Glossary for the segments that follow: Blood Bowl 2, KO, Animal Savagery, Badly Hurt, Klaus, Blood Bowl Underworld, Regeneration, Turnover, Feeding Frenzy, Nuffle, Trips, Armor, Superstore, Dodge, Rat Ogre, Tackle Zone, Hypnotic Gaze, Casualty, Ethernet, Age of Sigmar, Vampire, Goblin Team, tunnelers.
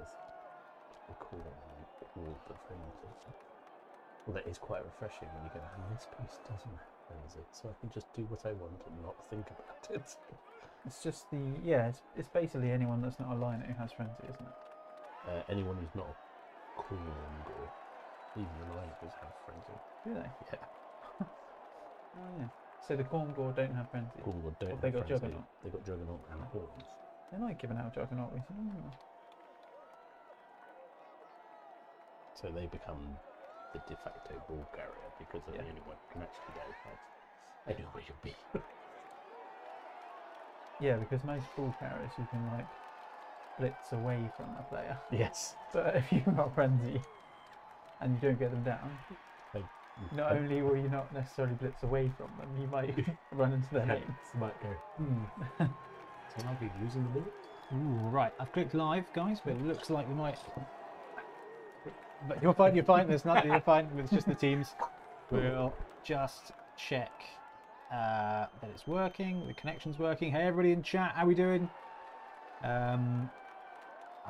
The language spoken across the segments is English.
with recording like all the things and stuff. Well, that is quite refreshing when you go, oh, this piece doesn't have Frenzy, so I can just do what I want and not think about it. It's just the, yeah, it's basically anyone that's not a lion who has Frenzy, isn't it? Anyone who's not a queen or even the lions have Frenzy. Do they? Yeah. Oh, yeah. So the Corngor don't have Frenzy? Corngor don't have Frenzy. They got Juggernaut? They got Juggernaut and Horns. They're like giving out Juggernaut recently. So they become the de facto ball carrier because they're the only one who can actually go like anywhere you be. Yeah, because most ball carriers you can like blitz away from the player. Yes. But if you are Frenzy and you don't get them down, not only will you not necessarily blitz away from them, you might run into their names. You might go, So I'll be using the bullet. Ooh, right, I've clicked live, guys, but it looks like we might... But you're fine, there's nothing, you're fine, it's just the teams. We'll just check that it's working, the connection's working. Hey, everybody in chat, how we doing? I've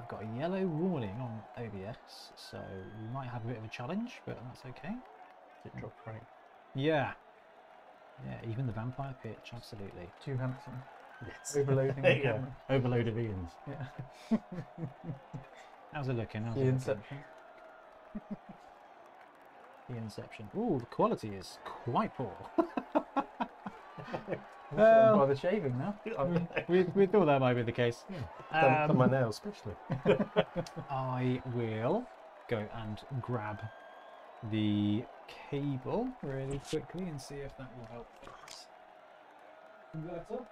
got a yellow warning on OBS, so we might have a bit of a challenge, but that's okay. Did drop right. Yeah. Yeah, even the vampire pitch, absolutely. Too handsome. Yes. Overloading the camera. Overload of Ian's. Yeah. How's it looking? How's the Inception. The Inception. Ooh, the quality is quite poor. By the shaving now. we thought that might be the case. Yeah. Done my nails, especially. I will go and grab the cable really quickly and see if that will help us. Converter.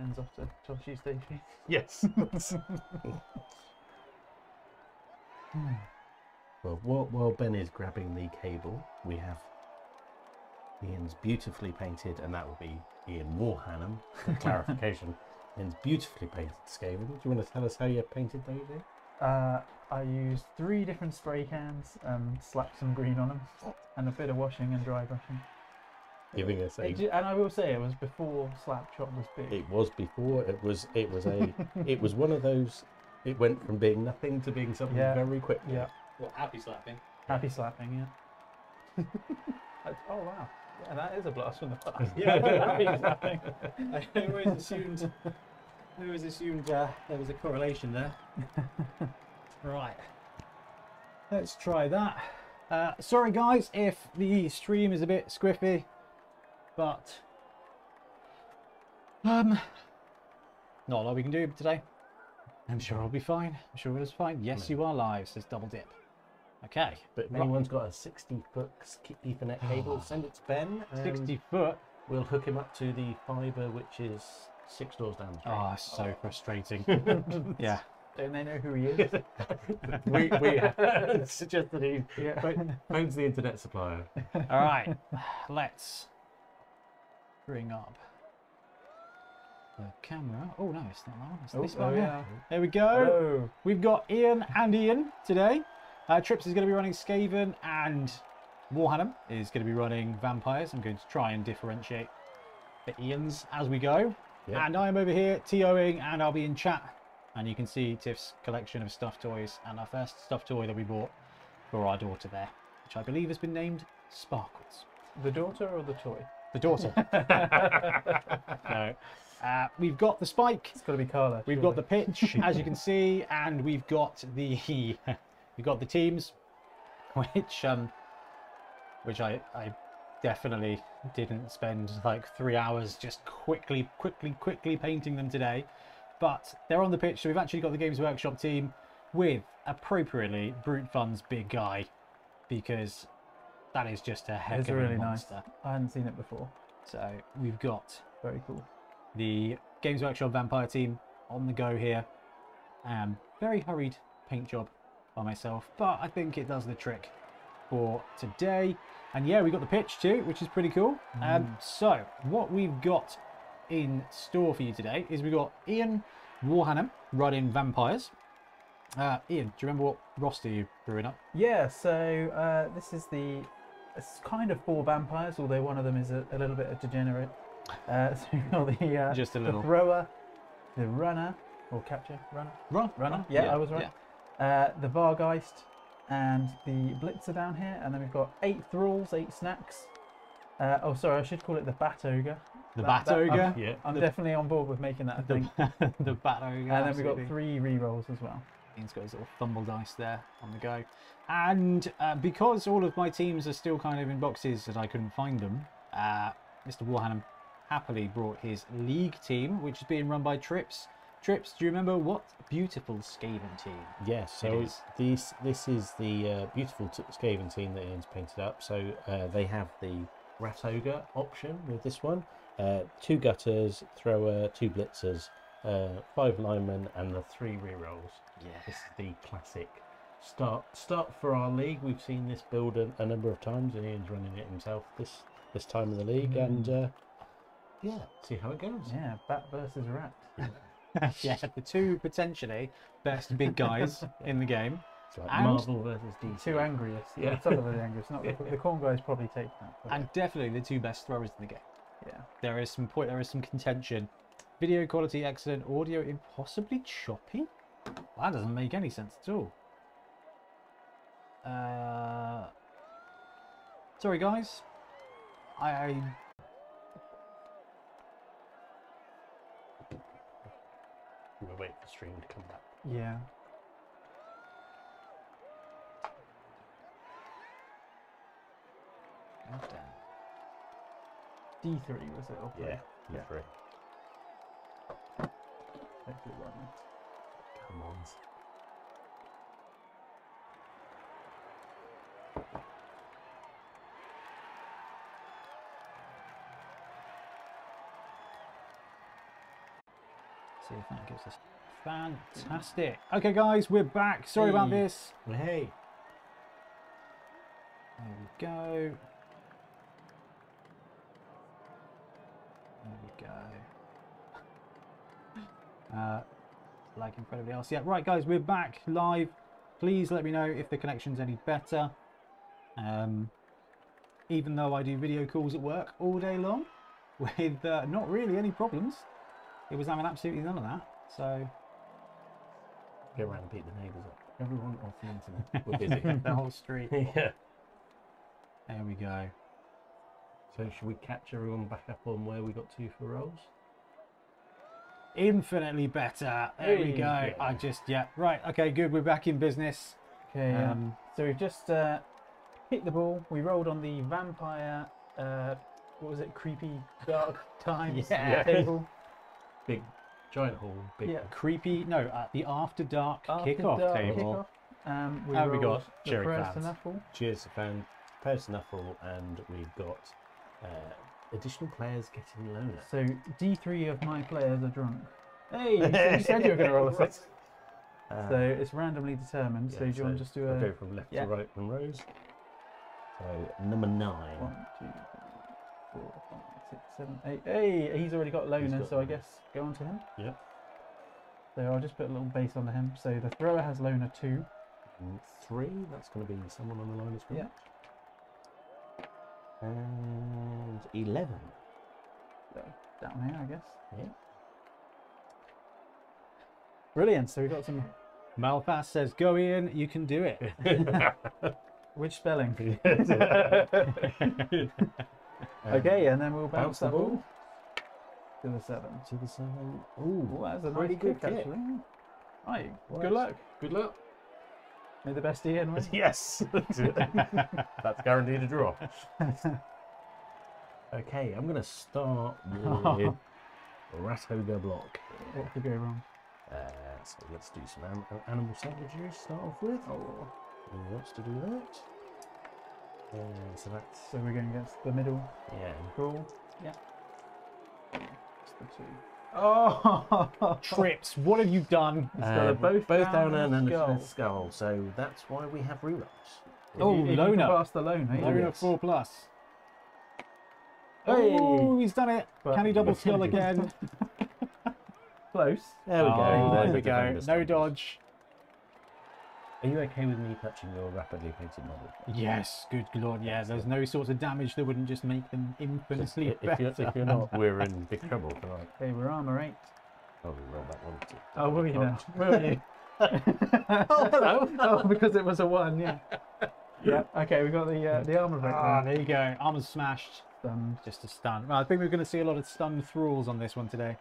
Ends off to Toshi Station. Yes. Well, while Ben is grabbing the cable, we have Ian's beautifully painted, and that will be Ian Warhammer for clarification. Ian's beautifully painted Skaven. Do you want to tell us how you painted those in? I used 3 different spray cans, slapped some green on them, and a bit of washing and dry brushing. Giving us a... And I will say it was before Slap Chop was big. It was before. It was one of those. It went from being nothing to being something very quickly. Yeah. Well, happy slapping. Happy slapping. Yeah. Oh wow. Yeah, that is a blast from the past. Yeah. Happy slapping. I always assumed. I always assumed there was a correlation there. Right. Let's try that. Sorry guys if the stream is a bit squiffy, but not a lot we can do today. I'm sure I'll be fine. I'm sure it is fine. Yes, you are live, says Double Dip. Okay. But if anyone's got a 60-foot Ethernet cable, send it to Ben. 60-foot? We'll hook him up to the fibre, which is 6 doors down the street. Oh, so frustrating. Yeah. Don't they know who he is? we suggested he phones the internet supplier. All right, let's bring up the camera. Oh, no, it's not that one. It's this one. Yeah. There we go. Hello. We've got Ian and Ian today. Trips is going to be running Skaven, and Warhammer is going to be running Vampires. I'm going to try and differentiate the Ians as we go. Yep. And I'm over here TOing, and I'll be in chat. And you can see Tiff's collection of stuffed toys and our first stuffed toy that we bought for our daughter there, which I believe has been named Sparkles. The daughter or the toy? The daughter. No. We've got the spike. It's got to be Carla. We've got the pitch, as you can see, and we've got the teams, which I definitely didn't spend like 3 hours just quickly painting them today. But they're on the pitch, so we've actually got the Games Workshop team with, appropriately, Brute Fun's big guy, because that is just a heck of a really monster. Nice. I hadn't seen it before. So we've got very cool the Games Workshop Vampire team on the go here. Very hurried paint job by myself, but I think it does the trick for today. And yeah, we got the pitch too, which is pretty cool. So what we've got in store for you today is we've got Ian Warhammer running Vampires. Ian, do you remember what roster you brewing up? Yeah, so this is the, it's kind of 4 vampires, although one of them is a little bit of degenerate. So you've got the, just a little. The thrower, the runner, or capture, runner, yeah, I was right. Yeah. The Vargheist and the Blitz are down here, and then we've got 8 thralls, 8 snacks. Oh, sorry, I should call it the Bat Ogre. The Bat Ogre? Yeah. I'm definitely on board with making that a thing. The Bat Ogre. And then we've got 3 re-rolls as well. Ian's got his little thumble dice there on the go. And because all of my teams are still kind of in boxes that I couldn't find them, Mr. Warhammer happily brought his league team, which is being run by Trips. Trips, do you remember what beautiful Skaven team? Yes, so this is the beautiful Skaven team that Ian's painted up. So they have the Rat Ogre option with this one. 2 gutters, thrower, 2 blitzers, 5 linemen, and the 3 rerolls. Yeah. This is the classic start for our league. We've seen this build a number of times, and Ian's running it himself this time of the league. Mm. And yeah, see how it goes. Yeah, bat versus rat. Yeah, the 2 potentially best big guys in the game. It's like Marvel versus DC. 2 angriest. Yeah, some of the angriest. Not the corn guys probably take that. And definitely the 2 best throwers in the game. Yeah, there is some point. There is some contention. Video quality excellent, audio impossibly choppy. That doesn't make any sense at all. Sorry guys, we'll wait for the stream to come back. Yeah. Oh, damn. D3 was it? Yeah, D3. Come on. See if that gives us fantastic. Okay, guys, we're back. Sorry about this. Hey. There we go. Like incredibly else. Yeah, right guys, we're back live. Please let me know if the connection's any better. Even though I do video calls at work all day long with not really any problems, it was having absolutely none of that. So go around and beat the neighbours up. Everyone off the internet. We're busy. The whole street. Yeah. There we go. So should we catch everyone back up on where we got to for rolls? Infinitely better. There we go. Yeah. I just, yeah, right, okay, good, we're back in business. Okay, so we've just hit the ball. We rolled on the vampire, what was it, creepy dark times table. Big giant hall. Big creepy, no, the after dark kickoff table. We got Jerry Clans, Cheers to Fan, Prayers to Nuffle, and we've got additional players getting loaded. So D3 of my players are drunk. Hey, you said you were going to roll a 6. So it's randomly determined. Yeah, so do you want to just do a... I'll go from left to right from rows. So number 9. 1, 2, 3, 4, 5, 6, 7, 8. Hey, he's already got Loner, so I guess go on to him. Yeah. So I'll just put a little base on him. So the thrower has Loner 2. 3, that's going to be someone on the line as well. Yeah. And 11. So down here, I guess. Yeah. Brilliant. So we got some. Malfast says, "Go Ian, you can do it." Which spelling? Okay, and then we'll bounce the ball to the 7. To the 7. Ooh, that's a really good kick, actually. Right. Well, good luck. Good luck. May the best Ian win. Yes. That's guaranteed a draw. Okay, I'm going to start with Rat Ogre Block. What could go wrong? So let's do some Animal Savagery to start off with. Oh. Who wants to do that? So we're going against the middle. Yeah. Cool. Yeah. That's the 2. Oh, Trips! What have you done? Both down and a skull. So that's why we have rerolls. Oh, Loner past the Loner. Loner 4+. Oh, hey. He's done it! But can he double skull again? Close. There we go. There we go. No dodge. Are you okay with me touching your rapidly painted model? Yes, good lord, yeah. There's no sort of damage that wouldn't just make them infinitely better. If you're not, we're in big trouble tonight. Okay, we're armor 8. Oh, we rolled that one. Oh, were you now? Were you? Oh, hello. Oh, because it was a one, yeah. Yeah. Okay, we got the armor break. Ah, there you go. Armor smashed. Stunned. Just a stun. Well, I think we're going to see a lot of stunned thralls on this one today.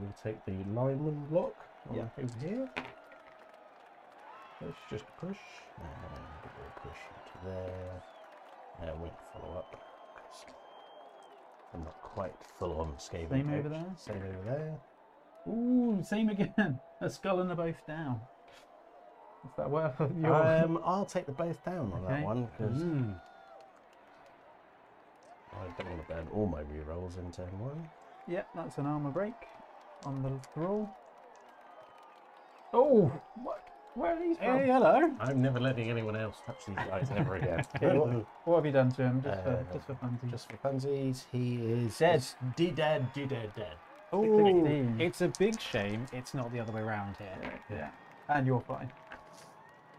We'll take the lineman block. Yeah, over here. Let's just push. Push into there. We'll follow up. I'm not quite full on Skaven. Same over there. Same over there. Ooh, same again. A skull and a both down. Is that worth your... I'll take the both down on that one because I don't want to burn all my rerolls in turn one. Yep, that's an armor break on the thrall. Oh, what? Where are these from? Hey, hello. I'm never letting anyone else touch these guys ever again. What have you done to him? Just for funsies. Just for funsies. He is dead. Dead. Oh, it's a big shame it's not the other way around here. Yeah. And you're fine.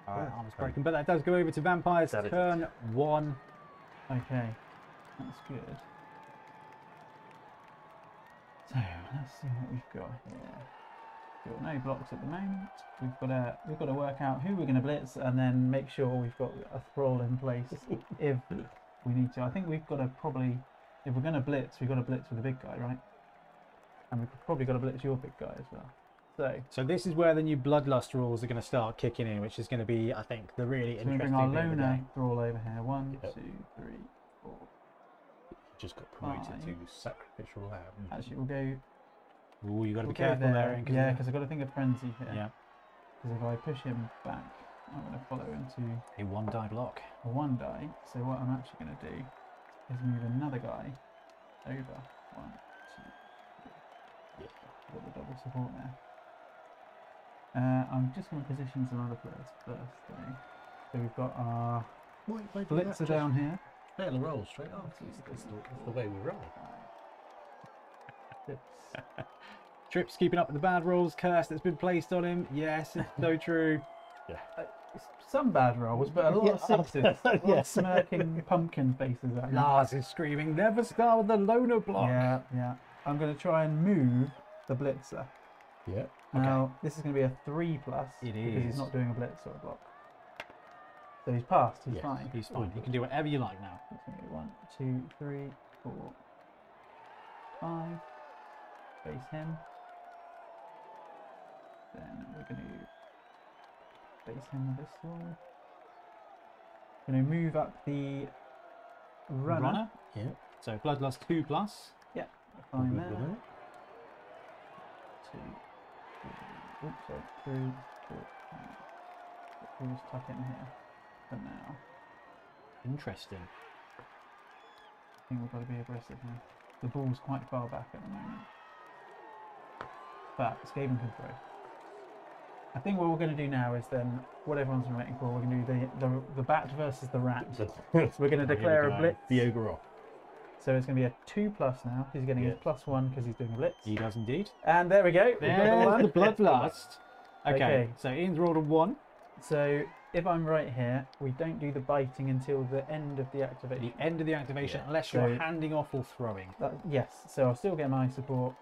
All right, arm's broken. But that does go over to Vampire's turn one. Okay. That's good. So let's see what we've got here. We've got no blocks at the moment. We've got to work out who we're going to blitz and then make sure we've got a thrall in place if we need to. I think we've got to probably, if we're going to blitz, we've got to blitz with a big guy, right? And we've probably got to blitz your big guy as well. So this is where the new Bloodlust rules are going to start kicking in, which is going to be, I think, the really interesting thing. So we're going to bring our Loner thrall over here. 1, 2, 3, 4. Just got promoted to sacrificial lamb. Actually, we'll go. Oh, you got to be careful there. Yeah, because I've got to think of Frenzy here. Yeah. Because if I push him back, I'm going to follow into a one-die block. A one-die. So what I'm actually going to do is move another guy over. 1, 2, 3. Yeah. Got the double support there. I'm just going to position some other players first, though. So we've got our Blitzer down here. Fail a roll straight off. It's the way we roll. Trips keeping up with the bad rolls curse that's been placed on him. Yes, it's so true. Yeah. Some bad rolls, but a lot of sixes. Yes, smirking pumpkin faces. Lars is screaming, "Never start with the Loner block." Yeah, yeah. I'm going to try and move the blitzer. Yeah. Now this is going to be a 3+. It is. Because he's not doing a blitz or a block. So he's passed. He's fine. He's fine. You can do whatever you like now. 1, 2, 3, 4, 5. Face him. Then we're going to face him with this one. Going to move up the runner. Yeah. So Bloodlust 2+. Yeah. Fine there. 2, 3. Oops, sorry. 3, 4, 5. We'll just tuck in here for now. Interesting. I think we've got to be aggressive now. The ball's quite far back at the moment. But Skaven can throw. I think what we're going to do now is then what everyone's been waiting for. We're going to do the bat versus the rat. We're going to declare a blitz. The ogre off. So it's going to be a 2+ now. He's going to get +1 because he's doing a blitz. He does indeed. And there we go. There's the bloodlust. Okay, so Ian's rolled a 1. So if I'm right here, we don't do the biting until the end of the activation. The end of the activation, unless you're handing off or throwing. Yes, so I'll still get my support.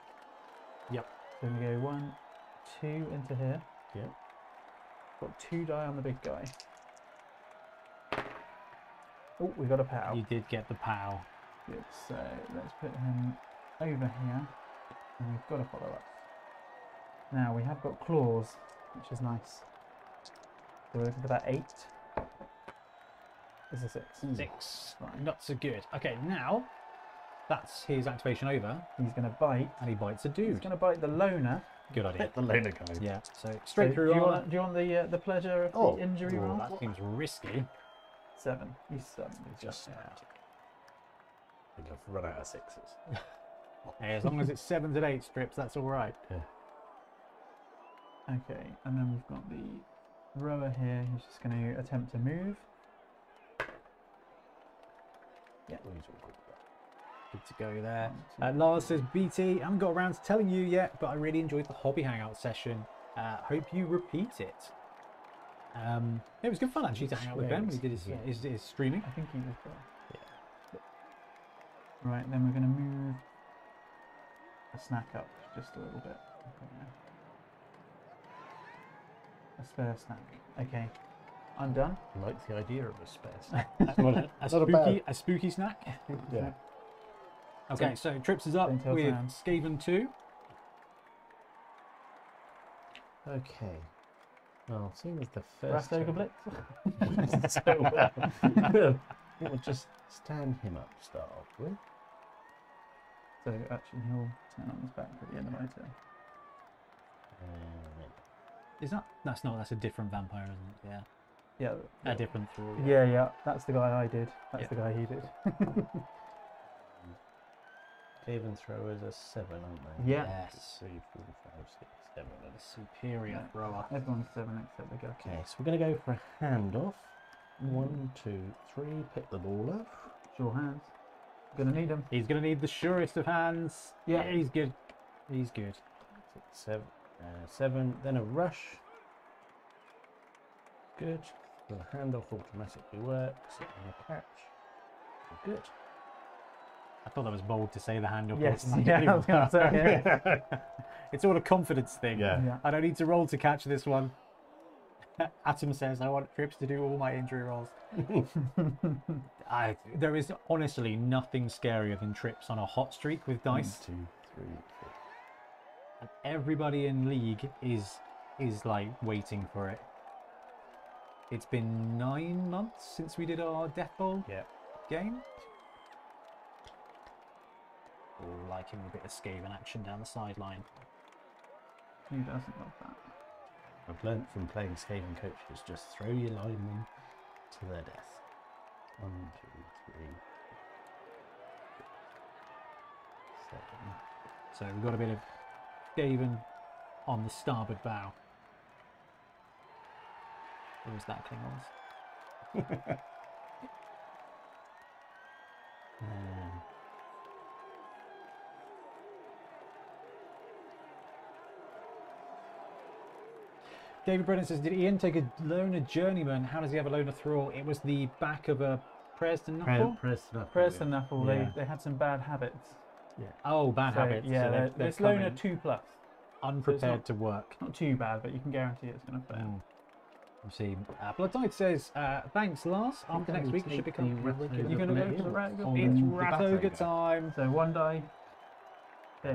Yep. So we go 1, 2 into here. Yep. Got 2 die on the big guy. Oh, we got a pow. You did get the pow. Good, so let's put him over here. And we've got to follow up. Now we have got claws, which is nice. So we're looking for that 8. This is a 6. 6. Right. Not so good. Okay, now that's his activation over. He's going to bite. And he bites a dude. He's going to bite the loner. Good idea. The loner guy. Yeah, so straight through. Do you want the pleasure of the injury roll? That seems risky. 7. He's 7. Just I think I've run out of 6s. Hey, as long as it's 7s and 8s strips, that's all right. Yeah. Okay, and then we've got the rower here, he's just going to attempt to move. Yeah, good to go there. Lars says, BT, I haven't got around to telling you yet, but I really enjoyed the hobby hangout session. Hope you repeat it. It was good fun actually to hang out with Ben when he did his streaming. I think he was there. Yeah. Right, then we're going to move a snack up just a little bit. A spare snack. Okay. I'm done. I like the idea of a spare snack. a spooky snack? Yeah. Okay, so Trips is up with Skaven 2. Okay. Well, seeing as the first... Rat Ogre Blitz? We'll just stand him up to start off with. So actually he'll turn on his back at the end of my turn. Is that... That's not... That's a different vampire, isn't it? Yeah. Yeah. A different... Yeah, yeah. That's the guy I did. That's the guy he did. Skaven throwers are 7, aren't they? Yeah. Yes. 3, 4, 5, 6, 7. A superior thrower. Everyone's 7 except the guy. Okay, so we're going to go for a handoff. 1, 2, 3. Pick the ball up. Sure hands. Going to need him. He's going to need the surest of hands. Yeah, he's good. He's good. 6, 7, then a rush. Good. The handoff automatically works. And a catch. Good. I thought that was bold to say the handoff. Yes, I was going to say, it's all a confidence thing. Yeah. I don't need to roll to catch this one. Atom says I want Trips to do all my injury rolls. There is honestly nothing scarier than Trips on a hot streak with dice. 1, 2, 3, 4. And everybody in League is like waiting for it. It's been 9 months since we did our Death Bowl game. Liking a bit of Skaven action down the sideline. Who doesn't love that? I've learnt from playing Skaven coaches, just throw your linemen to their death. 1, 2, 3, 4, 7. So we've got a bit of Skaven on the starboard bow. Who is that, Klingons? David Brennan says, did Ian take a Loner journeyman? How does he have a Loner thrall? It was the back of a Preston Knuffle? Preston Knuffle, they had some bad habits. Yeah. Oh, bad habits. Yeah, so it's Loner 2+. Unprepared so to work. Not too bad, but you can guarantee it's going to fail. I've seen. Blood Tide says, thanks, Lars. After next week, it should become regular. You're going to go to the Rat Ogre? It's Rat Ogre time. So one die. So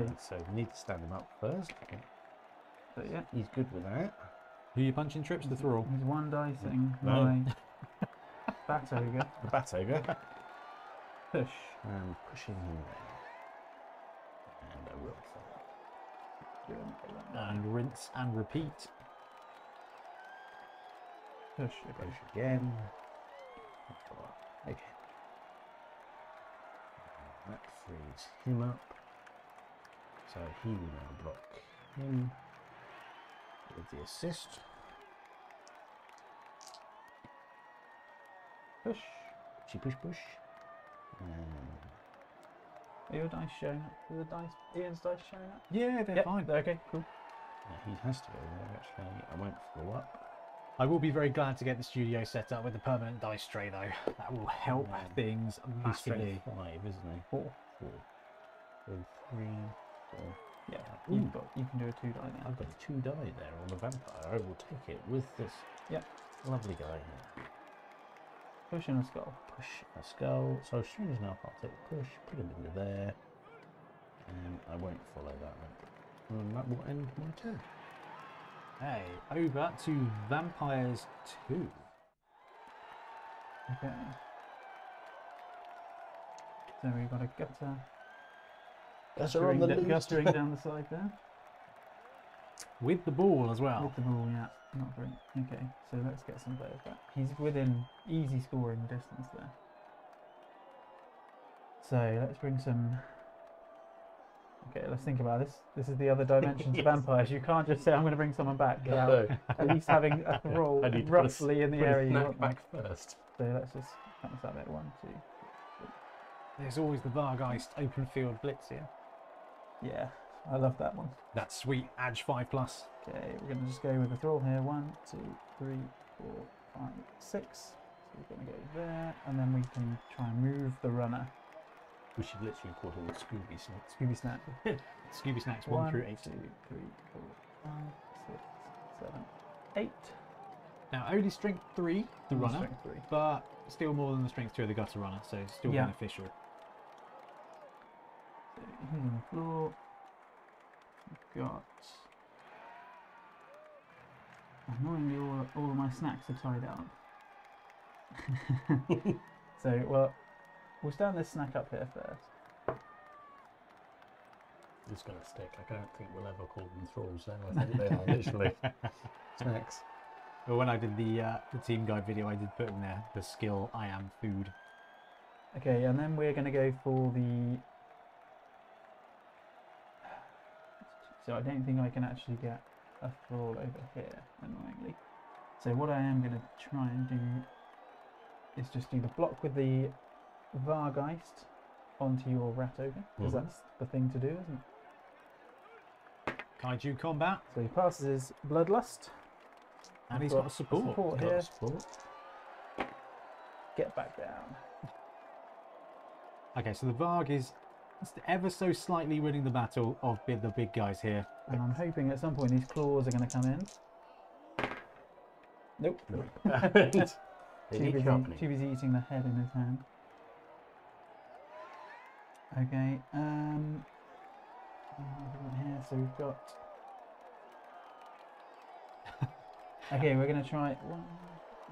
we need to stand him up first. But yeah, he's good with that. Who are you punching, Trips? The thrall? There's one dicing my Bat Ogre. The Bat Ogre. Push. And pushing him there. And I will follow. And rinse and repeat. Push. Push again. Okay. And that frees him up. So he will now block him. With the assist. Push. Push. Are your dice showing up? Are the dice, Ian's dice showing up? Yeah, they're fine. They're okay, cool. Yeah, he has to go there, actually. I won't follow up. I will be very glad to get the studio set up with a permanent dice tray, though. That will help things massively. 5, isn't he? 4. 3, 4. Yeah, you can do a 2 die now. I've got a 2 die there on the vampire. I will take it with this lovely guy here. Pushing a skull. Push a skull. So strange enough, I'll take push, put him into there. And I won't follow that up. And that will end my turn. Hey, over to Vampires 2. Okay. So we've got a gutter. Gustering down the side there. With the ball as well. With the ball, yeah. Not great. Okay, so let's get some players back. He's within easy scoring distance there. So let's bring some... Okay, let's think about this. This is the other dimension to vampires. You can't just say, I'm going to bring someone back. At least having a roll roughly in the area. You want back first. So let's just count this out there. 1, 2, 3. There's always the Vargheist open field blitz here. Yeah, I love that one. That's sweet, Edge 5+. Okay, we're going to just go with the thrall here. 1, 2, 3, 4, 5, 6. So we're going to go there, and then we can try and move the runner. We should literally call him Scooby Snacks. Scooby Snacks. Scooby Snacks 1 through 8. 2, 3, 4, 5, 6, 7, 8. Now only strength 3, the runner, strength 3. But still more than the strength 2 of the gutter runner, so still beneficial. So him on the floor. We've got. Annoyingly, all of my snacks are tied up. So, well, we'll stand this snack up here first. It's going to stick. I don't think we'll ever call them thralls now. I think they are literally snacks. Well, when I did the team guide video, I did put in there the skill I am food. Okay, and then we're going to go for the. So I don't think I can actually get a thrall over here, annoyingly. So what I am going to try and do is just do the block with the Vargheist onto your Rat Ogre, because that's the thing to do, isn't it? Kaiju combat. So he passes his Bloodlust. And he's got a support here. Get back down. Okay, so the Varg is ever so slightly winning the battle of the big guys here. And I'm hoping at some point these claws are going to come in. Nope. Too busy eating the head in his hand. Okay, here, so we've got. Okay, we're going to try.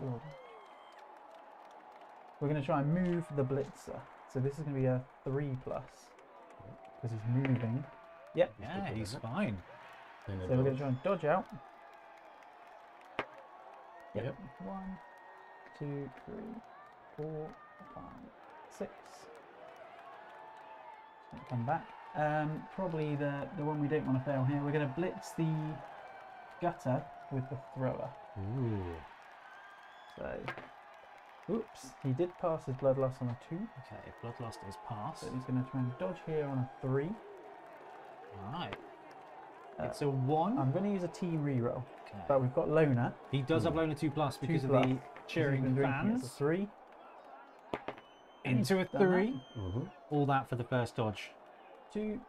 We're going to try and move the blitzer. So this is going to be a 3+, because he's moving. Yep. Yeah, he's fine. So we're going to try and dodge out. Yep. 1, 2, 3, 4, 5, 6. Come back. Probably the one we don't want to fail here. We're going to blitz the gutter with the thrower. Ooh. So, oops, he did pass his Bloodlust on a 2. Okay, Bloodlust is passed. So he's going to try and dodge here on a 3. Alright. It's a 1. I'm going to use a T reroll. Okay. But we've got Loner. He does have Loner 2+ because of the cheering fans. It's a 3. Into a 3. That. All that for the first dodge. 2.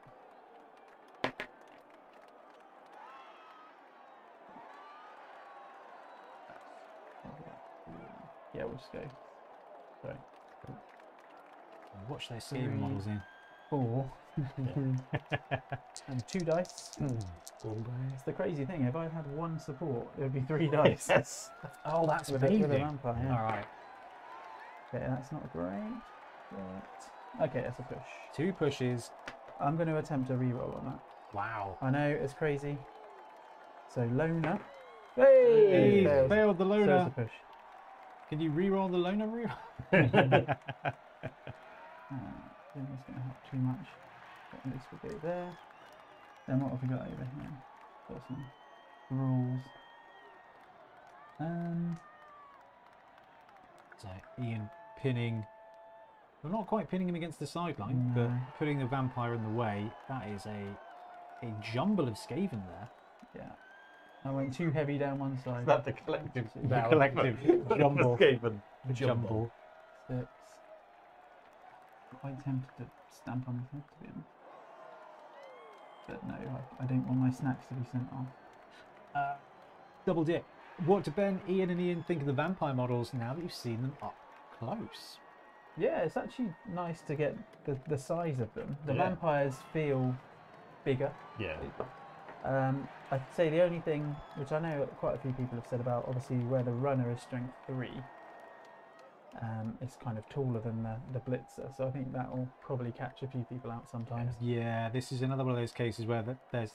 Yeah, we'll just go. Sorry. Watch those Skaven models in. 4. And 2 dice. It's the crazy thing, if I had 1 support, it would be 3 dice. Yes. Oh, that's amazing. With a vampire. Yeah. Alright. Okay, that's not great. But... okay, that's a push. 2 pushes. I'm going to attempt a reroll on that. Wow. I know, it's crazy. So, Loner. Hey! Failed the Loner. So it's a push. Can you reroll the Loner reroll? I don't think it's going to help too much. But at least we'll go there. Then what have we got over here? Got some rules. So Ian pinning. Well, not quite pinning him against the sideline, no. But putting the vampire in the way. That is a jumble of Skaven there. Yeah. I went too heavy down one side. Is that the collective? The collective jumble. Skaven jumble. 6. Quite tempted to stamp on the head, to be honest. But no, I don't want my snacks to be sent off. Double dip. What do Ben, Ian and Ian think of the vampire models now that you've seen them up close? Yeah, it's actually nice to get the size of them. The vampires feel bigger. Yeah. I'd say the only thing, which I know quite a few people have said about, obviously where the runner is strength 3, it's kind of taller than the blitzer, so I think that will probably catch a few people out sometimes. Yeah, this is another one of those cases where there's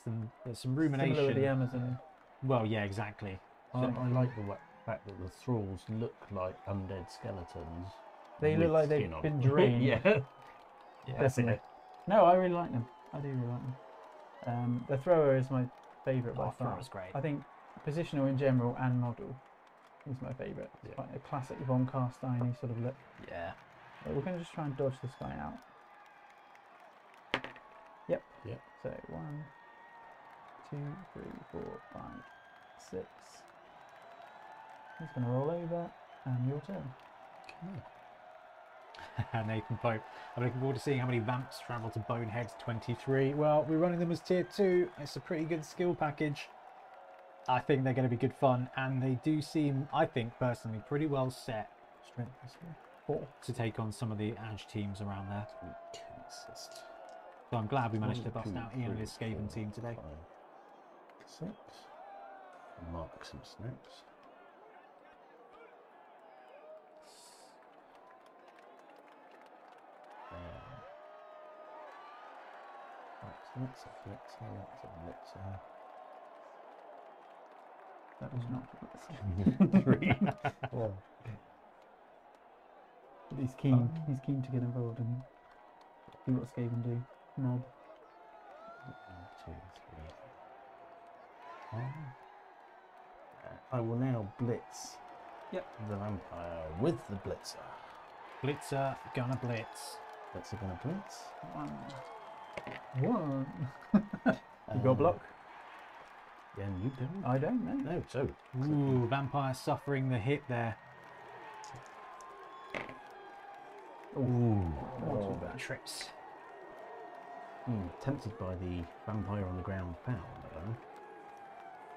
some rumination. Similar to the Amazon. Well, yeah, exactly. I like the fact that the thralls look like undead skeletons. They look like they've been drained. Yeah, definitely. No, I really like them. I do really like them. The thrower is my favourite by far. Thrower's great. I think positional in general and model is my favourite. It's like a classic Von Karstein-y sort of look. Yeah. But we're going to just try and dodge this guy out. Yep. So 1, 2, 3, 4, 5, 6. He's going to roll over and your turn. Okay. Nathan Pope. I'm looking forward to seeing how many vamps travel to Bonehead 23. Well, we're running them as tier 2. It's a pretty good skill package. I think they're going to be good fun, and they do seem, I think, personally, pretty well set to take on some of the Edge teams around there. So I'm glad we managed to bust out Ian and his Skaven team today. Mark some snipes. That's a flitzer, that's a blitzer. That was not a blitzer. Three. But he's keen. He's keen to get involved and see what Skaven do. Mob. 1, 2, 3. I will now blitz. Yep. The vampire with the blitzer. Blitzer gonna blitz. Blitzer gonna blitz. 1. You got a block? Yeah, you don't. I don't, know. No, so. Ooh, vampire suffering the hit there. Ooh, not too bad. Trips. Tempted by the vampire on the ground foul, though.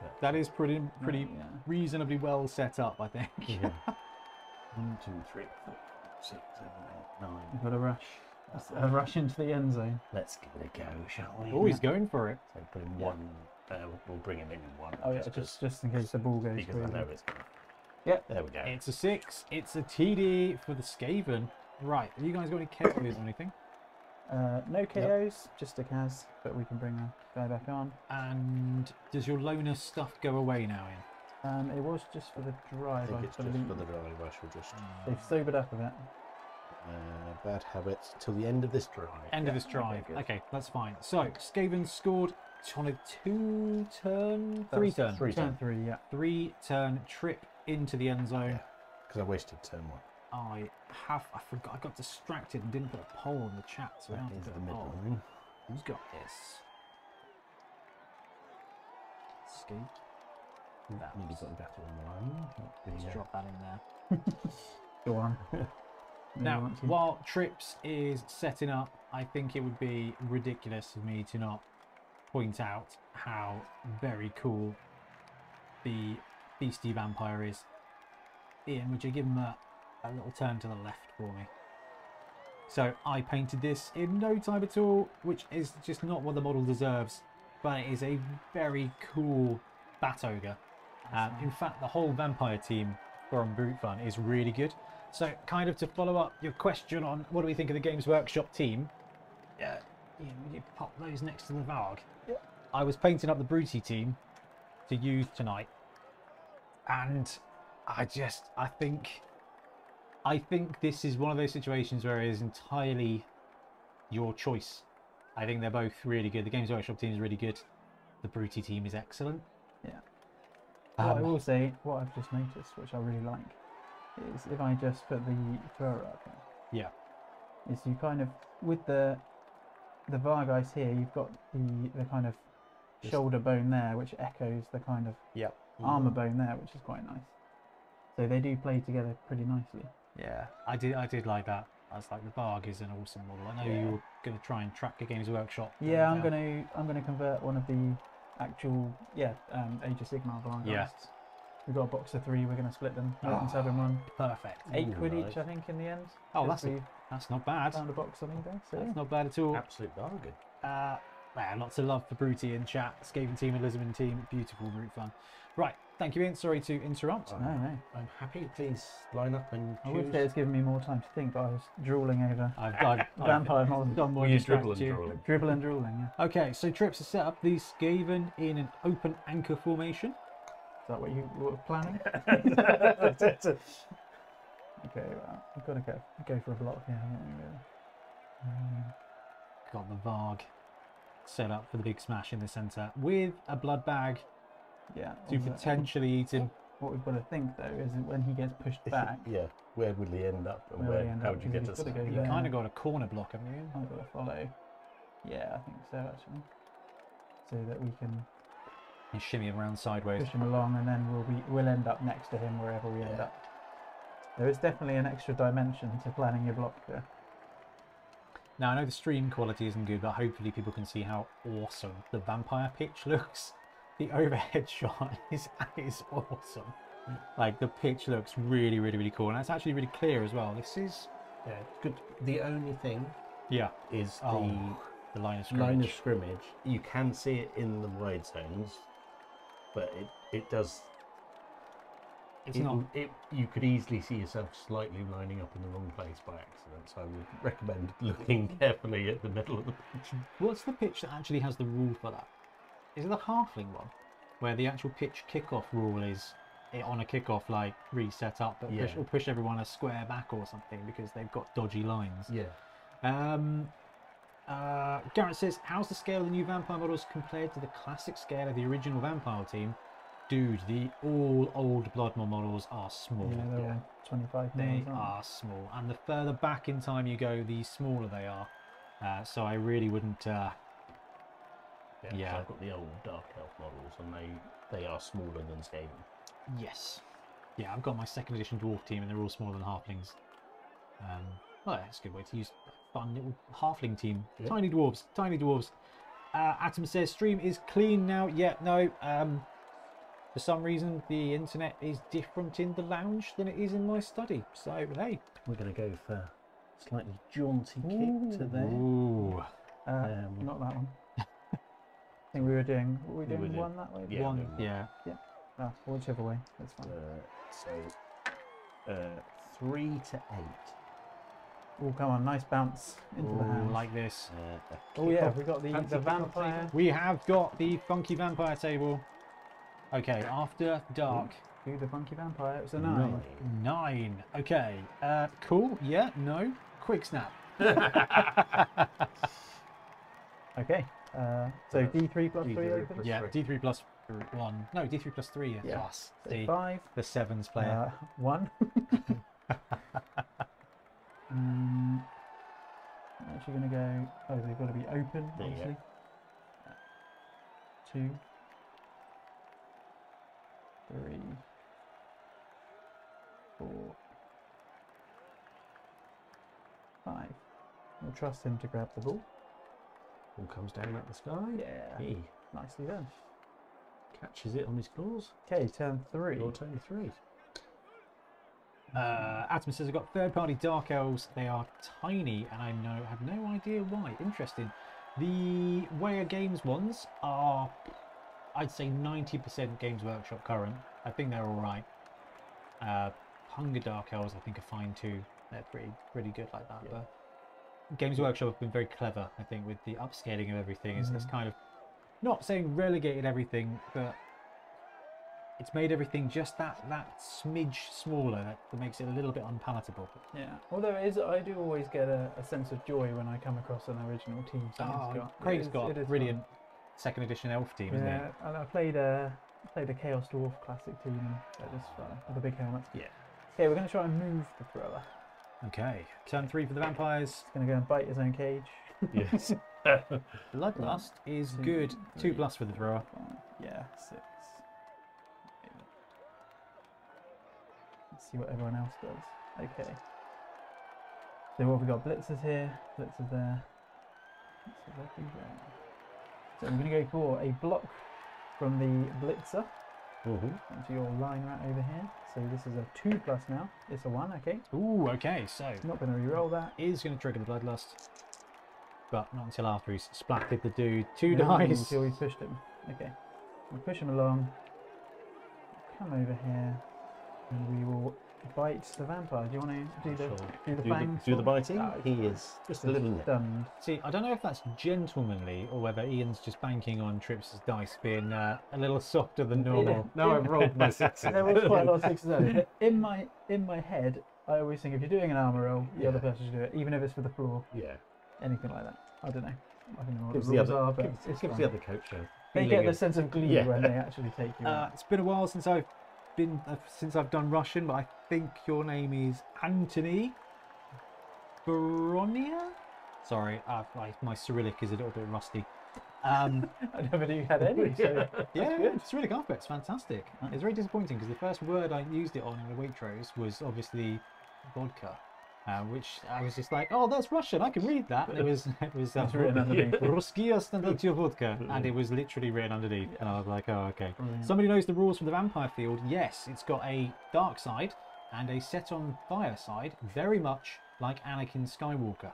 But that is pretty reasonably well set up, I think. Yeah. 1, 2, 3, 4, 5, 6, 7, 8, 9. You've got a rush. That's a rush into the end zone. Let's give it a go, shall we? Oh, he's going for it. So put him 1. We'll bring him in 1. Oh, just in case the ball goes through. Because I know it's going. Yep. There we go. It's a 6. It's a TD for the Skaven. Right. Have you guys got any KOs or anything? No KOs. Nope. Just a Kaz. But we can bring the guy back on. And does your loner stuff go away now, Ian? It was just for the drive. I think it's just for the drive. I shall just... They've sobered up a bit. Bad habits till the end of this drive. End of this drive. Okay, that's fine. So Skaven scored on a 3 turn. 3 turn 3. Yeah. 3 turn trip into the end zone. Because I wasted turn 1. I forgot. I got distracted and didn't put a poll in the chat. So that is the middle. Who's got this? Skaven. That maybe got better on the line. Just drop that in there. Go on. Now, while Trips is setting up, I think it would be ridiculous of me to not point out how very cool the beastie vampire is. Ian, would you give him a little turn to the left for me? So I painted this in no time at all, which is just not what the model deserves, but it is a very cool Rat Ogre. In fact, the whole vampire team from Brute Fun is really good. So, kind of to follow up your question on what do we think of the Games Workshop team? Yeah, would you pop those next to the Varg? Yeah. I was painting up the Bruty team to use tonight, and I think this is one of those situations where it is entirely your choice. I think they're both really good. The Games Workshop team is really good. The Bruty team is excellent. Yeah. What I will say, what I've just noticed, which I really like, is if I just put the thrower up here. Yeah. Is you kind of, with the Vargheist here, you've got the kind of shoulder bone there, which echoes the kind of armor bone there, which is quite nice. So they do play together pretty nicely. Yeah, I did like that. I was like, the Varg is an awesome model. I know you were going to try and track a Games Workshop. Yeah, I'm going to convert one of the actual Age of Sigmar Vargheists. Yeah. We've got a box of 3. We're going to split them. Let them have one. Perfect. 8 quid each, I think, in the end. Oh, that's not bad. Found a box on eBay. So that's not bad at all. Absolute bargain. Lots of love for Bruty in chat. Skaven team, Elizabeth team, beautiful Brute Fun. Right, thank you, Ian. Sorry to interrupt. No. I'm happy. Please line up and choose. I wish they had given me more time to think, but I was drooling over. I've vampire models. Done more dribble and drooling. Yeah. Okay, so Trips have set up the Skaven in an open anchor formation. Is that what you were planning? Okay, well, we've got to go for a block here, haven't we, really? Got the Varg set up for the big smash in the centre with a blood bag to potentially eat him. What we've got to think, though, is that when he gets pushed back... where would he end up? And how would you get us? You kind of got a corner block, haven't you? I've got to follow. Yeah, I think so, actually. So that we can... and shimmy him around sideways. Push him along, and then we'll end up next to him wherever we end up. There is definitely an extra dimension to planning your block here. Now, I know the stream quality isn't good, but hopefully people can see how awesome the Vampire pitch looks. The overhead shot is awesome. Like, the pitch looks really, really, really cool. And it's actually really clear as well. This is... yeah, good. The only thing is the line of scrimmage. You can see it in the wide zones, but it does... you could easily see yourself slightly lining up in the wrong place by accident, so I would recommend looking carefully at the middle of the pitch. What's the pitch that actually has the rule for that? Is it the halfling one, where the actual pitch kickoff rule is it on a kickoff like reset up, but push everyone a square back or something because they've got dodgy lines? Yeah. Garrett says, "How's the scale of the new Vampire models compared to the classic scale of the original Vampire team?" Dude, all old Bloodmore models are small. Yeah, they're all 25. They are small, and the further back in time you go, the smaller they are. So I really wouldn't. I've got the old Dark Elf models, and they are smaller than Skaven. Yes. Yeah, I've got my second edition dwarf team, and they're all smaller than halflings. Well, that's a good way to use a fun little halfling team. Yeah. Tiny dwarves, tiny dwarves. Atom says stream is clean now. Yeah, no. For some reason, the internet is different in the lounge than it is in my study. So, hey. We're going to go for a slightly jaunty kick to there. Ooh. Not that one. I think we were doing... Were we doing one that way? Yeah, one. Yeah. Ah, whichever way. That's fine. So, 3 to 8. Oh, come on. Nice bounce into the hand. Like this. We got the vampire. We have got the funky vampire table. Okay, After Dark. Do the funky vampire. It was a 9. 9. Okay. Cool. Yeah. No. Quick snap. Okay. So D3 plus D3 3 opens? Yeah. D3 plus 1. No, D3 plus 3. Yeah. Plus so 5. The 7's player. 1. I'm actually going to go... oh, they've got to be open, there obviously. 2. 3, 4, 5. We'll trust him to grab the ball. Ball comes down out the sky. Yeah. Hey. Nicely done. Catches it on his claws. Okay, turn 3. Your turn 3. Adam says, I've got third-party Dark Elves. They are tiny, and I have no idea why. Interesting. The Weyer Games ones are... I'd say 90% Games Workshop current. I think they're all right. Hunger Dark Elves, I think, are fine too. They're pretty good like that. Yeah. But Games Workshop have been very clever, I think, with the upscaling of everything. It's kind of not saying relegated everything, but it's made everything just that smidge smaller that makes it a little bit unpalatable. Yeah. Although I do always get a sense of joy when I come across an original team. Craig's got brilliant. Fun. Second edition elf team, isn't it? And I played a Chaos Dwarf classic team with a big helmet. Yeah. Okay, we're going to try and move the thrower. Okay, turn 3 for the vampires. He's going to go and bite his own cage. Yes. Bloodlust is good. 2 plus for the thrower. 5, yeah, 6. Okay. Let's see what everyone else does. Okay. So what have we got? Blitzers here. Blitzers there. Blitzers there. So I'm going to go for a block from the blitzer onto your line right over here. So this is a 2 plus now. It's a 1, okay. Ooh, okay. So not going to reroll that. Is going to trigger the bloodlust, but not until after he's splatted the dude. 2 dice until we pushed him. Okay, we'll push him along. Come over here, and we will bite the vampire. Do you want to do the biting? No, he is just a little stunned. See, I don't know if that's gentlemanly or whether Ian's just banking on Trips' dice being a little softer than normal. Yeah. No, I've rolled my 6s. There was quite a lot of 6s there. In my head, I always think if you're doing an armor roll, the other person should do it, even if it's for the floor. Yeah. Anything like that. I don't know. I don't know what the rules are, but it gives the other coach they get the sense of glee when they actually take you. It's been a while since I've done Russian, but I think your name is Anthony Baronia. Sorry, my Cyrillic is a little bit rusty. I never knew you had any. So Cyrillic alphabet's fantastic. It's very disappointing because the first word I used it on in the Waitrose was obviously vodka, which I was just like, oh, that's Russian, I can read that. And it was written underneath, Ruskiya Standartia Vodka, and it was literally written underneath. And I was like, oh, okay. Somebody knows the rules from the vampire field. Yes, it's got a dark side and a set on fire side, very much like Anakin Skywalker.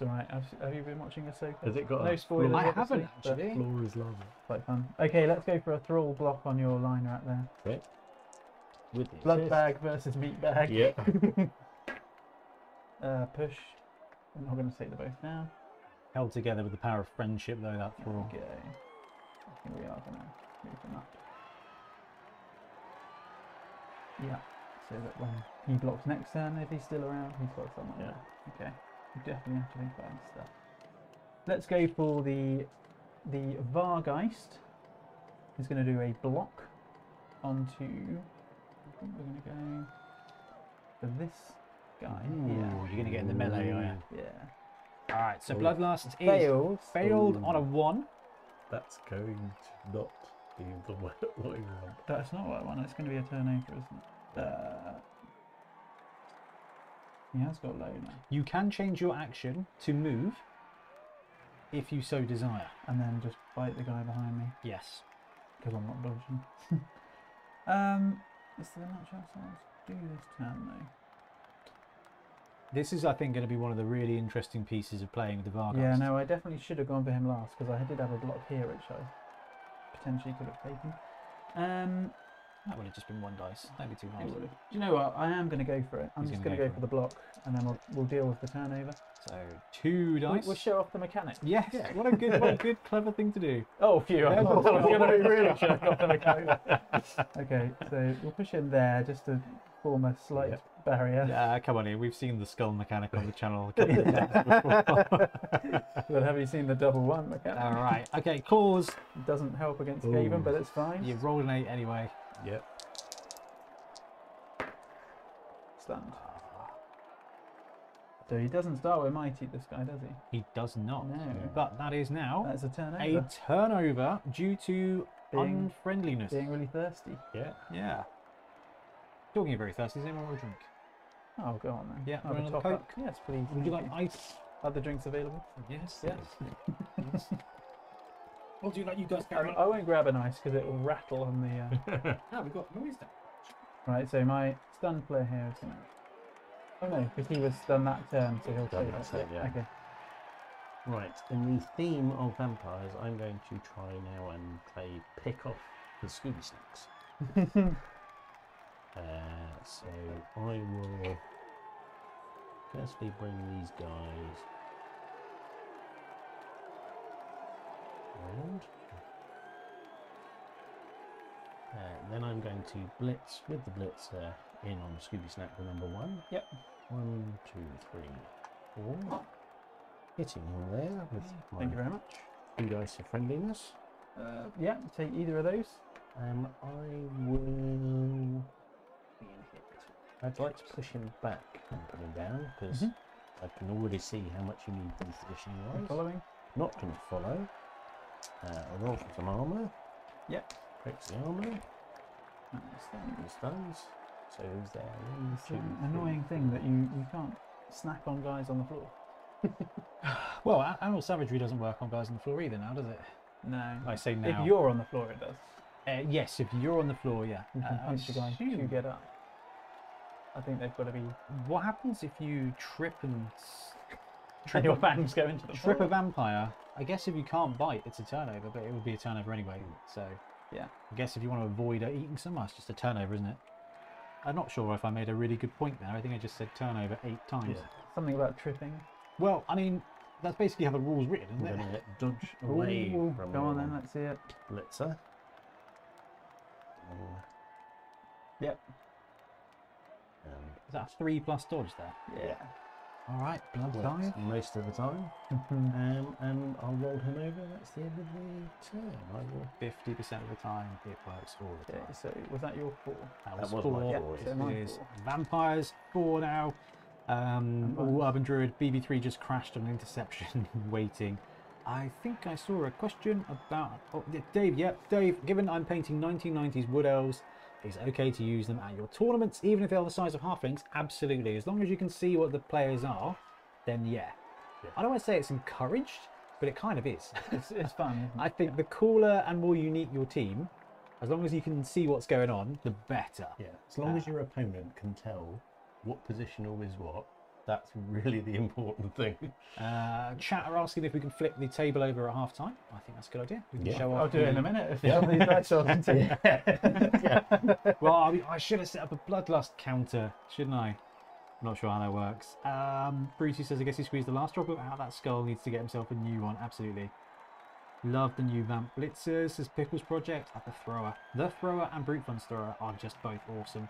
It's alright. Have you been watching Ahsoka? Has it got no spoilers? I haven't actually. Floor is lava. Quite fun. Okay, let's go for a thrall block on your line right there. Great. With blood bag versus meat bag. Yep. Push. I'm not going to take the both now. Held together with the power of friendship, though, that thrall. Okay. I think we are going to move them up. Yeah. So that when he blocks next turn, if he's still around, he's got someone. Yeah. Okay. You definitely have to think about that stuff. Let's go for the Vargheist. He's going to do a block onto. I think we're going to go for this guy. Ooh, yeah. You're going to get in the melee, are you? Yeah. All right. So Bloodlust failed on a 1. That's going to not be the way you want. That's not what I want. It's going to be a turnover, isn't it? He has got Loner. You can change your action to move if you so desire. And then just bite the guy behind me. Yes. Because I'm not dodging. Is there much else I do this turn though? This is, I think, going to be one of the really interesting pieces of playing with the Vargas. Yeah, no, I definitely should have gone for him last because I did have a block here which I potentially could have taken. That would have just been one dice. That'd be too hard. Do you know what? I am going to go for it. I'm just going to go for the block, and then we'll deal with the turnover. So 2 dice. We'll show off the mechanics. Yes. Yeah. What a good, clever thing to do. Oh, phew! I'm going to really show off the mechanics. Okay, so we'll push in there just to form a slight barrier. Yeah, come on here. We've seen the skull mechanic on the channel a couple of times before. But have you seen the double one mechanic? All right. Okay, Claws doesn't help against Skaven, but it's fine. You rolled an 8 anyway. Yep. Stunned. So he doesn't start with Mighty, this guy, does he? He does not. No. But that is now a turnover. A turnover due to unfriendliness. Being really thirsty. Yeah. Yeah. Talking of very thirsty, does anyone want a drink? Oh, go on then. Yeah, have a Coke. Yes, please. Would you like ice? Other drinks available? Yes. Yes. Yes. What do you like? You guys carry on. I won't grab an ice because it will rattle on the. No, we've got noise damage. Right, so my stunned player here is going to. Oh no, because he was stunned that turn, so he'll take that. Yeah. Okay. Right, in the theme of vampires, I'm going to try now and play Pickoff the Scooby Snacks. So I will firstly bring these guys. And then I'm going to blitz with the blitzer in on Scooby Snack for number 1. Yep. 1, 2, 3, 4. Hitting him there with my. Thank you very much. 2 dice of friendliness. Yeah, take either of those. I will. I'd like to push him back and put him down because I can already see how much you need these positioning wise. Following. Not going to follow. I roll for some armor. Yep. Pricks the armor. And stuns. So who's there? It's an annoying thing that you can't snap on guys on the floor. Well, Animal Savagery doesn't work on guys on the floor either now, does it? No. I say now. If you're on the floor, it does. Yes, if you're on the floor, yeah. Punch the guy. You get up. I think they've got to be. What happens if you trip and? And your fangs go into the trip a vampire. I guess if you can't bite, it's a turnover, but it would be a turnover anyway. So, yeah. I guess if you want to avoid eating someone, it's just a turnover, isn't it? I'm not sure if I made a really good point there. I think I just said turnover 8 times. Yeah. Something about tripping. Well, I mean, that's basically how the rule's written, isn't it? Dodge away. Ooh, from go on then, let's see it. Blitzer. Yep. Is that a 3+ dodge there? Yeah. All right, blood most of the time, and I'll roll him over. That's the end of the turn. I will 50% of the time it works all the time. So was that your 4? That was 4. Yeah, it is vampires 4 now. All urban druid BB3 just crashed on an interception. Waiting. I think I saw a question about Dave. Yep, Dave. Given I'm painting 1990s wood elves, Is it okay to use them at your tournaments, even if they are the size of halflings? Absolutely. As long as you can see what the players are, then yeah. I don't want to say it's encouraged, but it kind of is. It's fun. I think the cooler and more unique your team, as long as you can see what's going on, the better. Yeah, as long as your opponent can tell what positional is what, that's really the important thing. Chat are asking if we can flip the table over at half time. I think that's a good idea. We can show I'll do it in a minute if you have these lights on. Well, I should have set up a Bloodlust counter, shouldn't I? I'm not sure how that works. Brucey says, I guess he squeezed the last drop out. That skull needs to get himself a new one. Absolutely. Love the new Vamp Blitzers. Says Pickles Project at the Thrower. The Thrower and Brute Funds Thrower are just both awesome.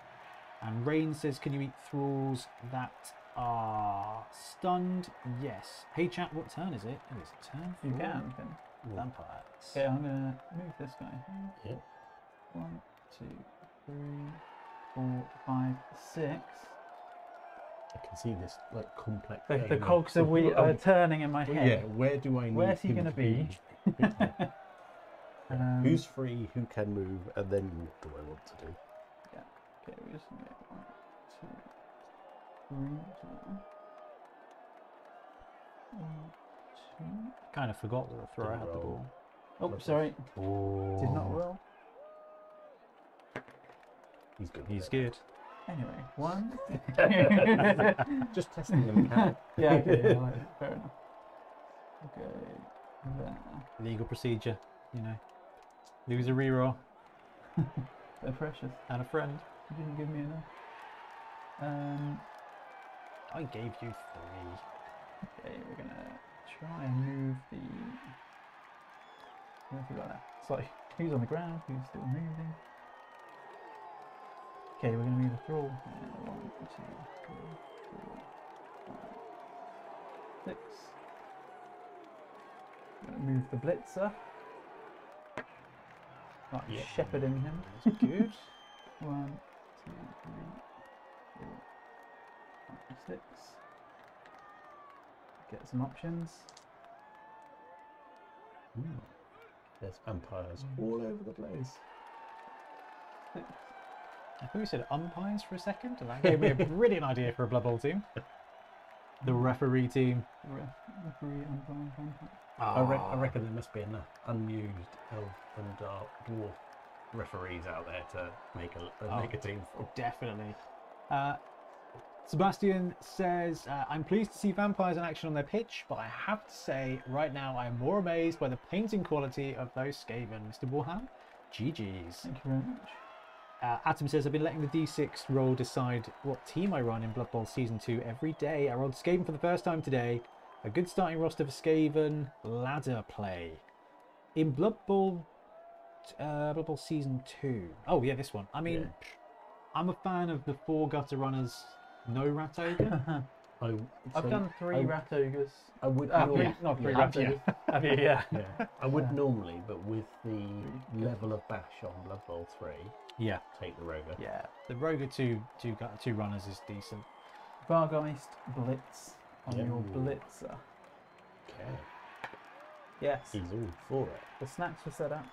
And Rain says, can you eat thralls that are stunned? Yes. Hey chat, what turn is it? It is turn 4. You can. Vampires. Okay, I'm going to move this guy. Yeah. 1, 2, 3, 4, 5, 6. I can see this like complex. The cogs are turning in my head. Yeah, where do I need? Where's he going to be? Who's free? Who can move? And then what do I want to do? Yeah. Okay, we just get 1, 2, 3, 1, 2. Kind of forgot to throw out the ball. Oh, sorry. Oh. Did not roll. He's good. He's good. Anyway, 1. Just testing the mechanic. Yeah, okay, I like it. Fair enough. Okay. Legal procedure, you know. Lose a reroll. They're precious. And a friend. You didn't give me enough. I gave you 3. Okay, we're gonna try and move the. What have we got there? It's like who's on the ground, who's still moving. Okay, we're going to move the thrall. 1, 2, 3, 4, 5, 6. We're going to move the blitzer. Like shepherding him. That's good. 1, 2, 3, 4, 5, 6. Get some options. Ooh, there's vampires all over the place. 6. I think we said umpires for a second, and that gave me a brilliant idea for a Blood Bowl team. The referee team. Referee, umpire, umpire. Oh. I reckon there must be enough unused elf and dark dwarf referees out there to make a team for. Definitely. Sebastian says, I'm pleased to see vampires in action on their pitch, but I have to say, right now, I'm more amazed by the painting quality of those Skaven. Mr. Warhammer, GG's. Thank you very much. Adam says, I've been letting the D6 roll decide what team I run in Blood Bowl Season 2 every day. I rolled Skaven for the first time today. A good starting roster for Skaven ladder play. In Blood Bowl Season 2. Oh, yeah, this one. I mean, I'm a fan of the 4 gutter runners, no Rat Ogre. I've done 3 Rat Ogres. I would not 3 Rat Ogres. Have you? Yeah. I would normally, but with the level of bash on Blood Bowl 3. Yeah, take the Roger. Yeah, the Roger 2 runners is decent. Vargheist Blitz on your blitzer. Okay. Yes. He's all for it. The snacks were set up.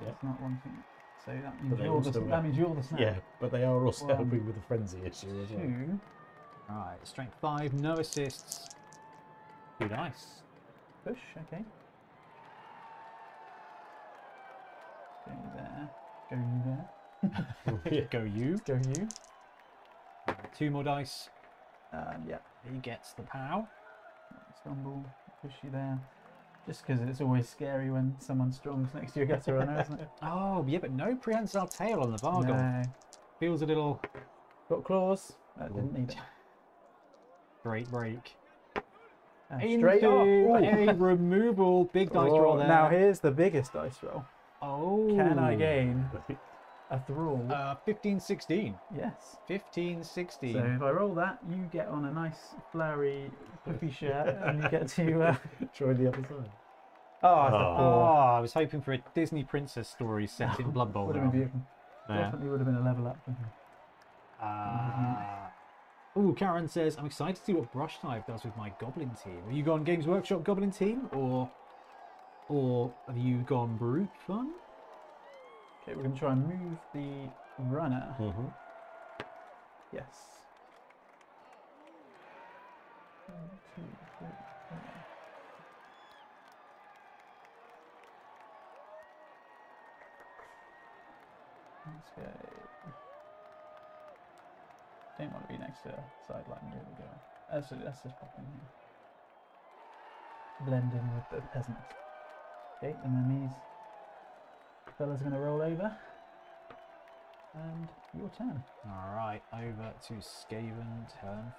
Yeah. It's not one thing. So that means you're the snack. Yeah, but they are also helping with the frenzy issue as well. Right, strength 5, no assists. Good ice. Push. Okay. Go there. Go you there. Go you. Go you. 2 more dice. Yeah, he gets the pow. Stumble, push you there. Just because it's always scary when someone strongs next to your gutter runner, isn't it? Oh, yeah, but no prehensile tail on the Vargol. No. Feels a little. Got claws. That didn't need it. Great break. Straight up. A removal. Big dice roll there. Now here's the biggest dice roll. Oh. Can I gain? A thrall. 15-16. Yes. 15-16. So if I roll that, you get on a nice flowery puffy shirt and you get to try the other side. I was hoping for a Disney princess story set in Blood Bowl. Definitely would have been a level up. Ooh, Karen says, I'm excited to see what Brush Type does with my Goblin team. Have you gone Games Workshop Goblin team or have you gone Brute Fun? Okay, we're going to try and move the runner. Mm-hmm. Yes. 1, 2, 3, 4. Let's go. Don't want to be next to a sideline. There we go. Absolutely, let's just pop in here. Blend in with the peasant. Okay, and then these fellas are going to roll over. And your turn. Alright, over to Skaven, turn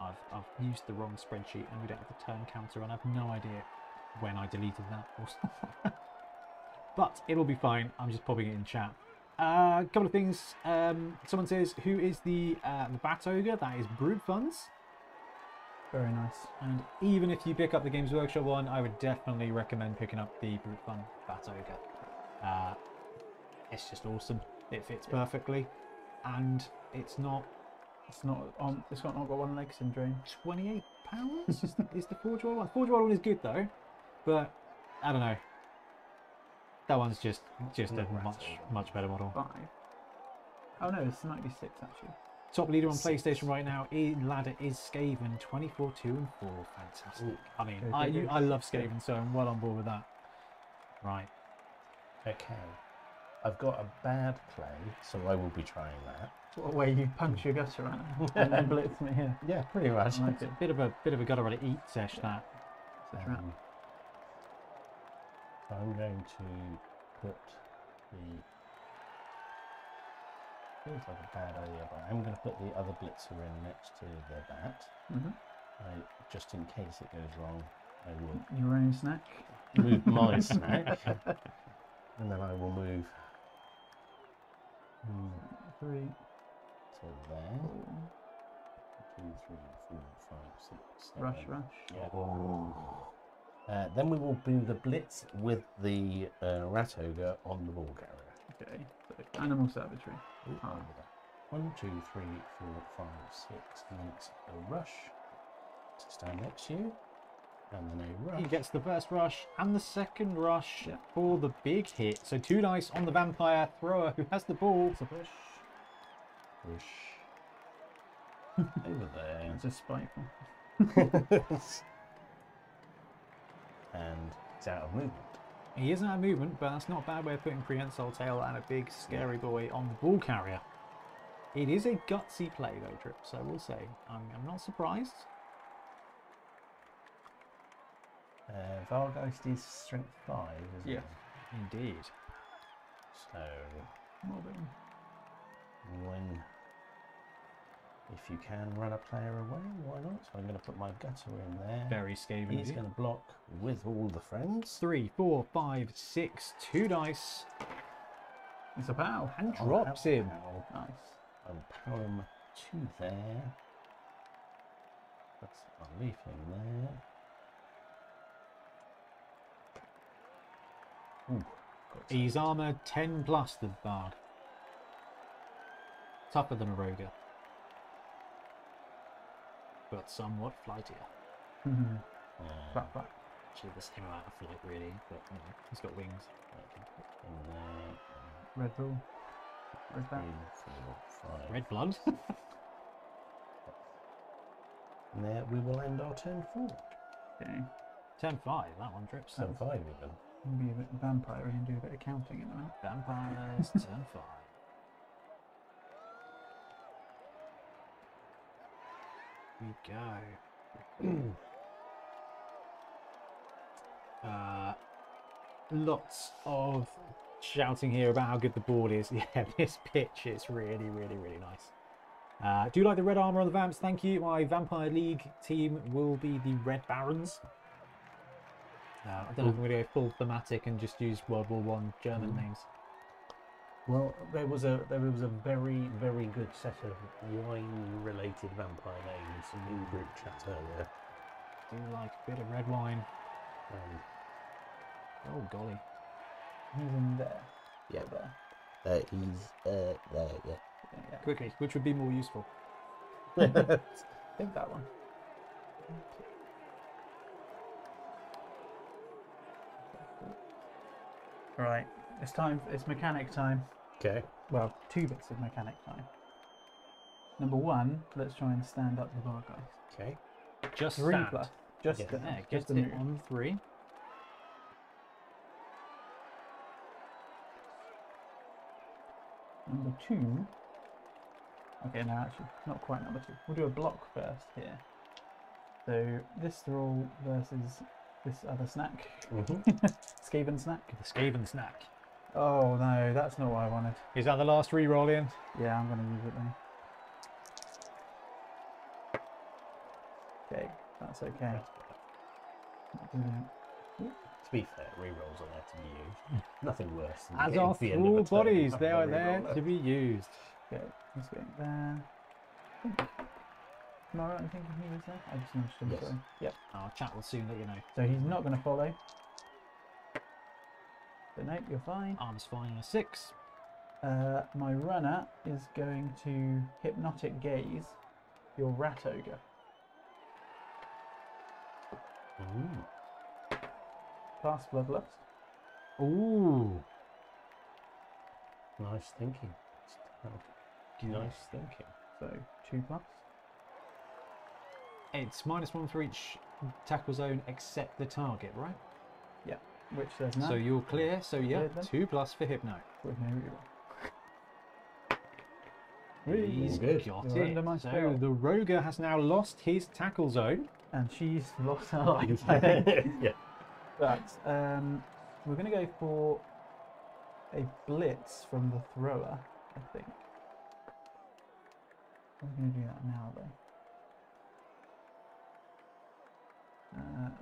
5. I've used the wrong spreadsheet and we don't have the turn counter and I have no idea when I deleted that. But it'll be fine, I'm just popping it in chat. A couple of things. Someone says, who is the Bat Ogre? That is Broodfunds. Very nice. And even if you pick up the Games Workshop one, I would definitely recommend picking up the Broodfund Bat Ogre. It's just awesome. It fits perfectly. And it's not... It's not got one leg syndrome. £28 is the Forge World one. Forge World one is good though, but I don't know. That one's just a much better model. 5. Oh no, it's 96 actually. Top leader on PlayStation right now in ladder is Skaven, 24, 2, and 4. Fantastic. Ooh, I mean, I love Skaven, so I'm well on board with that. Right. Okay. I've got a bad play, so I will be trying that. Where you punch your gutter at and then blitz me here. Yeah, pretty much. Like it's a bit of a gutter at eat sesh that. So I'm going to put the. Seems like a bad idea, but I'm going to put the other blitzer in next to the bat. Mm-hmm. Just in case it goes wrong, I will. Your own snack? Move my snack. And then I will move. 3. To there. 1, 2, 3, 4, 5, 6, 7. Rush. Yeah. Oh. Then we will do the blitz with the Rat Ogre on the ball carrier. Okay, so Animal Savagery. Ooh, oh. 1, 2, 3, 4, 5, 6, and then it's a rush to stand next to you, and then a rush. He gets the first rush and the second rush for the big hit. So 2 dice on the vampire thrower who has the ball. It's a push. Over there. It's a spiteful. And it's out of movement. He isn't out of movement, but that's not a bad way of putting prehensile tail and a big scary boy on the ball carrier. It is a gutsy play though, Trips, I will say. I'm not surprised. Vargheist is strength 5, isn't it? Yeah, indeed. So, mobbing. When, if you can run a player away, why not? So I'm going to put my gutter in there. Very Skaven. He's going to block with all the friends. 3, 4, 5, 6, 2 dice. It's a pow. And drops him. Nice. I'll pow him to there. I'll leave him there. Ooh, he's armor 10 plus the bard. Tougher than a roger. But somewhat flightier. Mm-hmm. Actually, the same amount of flight, really, but you know, he's got wings. Red bull. Where's that? 3, 4, 5. Red blood. And there we will end our turn 4. Okay. Turn 5, that one Trips. Turn 5 even. We'll be a bit of vampire and do a bit of counting in a minute. Vampires, turn 5. We go. Lots of shouting here about how good the board is. Yeah, this pitch is really, really, really nice. Do you like the red armor on the vamps? Thank you. My Vampire League team will be the Red Barons. I don't know if I'm going to go full thematic and just use World War I German names. Well, there was a very, very good set of wine-related vampire names in the group chat earlier. Do you like a bit of red wine? Oh golly, he's in there. Yeah, there. He's there. Yeah. Quickly, which would be more useful? I think that one. Right, it's time. It's mechanic time. Okay. Well, two bits of mechanic time. Number one, let's try and stand up the bar, guys. Okay. Just three stand. Plus. Just yeah. Yeah, get just it move. On three. Number two. Okay, no, actually, not quite number two. We'll do a block first here. So this roll versus this other snack. Mm-hmm. Skaven snack. The Skaven snack. Oh no, that's not what I wanted. Is that the last re-roll, Ian? Yeah, I'm going to use it then. Okay, that's okay. To be fair, re-rolls are there to be used. Nothing worse. Than as are full bodies, they are there to be used. Okay, let's get there. Am I right in thinking he was there? I just noticed him, yes. Sorry. Yep. Our chat will soon let you know. So he's not going to follow. But nope, you're fine. Arm's fine, a six. My runner is going to Hypnotic Gaze, your Rat Ogre. Ooh. Pass Bloodlust. Ooh. Nice thinking. Nice thinking. So, two plus. It's -1 for each tackle zone except the target, right? Yeah, which there's none. So you're clear, so yeah, clear, 2+ for Hypno. With no reroll. He's good. Got it. Under my spell. So the Roger has now lost his tackle zone. And she's lost her life, I think. Yeah. Right, we're going to go for a blitz from the thrower, I think. I'm going to do that now, though.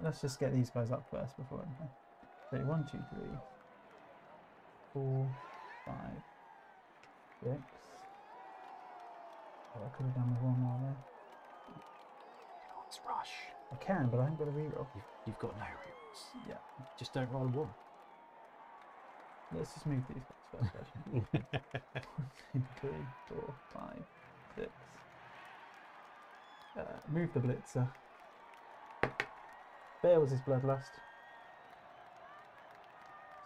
Let's just get these guys up first before anything. So 1, 2, 3, 4, 5, 6. Oh, I could have done with one more there. It's Rush. I can, but I haven't got a reroll. You've got no rerolls. Yeah. Just don't roll one. Let's just move these guys first. 1, 2, 3, 4, 5, 6. Move the blitzer. Fails his bloodlust.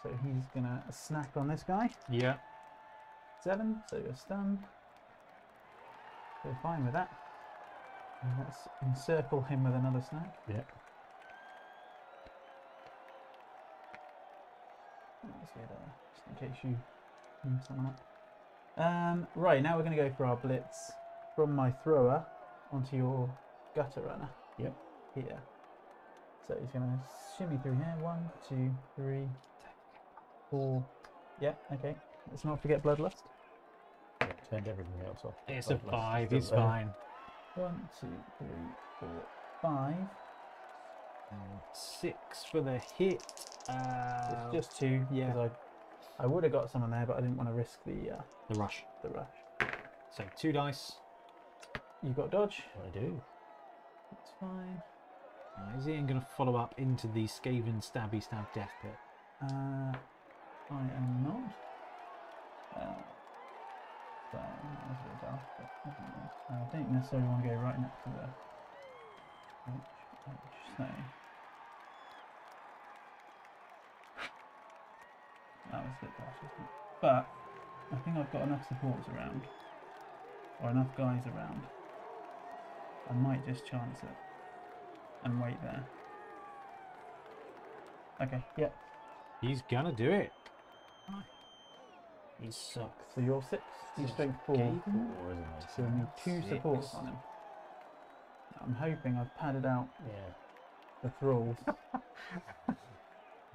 So he's going to snack on this guy. Yeah. 7, so you're stunned. We're fine with that. And let's encircle him with another snack. Yeah. Let's get just in case you move someone up. Right, now we're going to go for our blitz from my thrower onto your gutter runner. Yep. Here. So he's going to shimmy through here. 1, 2, 3, 4. Yeah, okay. Let's not forget Bloodlust. Yeah, turned everything else off. It's Bloodlust a 5, he's fine. 1, 2, 3, 4, 5. And 6 for the hit. It's just 2, yeah. Because I would have got someone there, but I didn't want to risk the rush. The rush. So 2 dice. You've got dodge? I do. That's fine. Is Ian going to follow up into the Skaven Stabby Stab Death Pit? I am not. So, that was a bit dark, but I don't necessarily want to go right next to the so. That was a bit dark, wasn't it? But I think I've got enough supports around, or enough guys around. I might just chance it. And wait there. Okay, yeah. He's gonna do it. Right. He sucks. So you're 6. He's strength 4. Or isn't it? So we need 2 supports on him. I'm hoping I've padded out the thralls.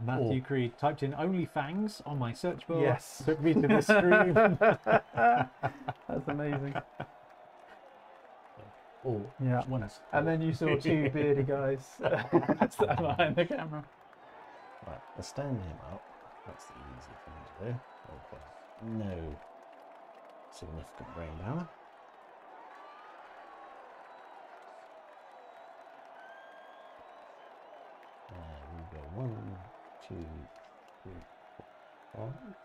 Matthew Creed typed in only fangs on my search bar. Yes. Took me to the screen. That's amazing. Oh, yeah, ones. And then you saw 2 beardy guys behind the camera. Right, I stand him up. That's the easy thing to do. Oh, no significant brain power. And we go 1, 2, 3, 4, 5. 1, 2.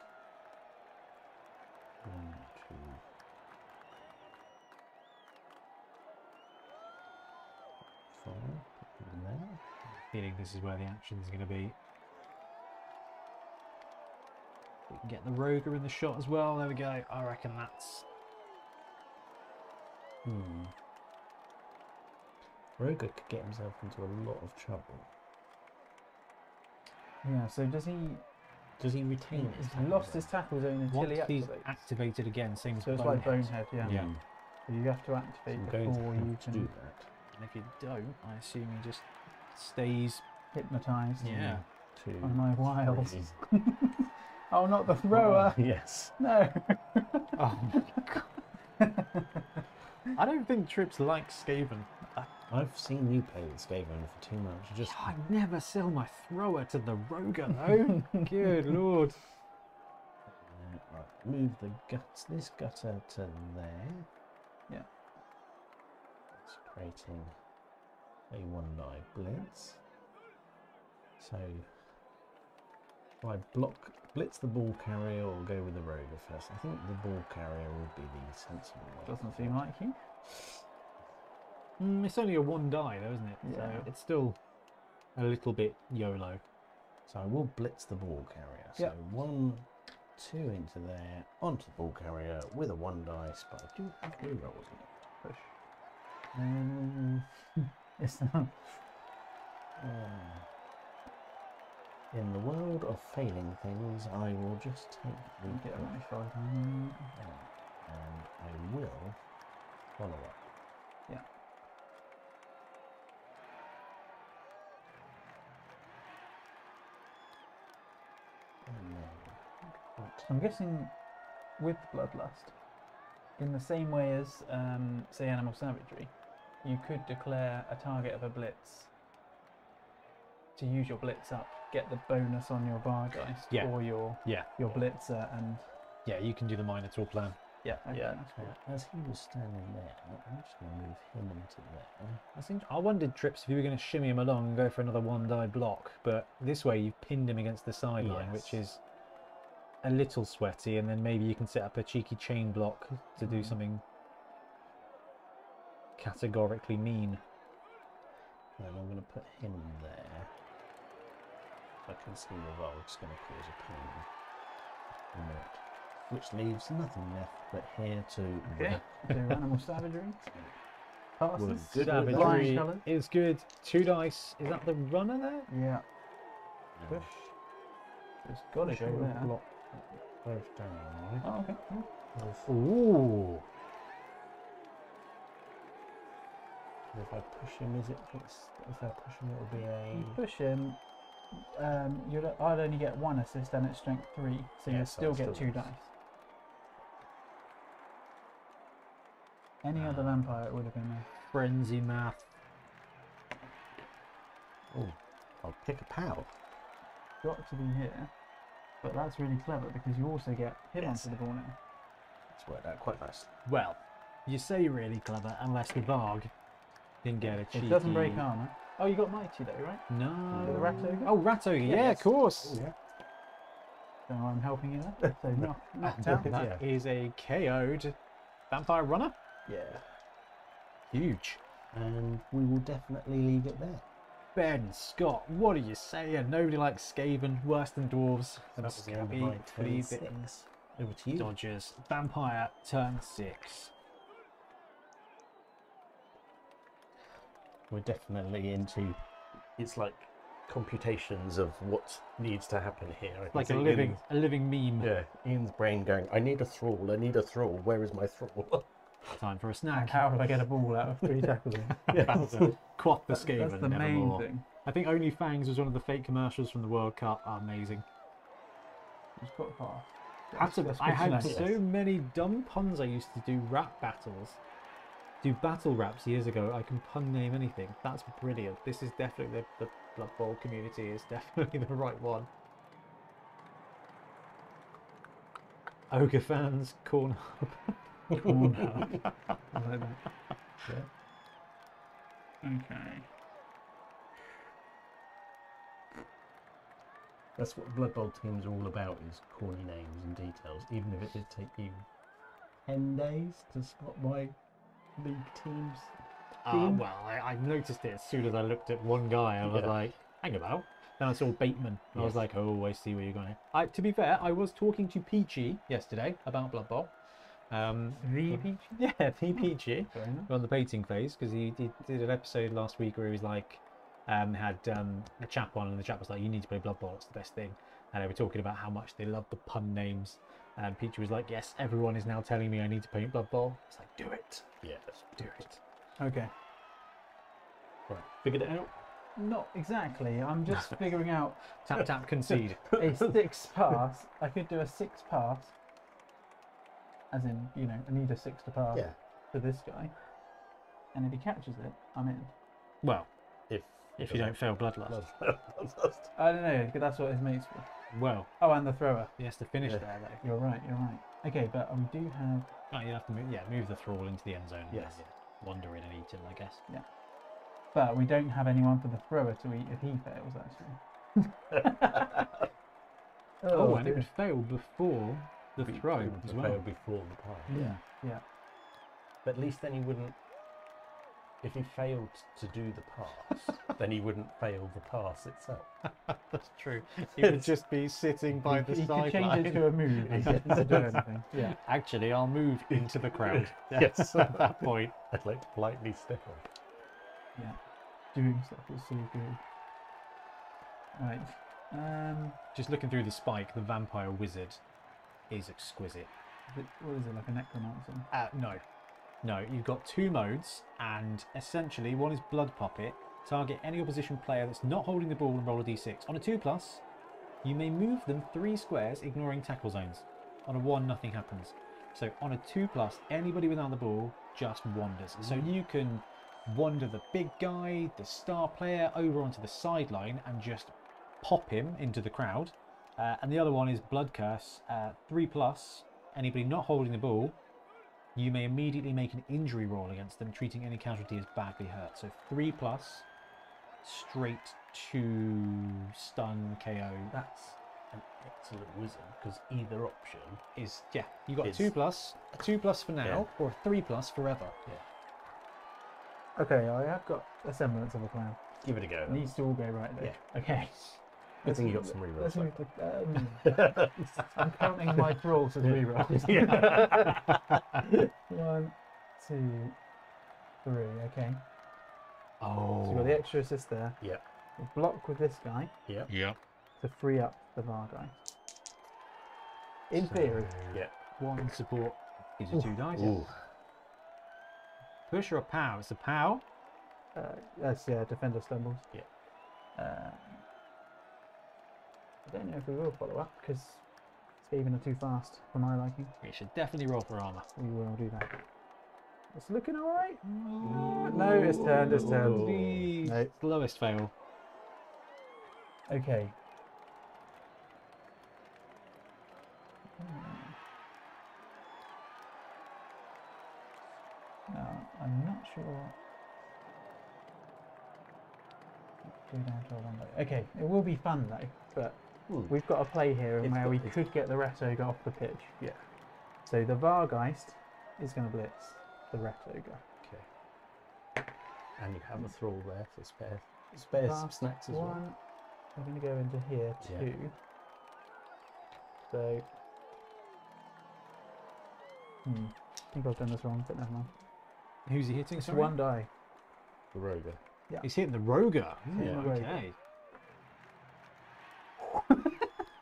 Feeling this is where the action is going to be. Get the Roger in the shot as well. There we go. I reckon that's... Roger could get himself into a lot of trouble. Yeah, so does he retain his tackle? He's lost his tackle zone until he's activated again, same as Bonehead. So it's like Bonehead, yeah. So you have to activate before you can do that. And if you don't, I assume he just stays hypnotised. Yeah. On my wiles. Oh, not the thrower. Oh, yes. No. Oh my god. I don't think Trips likes Skaven. I've seen you play with Skaven for too much. Just I never sell my thrower to the Roger though. Good lord. Right, move the guts. This gutter to there. Yeah. It's creating a one-live blitz. So if I blitz the ball carrier or go with the Roger first. I think the ball carrier would be the sensible one. Doesn't seem like you. It's only a one die though, isn't it? Yeah. So it's still a little bit YOLO. So I will blitz the ball carrier. So yep. 1, 2 into there, onto the ball carrier with a one dice, but I do have blue rolls in it. Push. It's not. In the world of failing things, I will just take the get away from and I will follow up. Yeah. And then, I'm guessing with Bloodlust, in the same way as, say, Animal Savagery, you could declare a target of a blitz to use your blitz up, get the bonus on your Vargheist or your blitzer, and you can do the Minotaur plan. Yeah, okay, yeah. Cool. As he was standing there, I'm just going to move him into there. I wondered, Trips, if you were going to shimmy him along and go for another one die block, but this way you've pinned him against the sideline, which is a little sweaty, and then maybe you can set up a cheeky chain block to do something categorically mean. Then I'm going to put him there. I can see the Volg's going to cause a pain. Which leaves nothing left but here to do Animal Savagery. Passes. Savagery is good. 2 dice. Is that the runner there? Yeah. Push. Just got to go there. Block both down. Right? Oh, okay. Ooh. If I push him, if I push him, it'll be a. You push him. I'd only get 1 assist and it's strength 3, so you still get 2 dice. Any other vampire it would have been a frenzy math. Oh, I'll pick a pal. Got to be here, but that's really clever because you also get him onto the ball now. It's worked out quite nice. Well, you say really clever unless the Varg didn't get a cheeky... It doesn't break armor. Oh, you got Mighty though, right? No. The Rat Ogre? Oh, Rat Ogre, yeah, of course. Oh, yeah. So I'm helping you there. So knocked out. That is a KO'd vampire runner. Yeah. Huge. And we will definitely leave it there. Ben, Scott, what are you saying? Nobody likes Skaven, worse than dwarves. That was Scabby, please. Over to you. Dodgers, vampire, turn 6. We're definitely into it's like computations of what needs to happen here. Like a living meme. Yeah, Ian's brain going, I need a thrall, I need a thrall, where is my thrall? Time for a snack. How will I get a ball out of 3 tackles? Quaff the Skaven. That's the main thing. I think Only Fangs was one of the fake commercials from the World Cup. Oh, amazing. It was quite far. I had so many dumb puns. I used to do rap battles. Do battle raps years ago. I can pun name anything. That's brilliant. This is definitely the Blood Bowl community is definitely the right one. Ogre fans, corn hub. Corn hub. I like that. Yeah. Okay. That's what Blood Bowl teams are all about, is corny names and details, even if it did take you 10 days to spot my league teams. Well, I noticed it as soon as I looked at one guy. I was like, hang about. Then I saw Bateman, and I was like, oh, I see where you're going here. To be fair, I was talking to Peachy yesterday about Blood Bowl. The Peachy? Yeah, the Peachy. On the baiting phase, because he did an episode last week where he was like, had a chap on, and the chap was like, you need to play Blood Bowl, it's the best thing. And they were talking about how much they love the pun names. And Peachy was like, yes, everyone is now telling me I need to play Blood Bowl. It's like, do it. Yeah, do it. Okay. Right, figured it out. Not exactly. I'm just figuring out. Tap, tap, concede. A six pass. I could do a six pass. As in, you know, I need a six to pass for this guy. And if he catches it, I'm in. Well, if you don't fail Bloodlust. I don't know, because that's what his mate's for. Well. Oh, and the thrower. He has to finish there, though. You're right, you're right. Okay, but we do have... Oh, you have to move, move the thrall into the end zone. Yes. Wander in and eat him, I guess. Yeah. But we don't have anyone for the thrower to eat if he fails, actually. Oh, and it would fail before the throw as well. Fail before the pass. Yeah, yeah. But at least then he wouldn't... If he failed to do the pass, then he wouldn't fail the pass itself. That's true. He would just be sitting by the sideline. He could change it to a move. Yeah. Actually, I'll move into the crowd. Yes. At that point, I'd like to politely step on. Yeah, doing stuff is so good. Right. Just looking through the spike, the vampire wizard is exquisite. What is it, like a necromancer? No. No, you've got two modes, and essentially one is blood puppet. Target any opposition player that's not holding the ball and roll a d6. On a 2+, you may move them 3 squares, ignoring tackle zones. On a 1, nothing happens. So on a 2+, anybody without the ball just wanders. So you can wander the big guy, the star player, over onto the sideline and just pop him into the crowd. And the other one is Blood Curse, 3+, anybody not holding the ball, you may immediately make an injury roll against them, treating any casualty as badly hurt. So 3+, straight to stun, KO. That's an excellent wizard, because either option is, yeah, you got a 2+ for now, or a 3+ forever. Yeah. Okay, I have got a semblance of a plan. Give it a go. It needs to all go right though. Yeah. Okay. Good thing you got some rerolls. I'm counting my thralls as rerolls. Yeah. 1, 2, 3. Okay. Oh. So you've got the extra assist there. Yeah. We'll block with this guy. Yeah. Yeah. To free up the Vargheist. In theory. Yeah. 1 support. Gives you 2 dice. Ooh. Push or a pow? It's a pow. That's defender stumbles. Yeah. I don't know if we will follow up because Skaven are too fast for my liking. We should definitely roll for armor. We will do that. It's looking alright. No, it's turned. It's turned. No. Lowest fail. Okay. I'm not sure. Okay, it will be fun though, but we've got a play here and where we could get the Rat Ogre off the pitch. Yeah. So the Vargheist is going to blitz the Rat Ogre. Okay. And you have a thrall there for spare some snacks as well. I'm going to go into here too. Yeah. So. I think I've done this wrong, but never mind. Who's he hitting? It's one die. The Roger. Yeah. He's hitting the Roger. Ooh, yeah.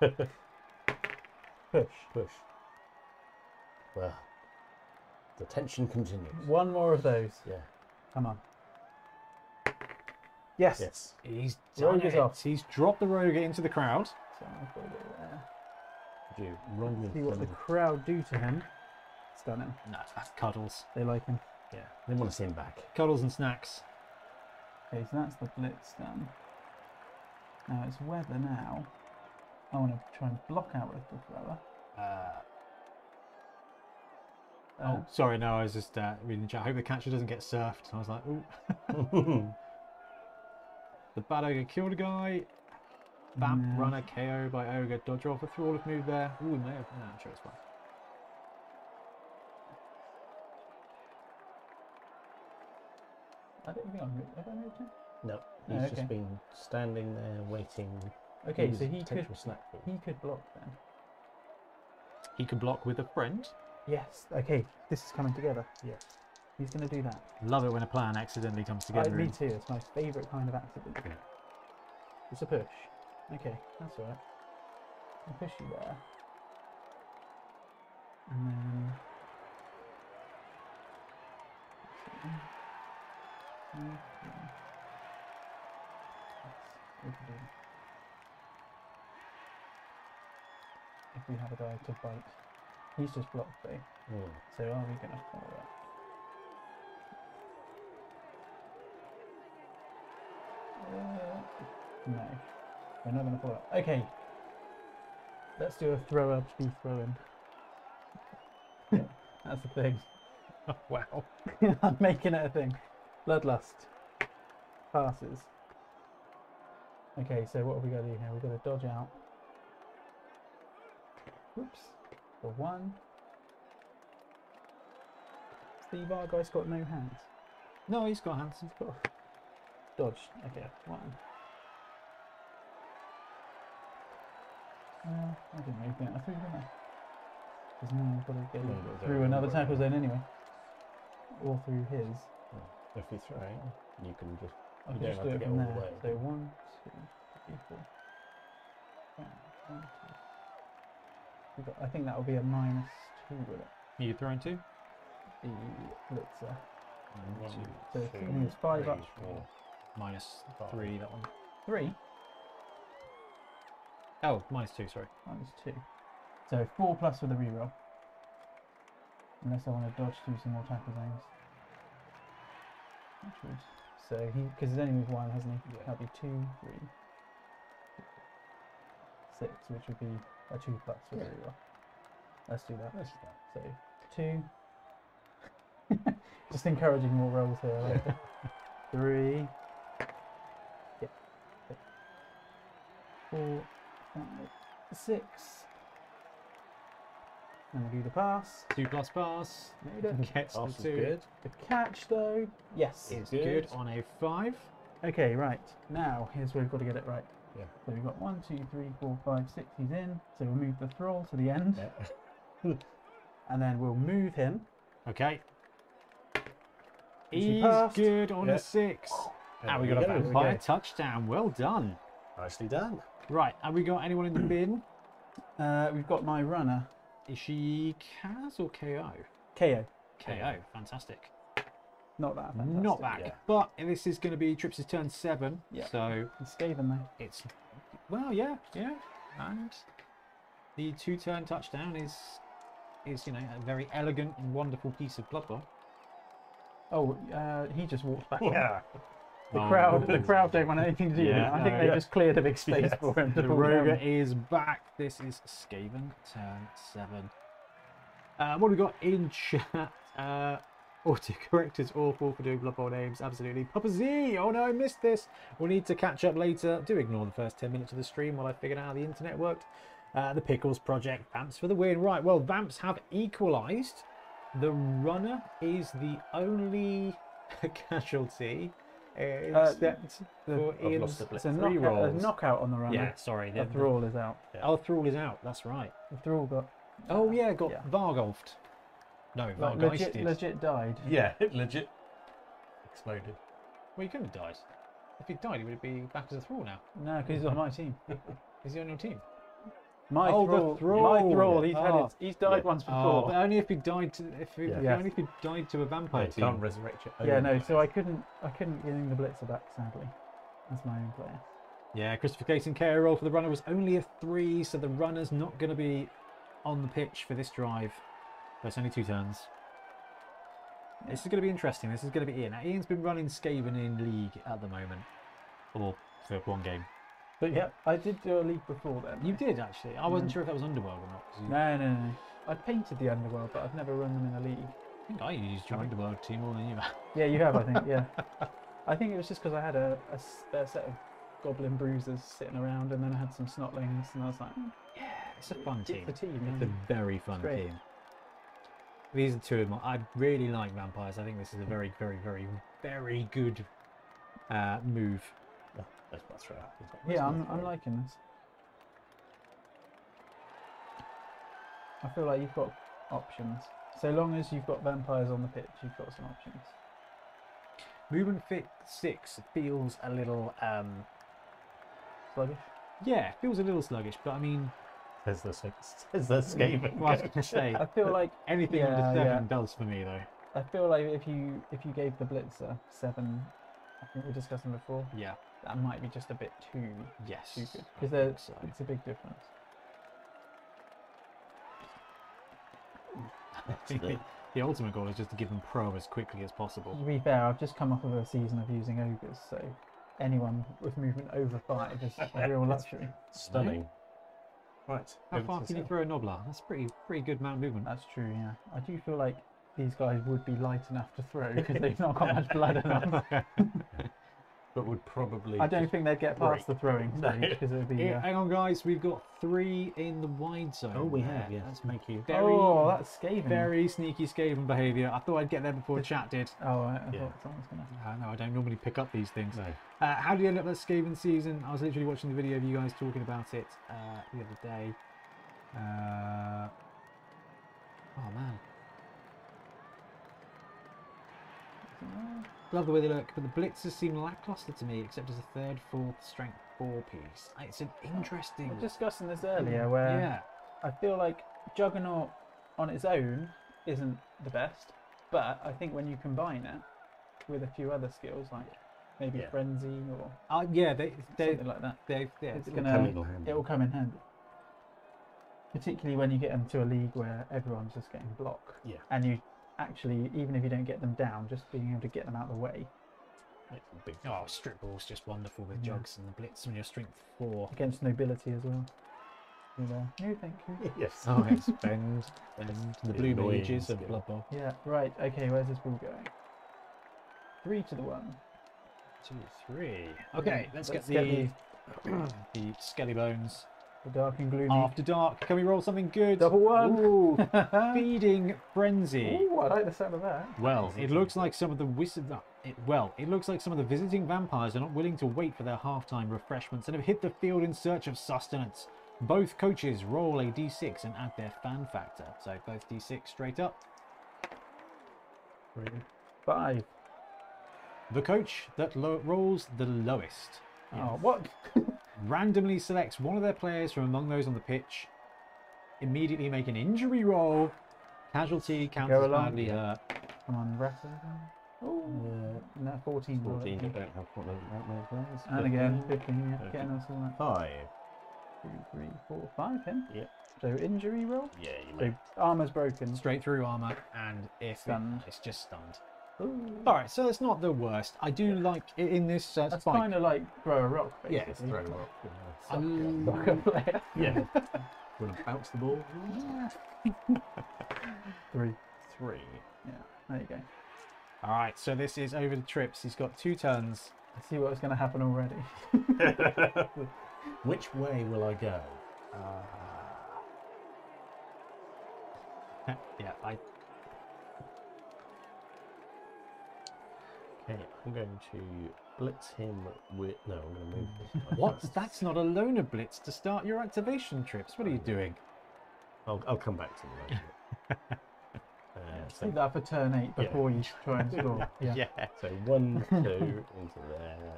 Okay. Push. Well, the tension continues. One more of those. Yeah. Come on. Yes. Yes. He's done it. Off. He's dropped the Roger into the crowd. So I've got it there. See what the crowd do to him. Stun him. No, that's Cuddles. They like him. Yeah, they want to see him back. Cuddles and snacks. Okay, so that's the blitz done. Now it's weather now. I want to try and block out with the thrower. Oh, sorry, no, I was just reading the chat. I hope the catcher doesn't get surfed. I was like, ooh. The bad ogre killed a guy. Vamp runner KO by ogre. Dodge roll for thrall if moved there. Ooh, may have. No, I'm sure it's fine. I don't think I've moved. Have I moved him? No, he's just been standing there waiting. Okay, so he could block then. He could block with a friend. Yes. Okay, this is coming together. Yeah. He's going to do that. Love it when a plan accidentally comes together. Me too. It's my favourite kind of accident. It's a push. Okay, that's all right. I'll push you there. And then... If we have a guy to bite, he's just blocked though. Mm. So are we going to follow that? No, we're not going to follow that. Okay, let's do a throw up, be throwing. Yeah, that's the thing. Oh, wow. I'm making it a thing. Bloodlust passes. Okay, so what have we got to do here? We've got to dodge out. Whoops. The one. The Vargheist's got no hands. No, he's got hands. He's got dodge. Okay, one. I didn't really think I threw him. Because now I've got to get through another tackle zone anyway. Or through his. If you throw it, you can just. I can just do it from there. So 1, 2, 3, 4, 5, 1, 2. We've got, I think that will be a -2, will it? Are you throwing 2? The blitzer. 1, 2. So 5 up. 4. -3, that one. 3? Oh, -2, sorry. -2. So 4 plus for the reroll. Unless I want to dodge through some more tackle zones. So he, because he's only moved 1, hasn't he? Yeah. That'll be 2, 3, 6, which would be a 2+. Yeah. Let's do that. Let's do that. So 2. Just encouraging more rolls here. Right? 3. Yeah. 4, 5, 6. And we do the pass. 2+ pass. Made it. Gets the 2. Good. The catch though, yes. It's good. On a 5. Okay, right. Now, here's where we've got to get it right. Yeah. So we've got 1, 2, 3, 4, 5, 6. He's in. So we'll move the thrall to the end. Yeah. And then we'll move him. Okay. He's good on a 6. And we got a vampire touchdown. Well done. Nicely done. Right. Have we got anyone in the bin? We've got my runner. Is she Kaz or KO? KO. KO, fantastic. Not that fantastic. Not that, yeah. But this is going to be Trips' turn 7. Yeah. So it's Skaven though. It's, well, yeah, yeah. And the 2-turn touchdown is you know, a very elegant and wonderful piece of Blood Bowl. Oh, he just walked back. Yeah. The crowd don't want anything to do with it. I think they just cleared a big space for him. The Roger is back. This is Skaven, turn 7. What have we got in chat? Autocorrect is awful for doing Blood Bowl names. Absolutely. Papa Z! Oh no, I missed this. We'll need to catch up later. Do ignore the first 10 minutes of the stream while I figured out how the internet worked. The Pickles Project, Vamps for the win. Right, well, Vamps have equalised. The runner is the only casualty. It's a knockout on the runner. Yeah, sorry. The thrall is out. Yeah. Oh, thrall is out. That's right. The thrall got... oh, yeah, got Vargolfed. No, Vargeisted. Legit died. Yeah, it legit exploded. Well, he couldn't have died. If he'd died, he would be back as a thrall now. No, because he's on my team. Is he on your team? My thrall. He's died once before. But only if he died to only if he died to a vampire team. Can't resurrect it. Yeah, no. So I couldn't bring the blitzer back. Sadly, as my own player. Yeah, Christopher Case and KO roll for the runner was only a 3, so the runner's not going to be on the pitch for this drive. But it's only 2 turns. Yeah. This is going to be interesting. This is going to be Ian. Now, Ian's been running Skaven in league at the moment, or for 1 game. But yeah, I did do a league before then. You did actually. I wasn't sure if that was Underworld or not. No. I painted the Underworld, but I've never run them in a league. I think I used your Underworld team more than you have. Yeah, you have, I think. Yeah. I think it was just because I had a spare set of goblin bruisers sitting around, and then I had some snotlings, and I was like, yeah, it's a fun team. It's a team. It's a very fun team. These are 2 of them. I really like vampires. I think this is a very, very, very, very good move. Oh, that's right. Yeah, I'm liking this. I feel like you've got options. So long as you've got vampires on the pitch, you've got some options. Movement 6 feels a little sluggish. Yeah, feels a little sluggish, but I mean, says the Skaven. Well, I was going to say, I feel like anything under 7 does for me though. I feel like if you gave the Blitzer 7, I think we discussed them before. Yeah, that might be just a bit too stupid because it's a big difference. I think the ultimate goal is just to give them pro as quickly as possible. To be fair, I've just come off of a season of using ogres, so anyone with movement over 5 is a real luxury. Stunning. Right. How far can you throw a Noblar? That's pretty good amount of movement. That's true, yeah. I do feel like these guys would be light enough to throw because they've not got much blood enough. But would probably... I don't think they'd get past the throwing stage because it would be... Hang on, guys. We've got 3 in the wide zone. Oh, we have, yeah. That's making... Oh, that's Skaven. Very sneaky Skaven behaviour. I thought I'd get there before chat did. Oh, I thought someone's going to... No, I don't normally pick up these things. No. How do you end up that Skaven season? I was literally watching the video of you guys talking about it the other day. Oh, man. Love the way they look, but the blitzers seem lackluster to me, except as a 3rd, 4th strength 4 piece. It's an interesting... We were discussing this earlier, where I feel like Juggernaut on its own isn't the best, but I think when you combine it with a few other skills, like maybe Frenzy or something like that, it will come in handy. Particularly when you get into a league where everyone's just getting blocked, and you... Actually, even if you don't get them down, just being able to get them out of the way. Oh, strip ball's just wonderful with jugs and the blitz when you're strength 4. Against nobility as well. No, thank you. Yes. Oh, it's Ben. The blue mages of Blood Bowl. Yeah, right. Okay, where's this ball going? 3 to the 1. 2, 3. Okay, let's get the skelly bones. The dark and gloomy. After Dark. Can we roll something good? Double 1. Ooh, feeding frenzy. Ooh, I like the sound of that. Well, it looks like some of the visiting vampires are not willing to wait for their halftime refreshments and have hit the field in search of sustenance. Both coaches roll a d6 and add their fan factor. So both d6 straight up. 3, 5. The coach that rolls the lowest. Yes. Oh, what? Randomly selects one of their players from among those on the pitch. Immediately make an injury roll. Casualty counters badly hurt. Come on, rest. Oh, no, 14. 14. Right? Don't have what those. And 15, again, 15. Yeah, getting us all that. 5. 2, 3, 4, 5. Then. Yeah. So injury roll. Yeah. So armor's broken. Straight through armor, and it's just stunned. Ooh. All right, so it's not the worst. I do like in this. That's kind of like throw a rock. Basically. Yeah, throw a rock. Yeah. Wanna bounce the ball? Yeah. 3. Yeah. There you go. All right, so this is over to Trips. He's got 2 turns. I see what's going to happen already. Which way will I go? I'm going to blitz him with... No, I'm going to move this. What? That's not a loner blitz to start your activation trips. What are you doing? I'll come back to you later. Save that for turn 8 before you try and score. So 1, 2 into there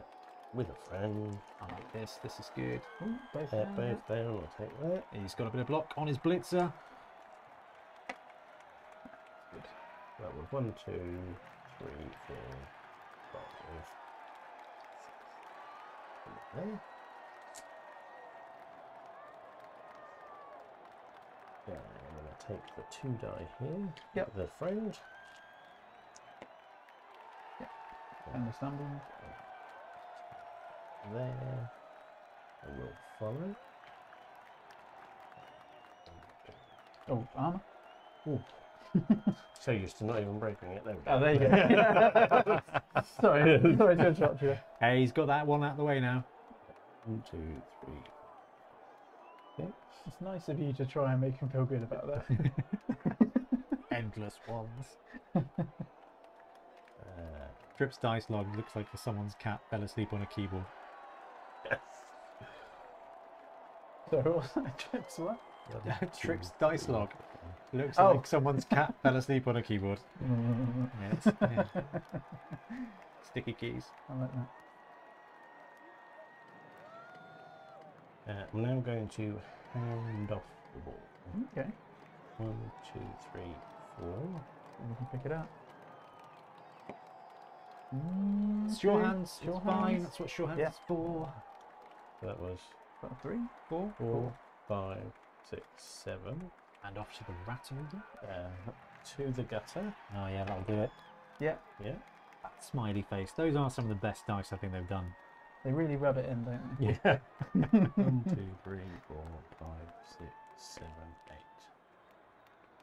with a friend. I like this. This is good. Ooh, both down. I'll take that. He's got a bit of block on his blitzer. Good. That was 1, 2, 3, 4... Yeah, I'm going to take the 2 die here. Yep. The friend. Yep. And the stumble. There. I will follow. Oh, armor. Ooh. So used to not even breaking it. There we go. Oh, there you go. Sorry to interrupt you. Hey, he's got that one out of the way now. 1, 2, 3, 6. It's nice of you to try and make him feel good about that. Endless ones. Trips dice log looks like someone's cat fell asleep on a keyboard. Yes. Sorry, what was that? Trips what? Trips dice log looks like someone's cat fell asleep on a keyboard. Yeah, yeah. Sticky keys. I like that. I'm now going to hand off the ball. Okay. 1, 2, 3, 4. We can pick it up. Sure hands, fine. That's what sure hands is for. So that was 3, 4, 5, 6, 7. And off to the rat ogre. To the gutter. Oh yeah, that'll do it. Yeah. Yeah. That smiley face. Those are some of the best dice I think they've done. They really rub it in, don't they? Yeah. 1, 2, 3, 4, 5, 6, 7, 8.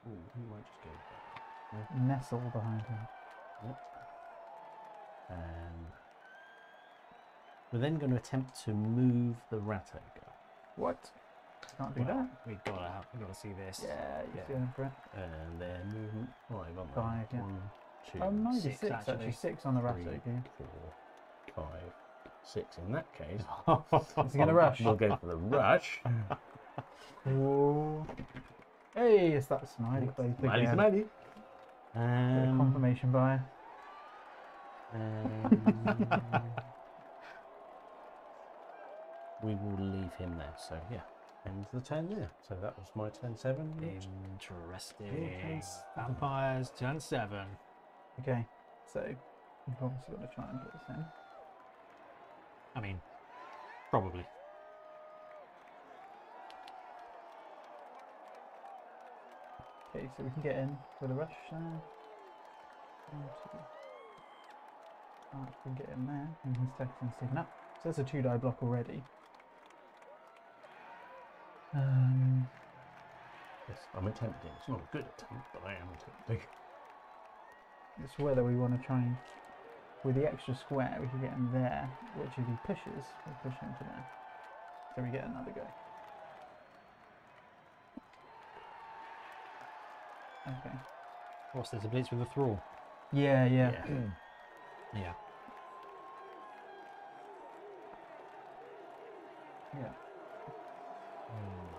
Ooh, he might just go back. Yeah. Nestle behind him. Yep. We're then going to attempt to move the rat ogre. What? Can't do that. We've got to see this. Yeah, you're feeling for it. And their movement 5 on the 1, 2, 6 on the rat ogre. 3, 4, 5, 6 in that case. He's going to rush. We'll go for the rush. Hey, it's that smiley face. Smiley. Confirmation buyer. We will leave him there, so yeah. End the turn there. So that was my turn 7. Interesting. Vampire's turn 7. Okay, so we've obviously got to try and do this in. I mean, probably. Okay, so we can get in with a rush now. We can get in there and his text is taken up. So that's a 2 die block already. Yes, I'm attempting. It's not a good attempt, but I am attempting. It's whether we want to try and... With the extra square, we can get him there, which if he pushes, we'll push him to there. So we get another go. Okay. What's this? A blitz with a thrall? Yeah, yeah. Yeah. Yeah. Yeah.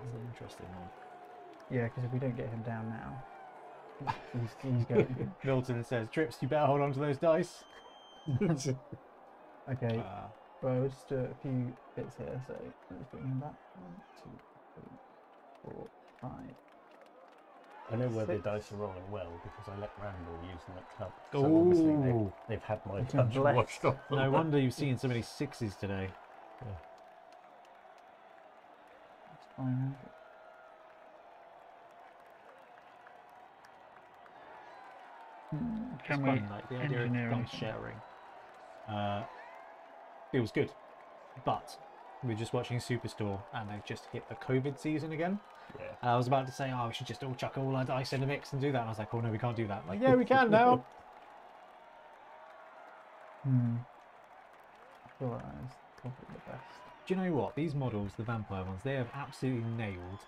That's an interesting one. Yeah, because if we don't get him down now, he's going. Milton says, Trips, you better hold on to those dice. Okay, well, we'll just do a few bits here, so let's bring him back. 1, 2, 3, 4, 5. I know where the dice are rolling well because I let Randall use them at club. So obviously they've had my touch washed off. No wonder you've seen so many 6s today. Yeah. Let's try around it. Can we like the idea of dice sharing? Feels good, but we're just watching Superstore and they've just hit the COVID season again. Yeah. And I was about to say, oh, we should just all chuck all our dice in the mix and do that. And I was like, oh no, we can't do that. Like, yeah, we can now. I feel like that's probably the best. Do you know what? These models, the vampire ones, they have absolutely nailed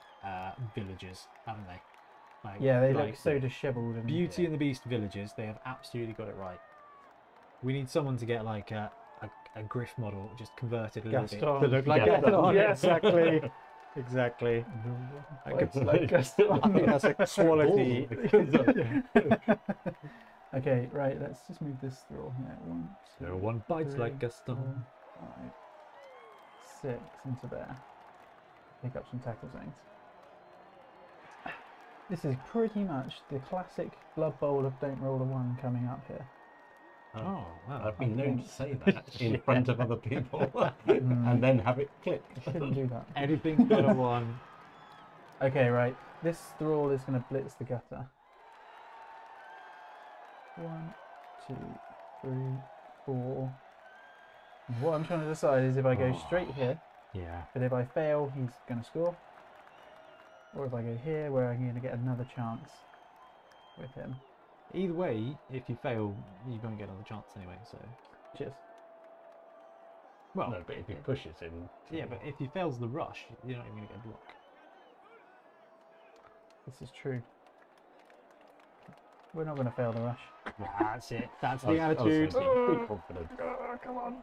villagers, haven't they? Like, yeah, they look so dishevelled. And Beauty and the Beast villagers, they have absolutely got it right. We need someone to get like a Griff model just converted a little bit to look like Gaston. Yeah, exactly. Exactly. Like Gaston. I think that's a quality. Okay, right, let's just move this through. Yeah, 1, 2, 1 bites like Gaston. 4, 5, 6 into there. Pick up some tackle zones. This is pretty much the classic Blood Bowl of don't roll a 1 coming up here. Oh, wow. I've been known to say that in front of other people and then have it clicked. I shouldn't do that. Anything but a 1. Okay, right. This thrall is going to blitz the gutter. 1, 2, 3, 4. What I'm trying to decide is if I go straight here, but if I fail, he's going to score. Or if I go here, where I'm going to get another chance with him. Either way, if you fail, you won't get another chance anyway, so... Cheers. Well... No, but if he pushes him... Yeah, but if he fails the rush, you're not even going to get a block. This is true. We're not going to fail the rush. That's it. That's the attitude. Be confident. Oh, come on.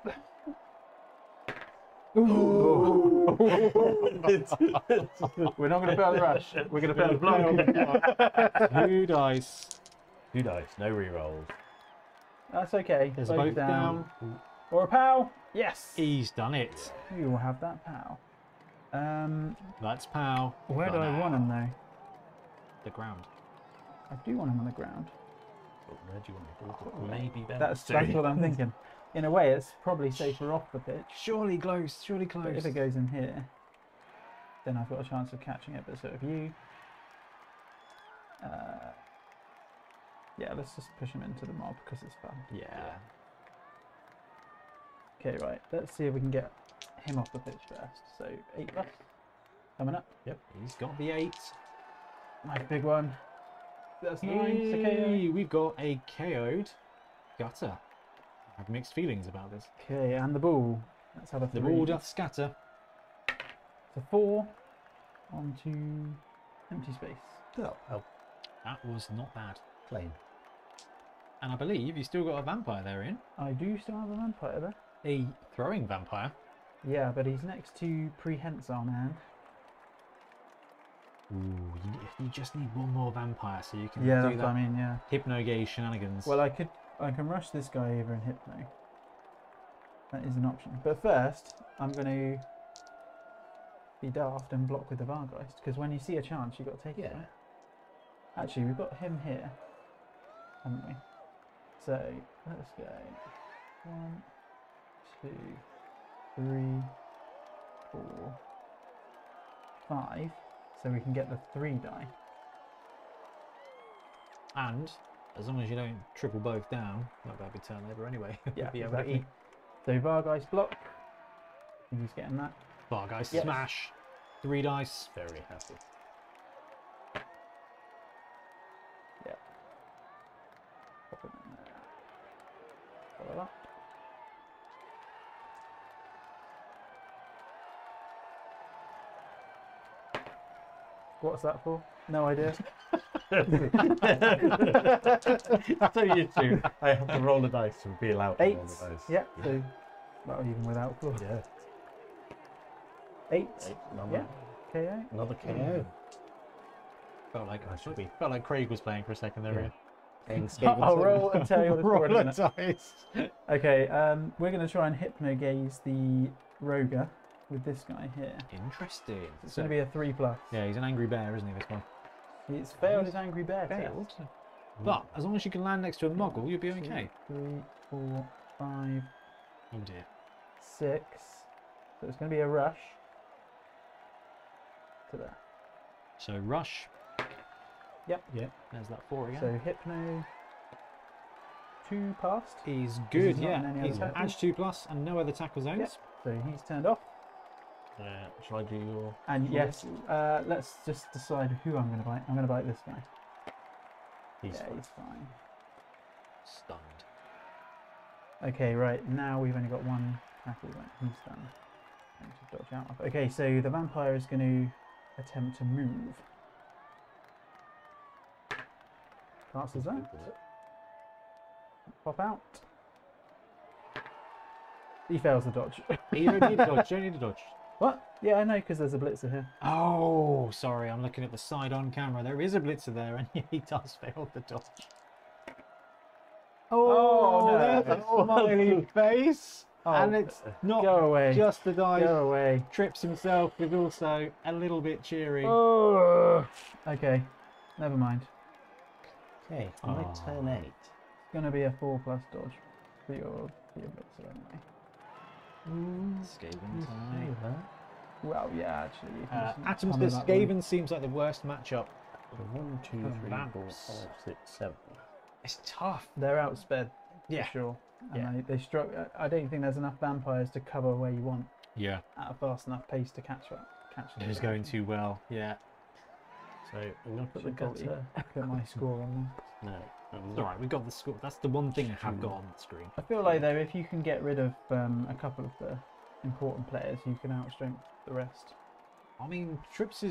Ooh. We're not going to fail the rush. We're going to fail the block. Two dice. Two dice. No rerolls. That's okay. There's both down. Or a pow. Yes. He's done it. You will have that pow. That's pow. Where do I want him though? The ground. I do want him on the ground. But where do you want to go? Maybe better. That's what I'm thinking. In a way, it's probably safer off the pitch. Surely close. Surely close. But if it goes in here, then I've got a chance of catching it. But so if you, yeah, let's just push him into the mob because it's fun. Yeah. Okay, right. Let's see if we can get him off the pitch first. So 8 plus coming up. Yep, he's got the 8. Nice big one. That's 9. Hey, so we've got a KO'd gutter. I have mixed feelings about this. Okay, and the ball. Let's have a 3. The ball doth scatter. So 4 onto empty space. Oh, oh. That was not bad. Plain. And I believe you still got a vampire there, Ian. I do still have a vampire there. A throwing vampire. Yeah, but he's next to Prehensile Man. Ooh, you just need one more vampire so you can do that. I mean, yeah. Hypno Gaze shenanigans. Well, I can rush this guy over in hypno. That is an option. But first, I'm going to be daft and block with the Vargheist because when you see a chance, you've got to take it. Right? Actually, we've got him here, haven't we? So let's go 1, 2, 3, 4, 5. So we can get the 3 die. And as long as you don't triple both down, not that would be turnover anyway. Yeah, exactly. So Vargheist block. I think he's getting that. Vargheist smash. 3 dice. Very happy. Yeah. Pop him in there. Follow that. What's that for? No idea. So you two, I have to roll the dice to be allowed to roll the dice. Yeah, so, well, even without claws. Yeah. 8. Another KO. Another KO. Felt like Craig was playing for a second there. Yeah. I'll roll and tell you what the score is. Okay, we're going to try and hypno gaze the Roger with this guy here. Interesting. It's going to be a 3 plus. Yeah, he's an angry bear, isn't he, this one? He's failed his angry bear test. But as long as you can land next to a muggle, you'll be okay. 3, 4, 5. Oh dear. 6. So it's going to be a rush to there. So rush. Yep. Yep. There's that 4 again. So hypno 2 past. He's good. Yeah. He's edge 2 plus and no other tackle zones. Yep. So he's turned off. Shall I do your... And yes, let's just decide who I'm going to bite. I'm going to bite this guy. He's fine. Stunned. Okay, right. Now we've only got 1 tackle. He's stunned. Dodge out. Okay, so the vampire is going to attempt to move. Passes that. Pop out. He fails the dodge. You don't need to dodge. You don't need to dodge. What? Yeah, I know, because there's a blitzer here. Oh, sorry, I'm looking at the side on camera. There is a blitzer there, and he does fail the dodge. Oh, there's a smiley face. Oh, and it's not just the guy. Go away. Trips himself is also a little bit cheery. Oh. Okay, never mind. Okay, I like turn 8. It's going to be a 4 plus dodge for your blitzer, anyway. Skaven time. Well, yeah, actually. Atoms vs. Skaven seems like the worst matchup. 1, 2, 3, 4, 5, 6, 7. It's tough. They're outsped. Yeah. For sure. And yeah. They struck. I don't think there's enough vampires to cover where you want. Yeah. At a fast enough pace to catch it. It was going too well. Yeah. So I'm going to put put my score on there. No. It's all right, we've got the score. That's the one thing I have got on the screen. I feel like, though, if you can get rid of a couple of the important players, you can outstrength the rest. I mean, Trips'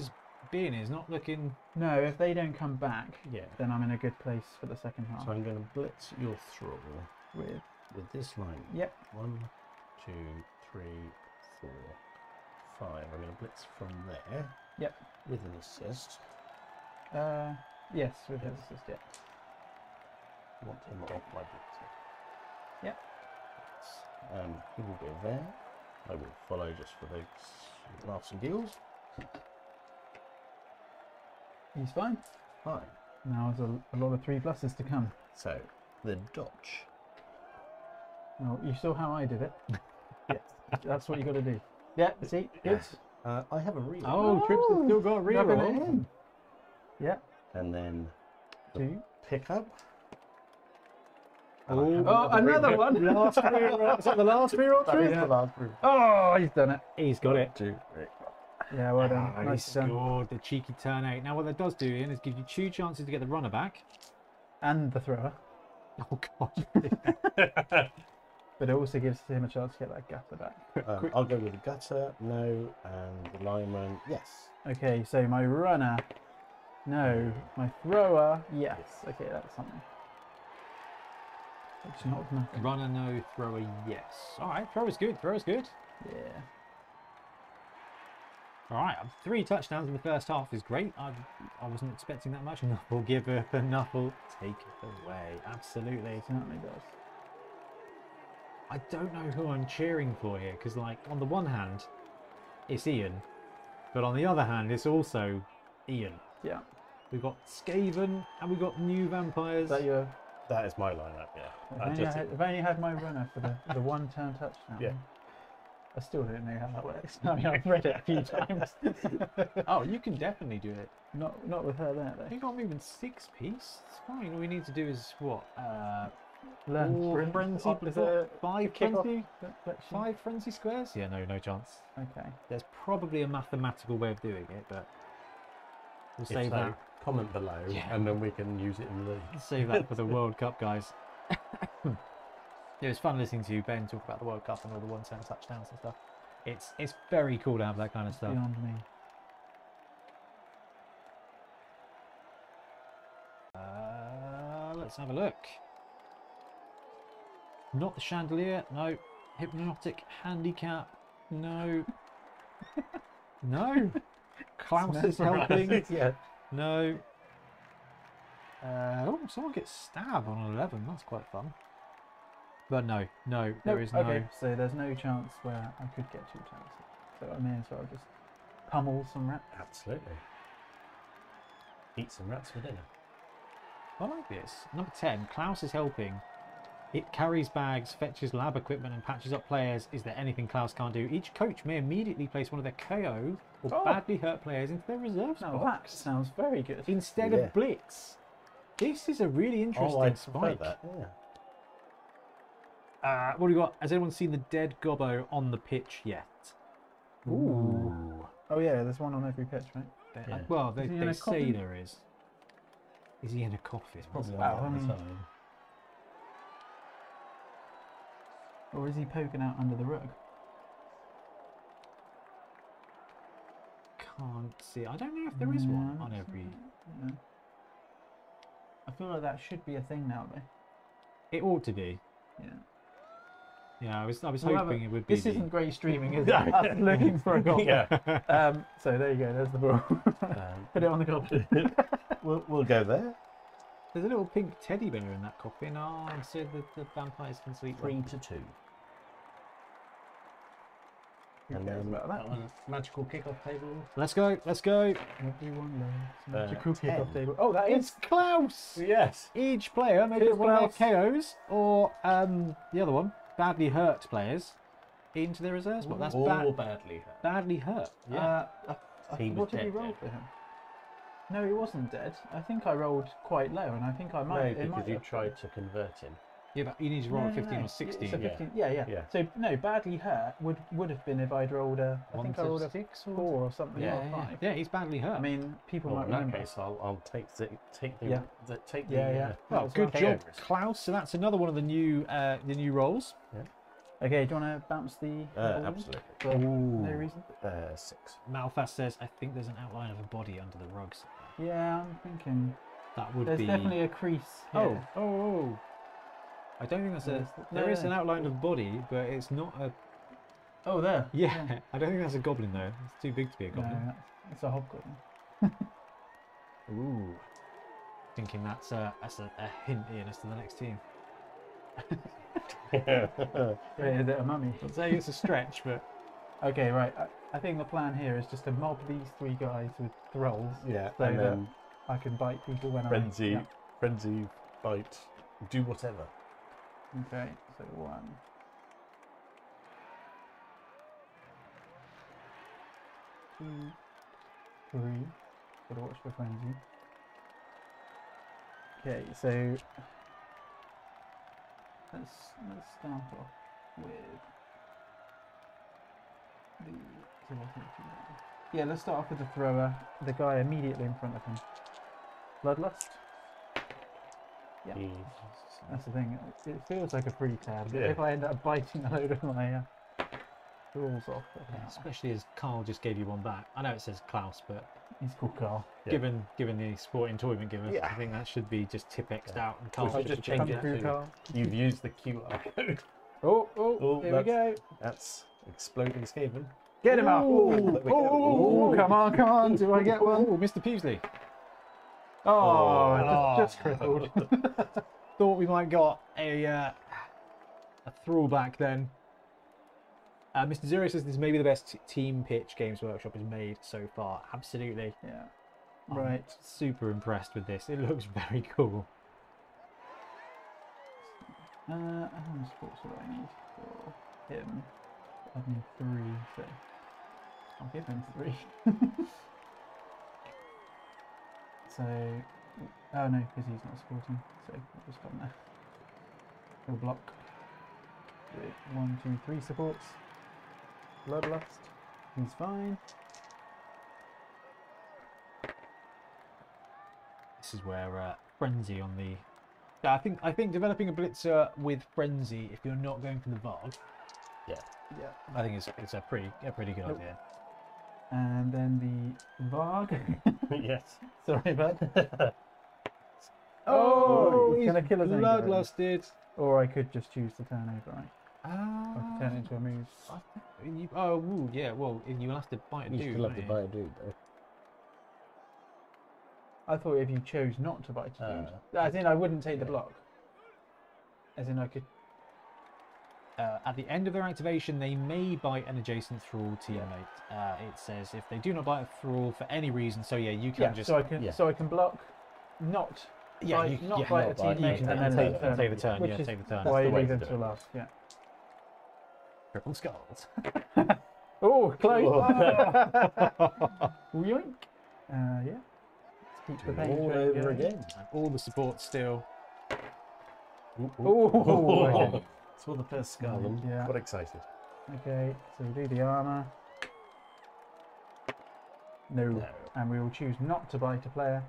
being is not looking... No, if they don't come back, yeah, then I'm in a good place for the second half. So I'm going to blitz your thrall with this line. Yep. 1, 2, 3, 4, 5. I'm going to blitz from there. Yep. With an assist. Yes, with an assist, yeah. I want him off my blitz. Yep. He will go there. I will follow just for those laughs and deals. He's fine. Fine. Now there's a lot of 3 pluses to come. So, the dodge. Oh, you saw how I did it. Yes, that's what you got to do. Yeah, see? Good. I have a reroll. Oh, Trips has still got a reroll. Yeah. And then the pick up. Oh, another one! Is that the last reroll, Trips? Yeah. Oh, he's done it. He's got it. 2, 3. Yeah, well done. Nice scored. The cheeky turn out. Now, what that does do, Ian, is give you 2 chances to get the runner back. And the thrower. Oh, God. But it also gives him a chance to get that gutter back. I'll go with the gutter, no, and the lineman, yes. Okay, so my runner, no. My thrower, yes. Okay, that's something. It's not nothing. Runner, no. Thrower, yes. All right, thrower's good. Thrower's good. Yeah. All right, 3 touchdowns in the first half is great. I wasn't expecting that much. Nuffle giveth and Nuffle taketh away. Absolutely. Certainly does. I don't know who I'm cheering for here, because, like, on the one hand, it's Ian, but on the other hand, it's also Ian. Yeah. We've got Skaven, and we've got new vampires. Is that your... That is my lineup, yeah. If I only had my runner for the 1-turn touchdown. Yeah. I still don't know how that works. I mean, I've read it a few times. Oh, you can definitely do it. Not with her there, though. You got moving 6-piece. It's fine. All we need to do is what? Learn Frenzy. 5 Frenzy squares? Yeah, no chance. Okay. There's probably a mathematical way of doing it, but we'll save that. Comment below, yeah, and then we can use it in the... Save that for the World Cup, guys. It was fun listening to you, Ben, talk about the World Cup and all the 1-turn touchdowns and stuff. It's very cool to have that kind of stuff. Beyond me. Let's have a look. Not the chandelier, no. Hypnotic handicap, no. No. Klaus is helping. Yeah. No. Oh, someone gets stabbed on 11. That's quite fun. But no, there is no. Okay, so there's no chance where I could get 2 chances. So I may as well just pummel some rats. Absolutely. Eat some rats for dinner. I like this. Number 10, Klaus is helping. It carries bags, fetches lab equipment, and patches up players. Is there anything Klaus can't do? Each coach may immediately place one of their KO or badly hurt players into their reserve spot. Now that sounds very good. Instead of blitz. This is a really interesting spike. That. Yeah. What do we got? Has anyone seen the dead gobbo on the pitch yet? Ooh. Oh yeah, there's one on every pitch, right? Yeah. Well, they say there is. Is he in a coffin? Probably on or is he poking out under the rug? Can't see. I don't know if there is one on every. Yeah. I feel like that should be a thing now, though. It ought to be. Yeah. Yeah, I was hoping it would be. This isn't great streaming, is it? Us looking for a goal. Yeah. So there you go. There's the ball. Put it on the coffin. we'll go there. There's a little pink teddy bear in that coffin. Oh, and so the vampires can sleep. 3-2. And then that one. Magical kickoff table. Let's go. Let's go. Everyone knows. Magical kickoff table. Oh, that is Klaus. Yes. Each player may get one of their KOs or the other one. Badly hurt players into their reserves. But that's badly hurt. Badly hurt. Yeah. What did he roll for him? No, he wasn't dead. I think I rolled quite low, and I think I might. Maybe because you tried to convert him. Yeah, but you need to roll a 15 or 16. So 15, yeah. So no, badly hurt would have been if I'd rolled a. I think I rolled a 6 or 4 or something. Yeah, or 5. Yeah, he's badly hurt. I mean, people might remember. In that case, I'll take the. Well, good job, Klaus. So that's another one of the new roles. Yeah. Okay, do you want to bounce the... absolutely. For no reason? 6. Malfast says, I think there's an outline of a body under the rug somewhere. Yeah, I'm thinking. That would there's be... definitely a crease here. Oh, oh, I don't think that's there is an outline of body, but it's not a... Oh, there. Yeah, yeah. I don't think that's a goblin, though. It's too big to be a goblin. No, it's a hobgoblin. Ooh. Thinking that's a hint, Ian, as to the next team. Is it a mummy? I'd say it's a stretch, but... Okay, right. I think the plan here is just to mob these three guys with thralls. Yeah, so and then I can bite people when frenzy, I'm... Frenzy, bite, do whatever. Okay, so 1. Two, 3. Gotta watch for frenzy. Okay, so let's start off with the yeah. Let's start off with the thrower. The guy immediately in front of him. Bloodlust. Yeah, that's the thing. It feels like a free tab. Yeah. If I end up biting a load of my rules off, especially as Carl just gave you one back. I know it says Klaus, but he's called Carl. Yeah. Given the sporting tournament given, yeah. I think that should be just tipexed out and Carl just change it. You've used the QR code. Oh, oh, oh there we go. That's exploding Skaven. Get him out! Oh, oh, come on, come on! Do I get one? Oh, Mr. Peasley. Oh, oh. Just crippled. Thought we might got a throwback then. Mr. Zero says this may be the best team pitch Games Workshop has made so far. Absolutely. Yeah. Right. I'm super impressed with this. It looks very cool. How many sports do I need for him? I need 3, so I'll give him 3. So, oh no, because he's not sporting. So I'll just come there. He'll block with 1, 2, 3 supports. Bloodlust, he's fine. This is where frenzy on the. Yeah, I think developing a blitzer with frenzy if you're not going for the Varg. Yeah, yeah. I think it's a pretty good idea. And then the Varg. Yes. Sorry, bud. Oh, he's gonna kill us. Bloodlusted. Or I could just choose the turnover, right? I can turn it into a move. Oh, yeah, well, you'll have to bite a dude. You still have to bite a dude, though. I thought if you chose not to bite a dude, as in I wouldn't take the block. As in I could... at the end of their activation, they may bite an adjacent thrall teammate. Yeah. It says if they do not bite a thrall for any reason, so yeah, you can just... So I can block, not... Yeah, you can not bite a teammate and then take the turn. Yeah, take the turn. Why you leave them to last, yeah. Triple skulls. Oh, close! Yoink! Yeah. Let's keep the page all over again. And all the support still. Oh! Saw the first skull. Yeah. Got excited. Okay, so we do the armor. No. And we will choose not to bite a player.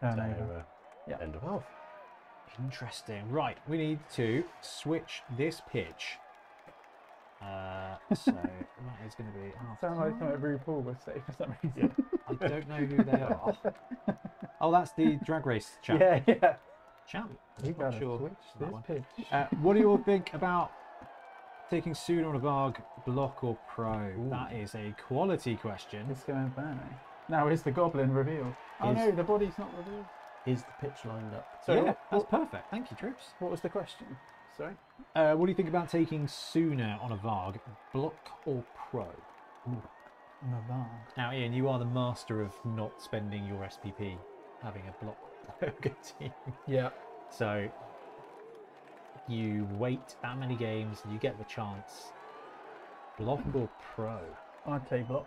Turnover. Yeah. End of half. Interesting. Right, we need to switch this pitch. So that is going to be half. Sounds like something RuPaul would say for some reason. Yeah. I don't know who they are. Oh, that's the drag race champ. Yeah, yeah. Champ. I'm not sure. What do you all think about taking Suda on a Varg, block or pro? Ooh. That is a quality question. It's going to burn. Now is the goblin revealed? Oh no, the body's not revealed. Is the pitch lined up? So yeah, that's perfect. Thank you, Trips. What was the question? Sorry? What do you think about taking Sooner on a Varg, block or pro? Ooh, on a Varg. Now, Ian, you are the master of not spending your SPP having a block poker team. Yeah. So you wait that many games, you get the chance. Block or pro? I'd take block.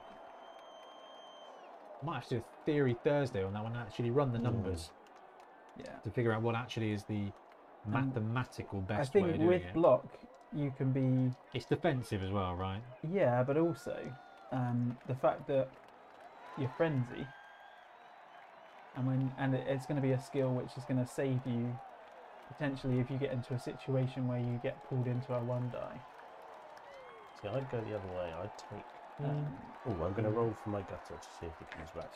Might have to do a Theory Thursday on that one, actually run the numbers. Yeah. To figure out what actually is the mathematical best way of doing it. I think with block, you can be... It's defensive as well, right? Yeah, but also the fact that you're frenzy, and it's going to be a skill which is going to save you, potentially, if you get into a situation where you get pulled into a one die. See, I'd go the other way. I'd take... oh, I'm going to roll for my gutter to see if it comes back.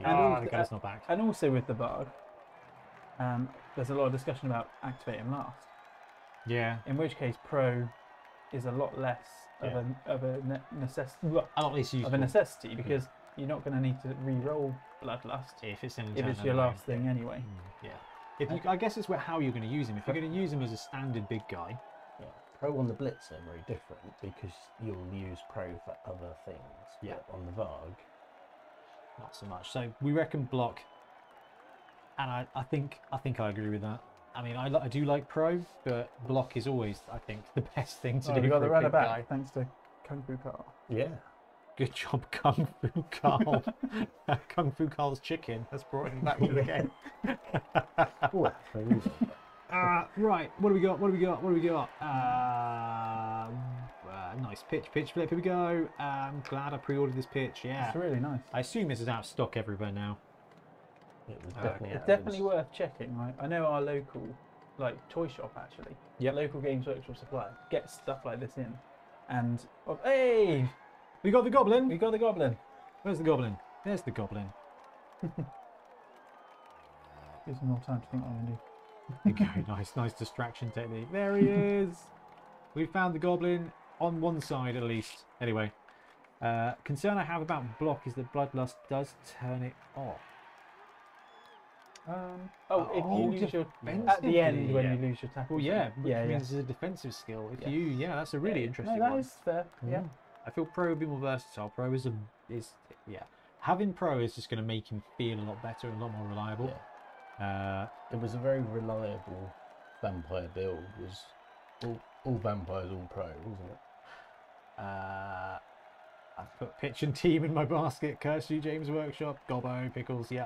Yeah. Oh, the gutter's not back. And also with the bug, there's a lot of discussion about activating last. Yeah. In which case, Pro is a lot less of a necessity because you're not going to need to re-roll Bloodlust if it's your last thing anyway. Yeah. If you, I guess it's how you're going to use him. If you're going to use him as a standard big guy, Pro on the Blitz are very different because you'll use Pro for other things. Yeah. But on the Varg, not so much. So we reckon block, and I think I agree with that. I mean, I do like Pro, but block is always, I think, the best thing to do. We got the runabout thanks to Kung Fu Carl. Yeah. Good job, Kung Fu Carl. Kung Fu Carl's chicken has brought him back to the game. Right, what do we got? What do we got? What do we got? Nice pitch flip. Here we go. I'm glad I pre-ordered this pitch. Yeah, it's really nice. I assume this is out of stock everywhere now. It was definitely it's definitely worth checking. Right, I know our local, toy shop actually. Yeah, local Games Workshop supplier gets stuff like this in, and hey. We got the goblin. We got the goblin. Where's the goblin? There's the goblin. Gives me more time to think what I'm going to do. Okay, nice distraction technique. There he is. We found the goblin on one side at least. Anyway, concern I have about block is that Bloodlust does turn it off. If you lose your at the end when you lose your tackle. Well, which means it's a defensive skill. If you, that's a really interesting one. That is fair. Yeah. I feel Pro would be more versatile. Pro is having Pro is just going to make him feel a lot better and a lot more reliable. Yeah. It was a very reliable vampire build. It was all vampires, all Pro, wasn't it? I've put pitch and team in my basket. Curse you, James Workshop. Gobbo, Pickles. Yeah.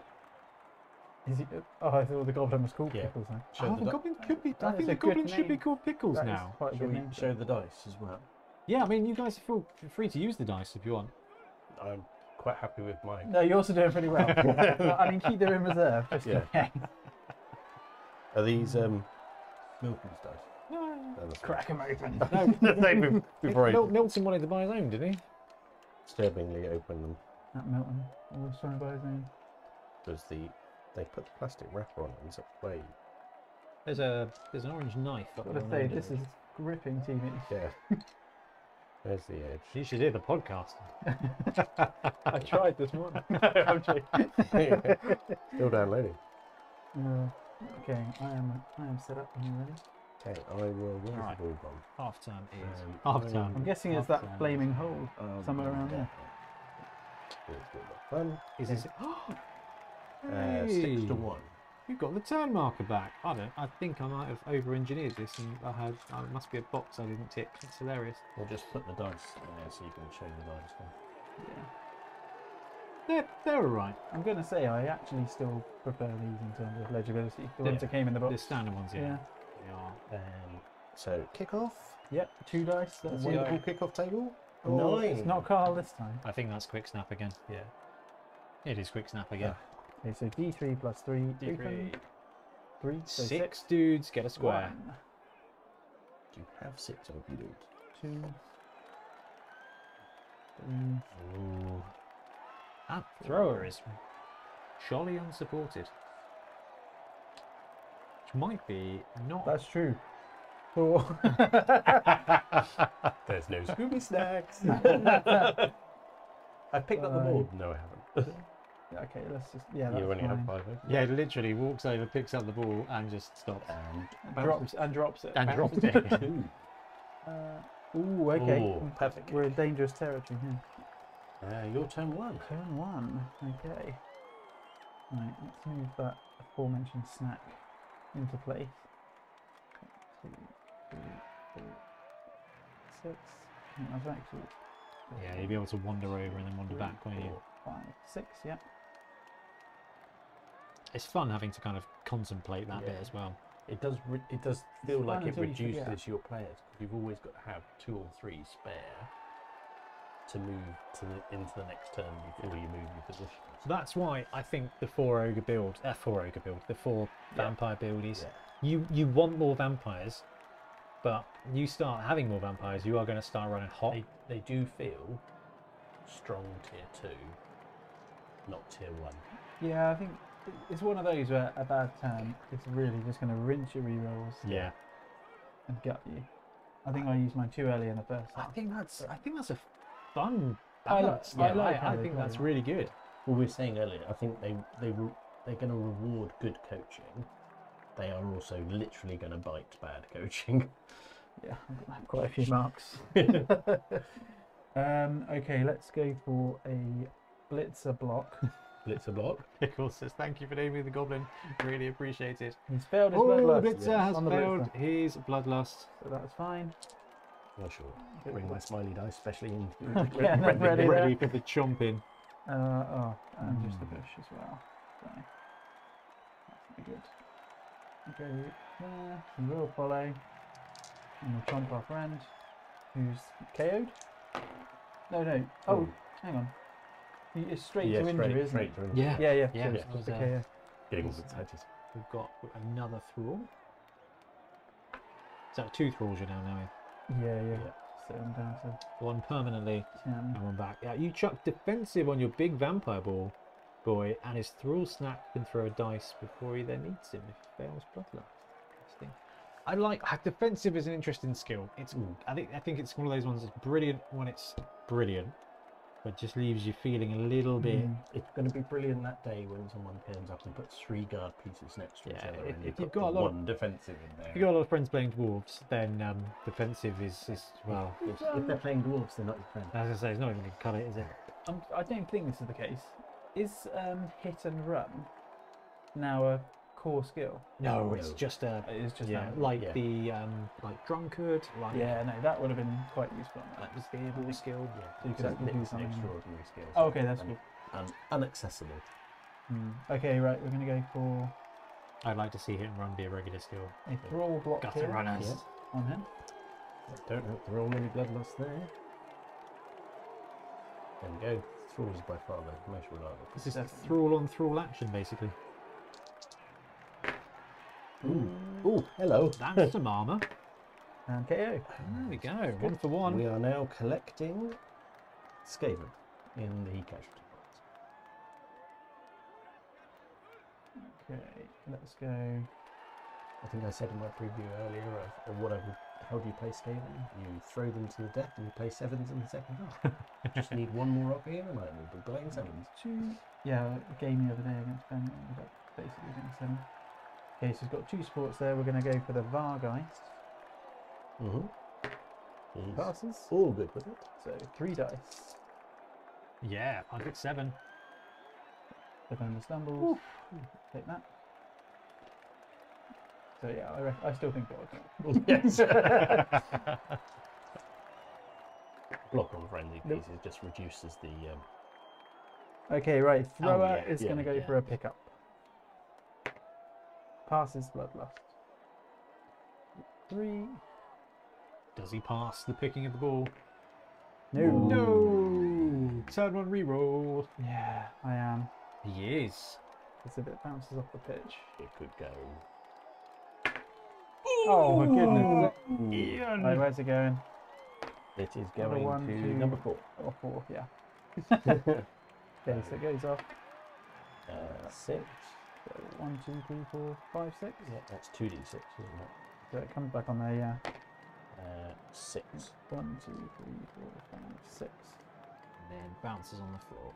Is it? Oh, I thought the goblin was called Pickles. Now. The goblin could be. I think the goblin should be called Pickles now. Should we show the dice as well? Yeah, I mean, you guys feel free to use the dice if you want. I'm quite happy with mine. No, you're also doing pretty well. I mean, keep them in reserve. Just Are these Milton's dice? No. Crack them open. No, Milton wanted to buy his own, didn't he? Disturbingly open them. That Milton always trying to buy his own. They put the plastic wrapper on it in such a way. There's an orange knife. I've got to say, this is gripping TV. Yeah. There's the edge. You should hear the podcast. I tried this morning. No, I'm joking. Still downloading. Okay, I am set up and ready. Okay, I will. Where's the ball bomb? Half time is half time. I'm guessing it's that flaming hole somewhere around there. Is it? Hey. 6-1. You got the turn marker back. I think I might have over-engineered this, and it must be a box I didn't tick. It's hilarious. We'll just put the dice in there so you can show the dice. Yeah. They're all right. I'm going to say I actually still prefer these in terms of legibility. The ones that came in the box. The standard ones, yeah. So kickoff. Yep. 2 dice. That's a wonderful kickoff table. No, it's not Carl this time. I think that's quick snap again. Yeah. It is quick snap again. Yeah. Okay, so D3 plus 3. D3. 3, so 6 dudes get a square. 1. Do you have 6 open dudes? 2. 3. Ooh. That thrower is surely unsupported. Which might be not. That's true. 4. There's no Scooby snacks. I picked up the ball. No, I haven't. Okay, let's just you only have 5. Yeah, it literally walks over, picks up the ball, and just stops and drops it. Ooh, okay, perfect. We're in dangerous territory here. Your turn 1. Turn 1. Okay. Right, let's move that aforementioned snack into place. 2, 3, 4, 6. I've actually. Yeah, you'll be able to wander over and then wander back, won't you? 5, 6, yeah. It's fun having to kind of contemplate that bit as well. It does. It does feel like it reduces your players. You've always got to have 2 or 3 spare to move into the next turn before you move your position. So that's why I think the 4 vampire build is you want more vampires, But you start having more vampires, you are going to start running hot. They do feel strong tier 2, not tier 1. Yeah, I think it's one of those where a bad turn is really just going to rinse your rerolls. Yeah. And gut you. I think I used mine too early in the first time. I think that's a fun balance. I think that's really good. Well, we were saying earlier, I think they're going to reward good coaching. They are also literally going to bite bad coaching. Yeah, I have quite a few marks. Okay, let's go for a blitzer block. Blitzer block. Pickles says, "Thank you for naming the goblin. Really appreciate it." He's failed his bloodlust. Blitzer has failed his bloodlust. So that's fine. Not sure. Bring my smiley dice, especially in ready for the chomping. And just the bush as well. So that's good. Okay, there. We'll follow, and we'll chomp our friend, who's KO'd. No. Oh, hang on. It's straight to injury, isn't it? Yeah. It's getting all excited. We've got another thrall. So two thralls you're down now. Yeah. So I'm down to one permanently and one back. Yeah, you chuck defensive on your big vampire ball, boy, and his thrall snap can throw a dice before he then eats him if he fails bloodlust. Interesting. I like defensive is an interesting skill. It's I think it's one of those ones that's brilliant when it's brilliant, but just leaves you feeling a little bit. It's going to be brilliant that day when someone turns up and puts three guard pieces next to each other. And you've got a lot of defensive in there. If you've got a lot of friends playing dwarves, then defensive is well. If they're playing dwarves, they're not your friends. As I say, it's not even a colour, is it? I don't think this is the case. Is hit and run now a core skill? No, it's just a. It's just the like drunkard. Like, that would have been quite useful. That was able skill. Yeah, so you could actually do something extraordinary skills. Oh, okay, that's good. Unaccessible. Okay, right. We're going to go for. I'd like to see hit and run be a regular skill. A thrall block gutter runners on him. I don't know if there are any bloodlust there. There we go. Thrall is by far the most reliable. This is a thrall on thrall action, basically. Ooh, hello. That's some armor. And KO. There we go. One for one. We are now collecting Skaven in the casualty box. Okay, let's go. I think I said in my preview earlier of what I would. How do you play Skaven? You throw them to the deck and you play sevens in the second half. Just need one more up here and I will be playing sevens. Yeah, a game the other day against Ben, basically against seven. Okay, so he's got two sports there. We're going to go for the Vargheist. Passes. All good with it. So three dice. Yeah, I get seven. The Ben stumbles. Take that. So yeah, I still think block. Yes. Block on friendly pieces just reduces the. Okay, right. Thrower is going to go for a pickup. Passes bloodlust. Three. Does he pass the picking of the ball? No. Ooh. No. Turn one reroll. Yeah, I am. He is. It's a bit bounces off the pitch. It could go. Oh my goodness. Ian. Right, where's it going? It is going to number four. Oh, four, yeah. Okay, so it goes off. Six. So 1, 2, 3, 4, 5, 6. Yeah, that's 2d6, isn't it? So it comes back on there, yeah. 6. 1, 2, 3, 4, 5, 6. And then bounces on the floor.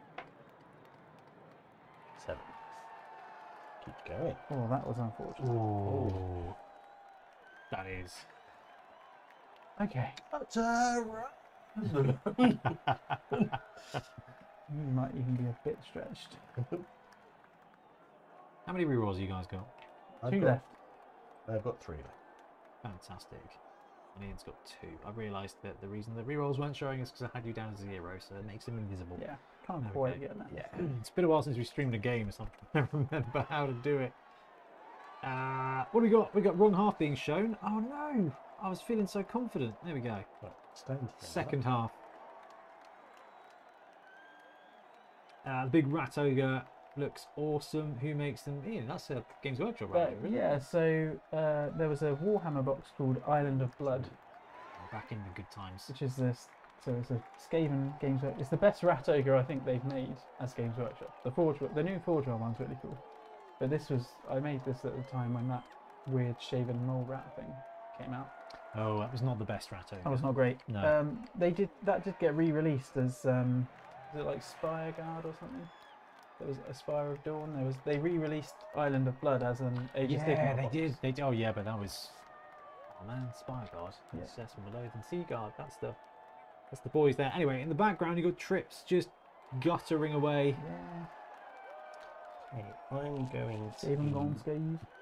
7. Keep going. Oh, that was unfortunate. Oh. That is. Okay. That's you might even be a bit stretched. How many rerolls you guys got? Two left. I've got three left. Fantastic. And Ian's got two. I realised that the reason the rerolls weren't showing is because I had you down as 0, so it makes them invisible. Yeah, can't quite get that. Yeah. It's been a while since we streamed a game, so I can't remember how to do it. What do we got? We got wrong half being shown. Oh no! I was feeling so confident. There we go. Second half. Big Rat Ogre looks awesome. Who makes them? Ian, that's a Games Workshop, right? But, yeah, so there was a Warhammer box called Island of Blood. Back in the good times. Which is this. So it's a Skaven Games Workshop. It's the best Rat Ogre I think they've made as Games Workshop. The new Forge World one's really cool. But this was, I made this at the time when that weird shaven mole rat thing came out. Oh, that was not the best Rat Ogre. That was not great. No. That did get re-released as, is it like Spire Guard or something? There was Aspire of Dawn. They re-released Island of Blood as an Aegis Stigma. Yeah, they did. They did. Oh yeah, but that was, oh man, Spire Guard. Yeah. Success from below and Sea Guard. That's the boys there. Anyway, in the background you got Trips just guttering away. Yeah. Hey, I'm going to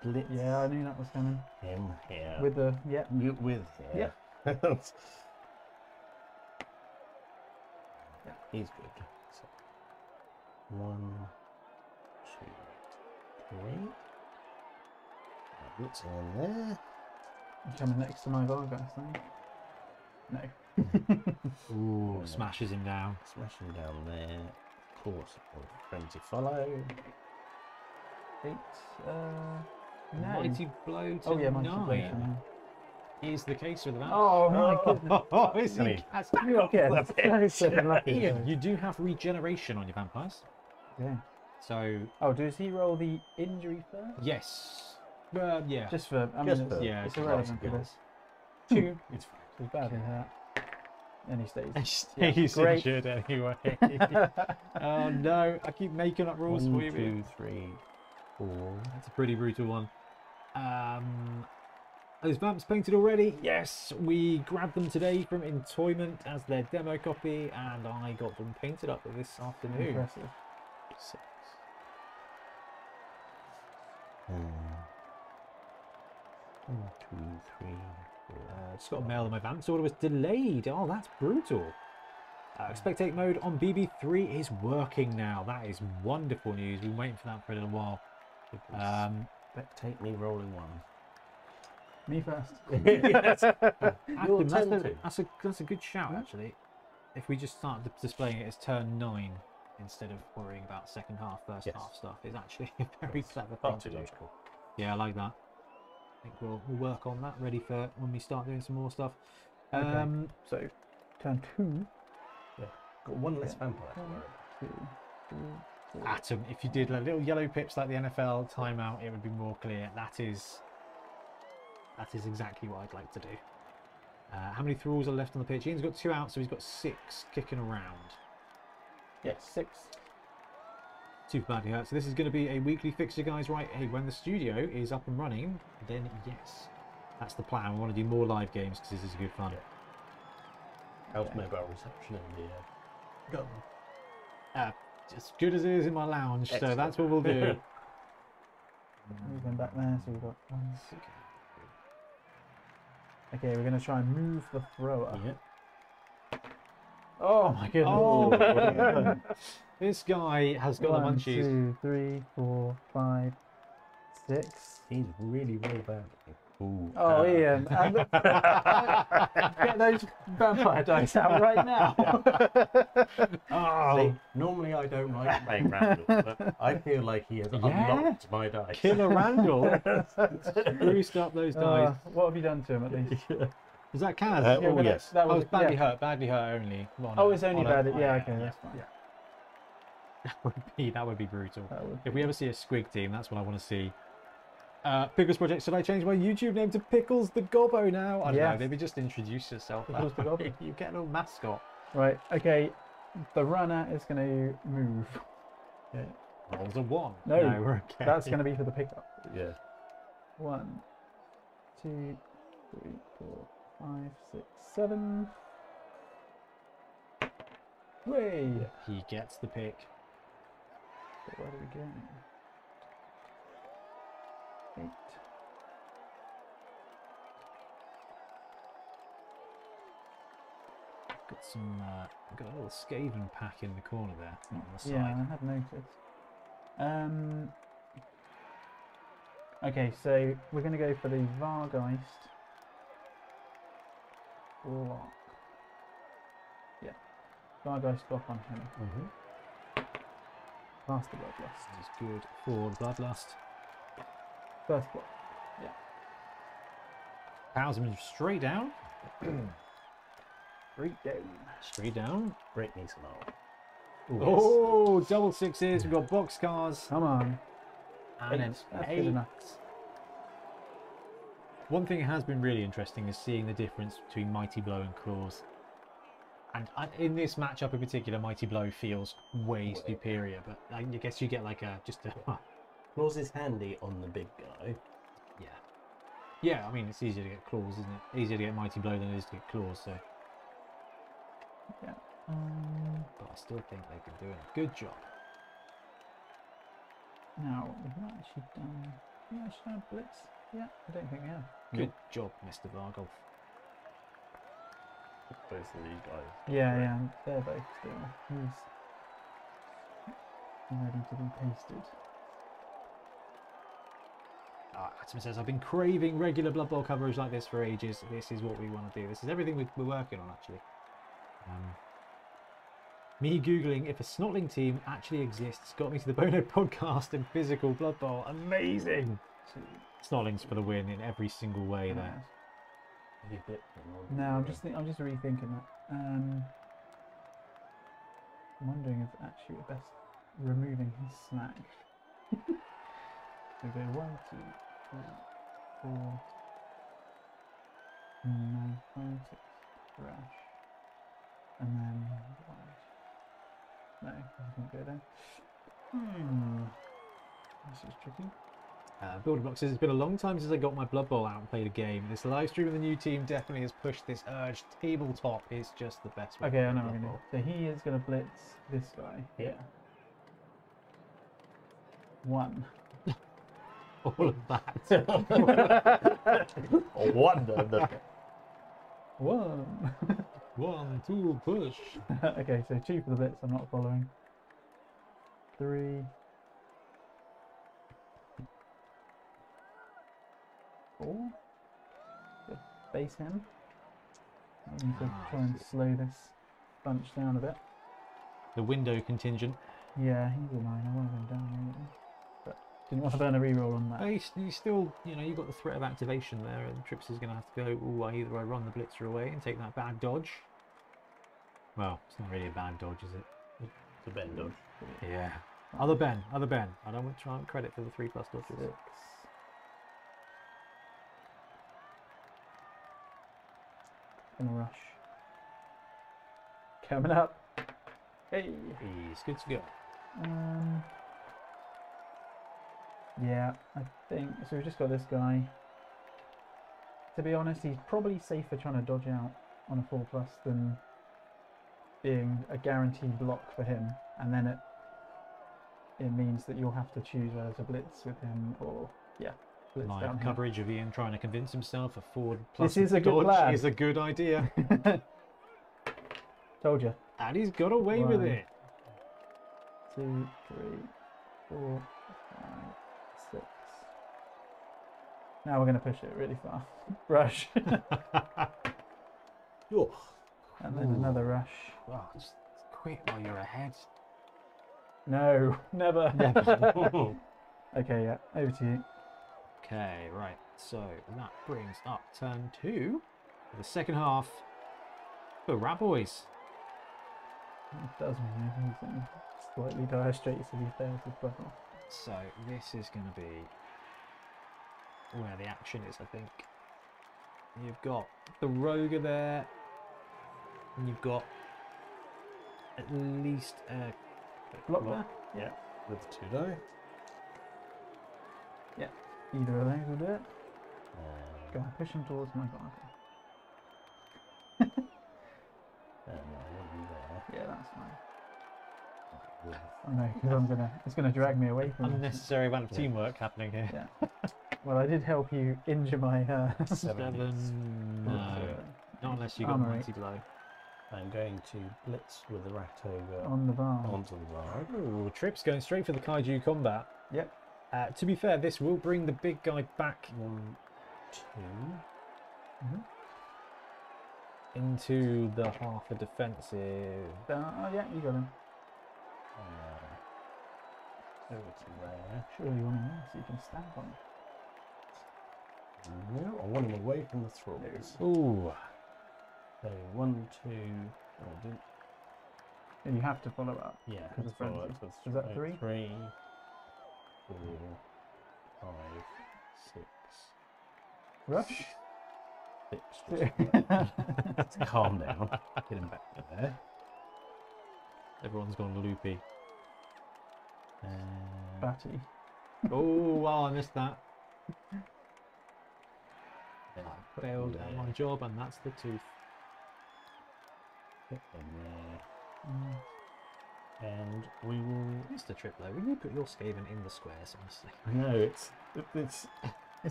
Blitz. Yeah, I knew that was coming. Him here. With the yep. With yeah. Yeah. He's good. So. 1, 2, 3. What's on there? You're coming next to my Vargheist, aren't you? No. Ooh, smashes him down. Smash him down there. Of course, Frenzy follow. 8. Mighty blow to 9. Is the case with that? Oh my goodness! Oh, is he? Ian, you do have regeneration on your vampires. Yeah. So. Oh, does he roll the injury first? Yes. Yeah. Just for. It's irrelevant for this. 2. It's fine. It's bad. Yeah. And he stays. He's injured anyway. Oh no! I keep making up rules for you. 1, 2, 3, 4. That's a pretty brutal one. Those vamps painted already? Yes, we grabbed them today from Entoyment as their demo copy, and I got them painted up this afternoon. Impressive. 6. Mm. 1, 2, 3, 4. Just got a mail that my vamps order was delayed. Oh, that's brutal. Spectate mode on BB3 is working now. That is wonderful news. We've been waiting for that for a little while. Spectate me rolling 1. Me first. That's a good shout, actually. If we just start displaying it as turn 9 instead of worrying about second half, first half stuff, is actually a very clever thing to do. Yeah, I like that. I think we'll work on that, ready for when we start doing some more stuff. Okay. So, turn 2. Yeah. Got 1 less vampire. 1, 2, 3, 4. Atom. If you did like little yellow pips like the NFL timeout, it would be more clear. That is exactly what I'd like to do. How many thralls are left on the pitch? Ian's got 2 out, so he's got 6 kicking around. Yes, 6. 2 badly hurt. So this is going to be a weekly fixture, guys, right? Hey, when the studio is up and running, then yes. That's the plan. We want to do more live games because this is good fun. Yeah. How's mobile reception in the gun? As good as it is in my lounge, excellent. So that's what we'll do. Moving back there, so we've got 1, 6. Okay, we're going to try and move the thrower. Yeah. Oh my goodness. Oh. This guy has got the munchies. 1, 2, 3, 4, 5, 6. He's really, really bad. Ooh, oh, Ian. Get those vampire dice out right now. Oh. See, normally I don't like playing Randall, but I feel like he has unlocked my dice. Killer Randall. Spruced up those dice. What have you done to him at least? Was that Kaz? Yes. That was badly hurt. Badly hurt only. It's only bad. Yeah, okay. That's fine. Yeah. That would be brutal. If we ever see a squig team, that's what I want to see. Pickles Project, should I change my YouTube name to Pickles the Gobbo now? I don't know, maybe just introduce yourself. Pickles the Gobbo. You get a little mascot. Right, okay. The runner is going to move. Yeah. Rolls a 1. No, we're okay. That's going to be for the pickup. Yeah. 1, 2, 3, 4, 5, 6, 7. Way! Yeah. He gets the pick. But where do we go? 8. Got some. Got a little Skaven pack in the corner there on the side. Yeah, I had noticed. Okay, so we're going to go for the Vargheist block. Yeah, Vargheist block on him. past the Bloodlust. That is good for the Bloodlust. First block. Yeah. Powers him straight down. Straight down. Straight down. Break me some more. Oh, yes. Double sixes. We've got boxcars. Come on. And it's good enough. One thing that has been really interesting is seeing the difference between Mighty Blow and Claws. And in this matchup in particular, Mighty Blow feels way superior, but I guess you get like a Claws is handy on the big guy. Yeah. Yeah, I mean, it's easier to get Claws, isn't it? Easier to get Mighty Blow than it is to get Claws, so. Yeah. But I still think they've been doing a good job. Now, we've not actually done. We actually had Blitz. Yeah, I don't think we have. Good job, Mr. Vargolf. Both of these guys. Yeah, yeah, they're both still. He's ready to be pasted. Atom says, I've been craving regular Blood Bowl coverage like this for ages. This is what we want to do. This is everything we're working on, actually. Me Googling if a Snotling team actually exists got me to the Bonehead podcast and physical Blood Bowl. Amazing! Snotlings for the win in every single way there. No, I'm just rethinking that. I'm wondering if actually we're best removing his snack. So go 1, 2, 3, 4, 9, 5, 6, Rush. And then no, I can't go there. This is tricky. Building Block says, it's been a long time since I got my Blood Bowl out and played a game. This live stream of the new team definitely has pushed this urge. Tabletop is just the best way. Okay, I know what I'm going to do. So he is going to blitz this guy. Yeah. 1. All of that. One. 1, 2, push. Okay, so 2 for the blitz. I'm not following. 3. 4. Just base him. I need to try and slow this bunch down a bit. The window contingent. Yeah, he's a 9. I want him down really. But didn't want to burn a reroll on that. Oh, you still, you know, you've got the threat of activation there, and Trips is going to have to go, oh, either I run the blitzer away and take that bad dodge. Well, it's not really a bad dodge, is it? It's a Ben dodge. Yeah. Other Ben. I don't want to try and credit for the 3+ dodges. 6. Rush coming up. Hey, it's good to go. Yeah, I think so. We've just got this guy. To be honest, he's probably safer trying to dodge out on a 4+ than being a guaranteed block for him. And then it means that you'll have to choose whether to blitz with him or Live coverage of Ian trying to convince himself a forward plus this is a dodge is a good idea. Told you. And he's got away with it. 2, 3, 4, 5, 6. Now we're going to push it really far. Rush. And then another rush. Well, just quit while you're ahead. No, never. Okay, yeah, over to you. Okay, right, so that brings up turn 2 for the second half for Rat Boys. It does mean anything. Slightly dire straits if he fails his button. So this is going to be where the action is, I think. You've got the Roger there, and you've got at least a block there. Yeah, with the 2 die. Yeah. Either of those will do it. Go on, push him towards my guard. Yeah, that's fine. I know, because it's gonna drag me away from unnecessary amount of teamwork happening here. Yeah. Well, I did help you injure my 7. No, not unless you got Mighty Blow. I'm going to blitz with the Rat Ogre on the bar. Onto the bar. Ooh, Trips going straight for the kaiju combat. Yep. To be fair, this will bring the big guy back 1, 2 into the half of defensive. Oh yeah, you got him. Go to there. Surely you want him there so you can stamp on him. No, I want him away from the thralls. Ooh. So, one, two. Oh, I didn't. And you have to follow up. Yeah, because is that three? Three, four, 5, 6. Rush. Let's calm down. Get him back to there. Everyone's gone loopy. Batty. Oh, wow, I missed that. I failed at my job, and that's the tooth. Get them there. And we will. Mr. Tripler, will you put your Skaven in the squares, honestly? No, it's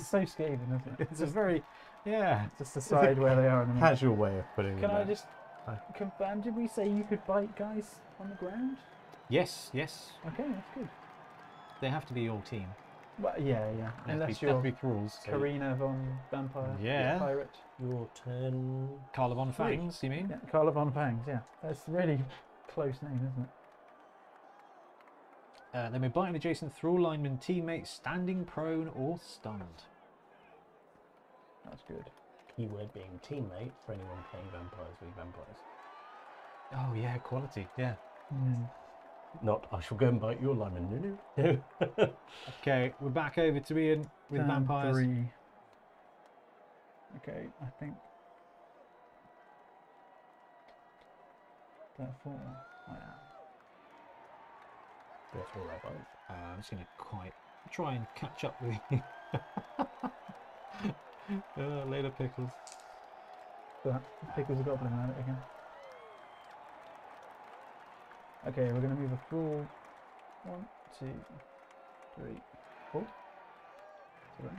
so Skaven, isn't it? It's a very. Yeah. Just decide where they are in the middle. Casual way of putting them. Can I just confirm, did we say you could bite guys on the ground? Yes, yes. Okay, that's good. They have to be your team. Well, yeah, yeah. Unless you're Karina von Vampire, yeah. Pirate. Your turn. Carla von Fangs, you mean? Yeah, Carla von Fangs, yeah. That's a really close name, isn't it? They may bite an adjacent thrall lineman teammate standing prone or stunned. That's good. Keyword being teammate for anyone playing vampires with vampires. Oh, yeah, quality, yeah. Mm. Not, I shall go and bite your lineman. No, no. Okay, we're back over to Ian with vampires. Three. Okay, I think. Therefore, I am. Therefore, I both. I'm just going to quite try and catch up with you. Later, Pickles. But Pickles a goblin at it again. Okay, we're going to move a thrall. 1, 2, 3, 4. So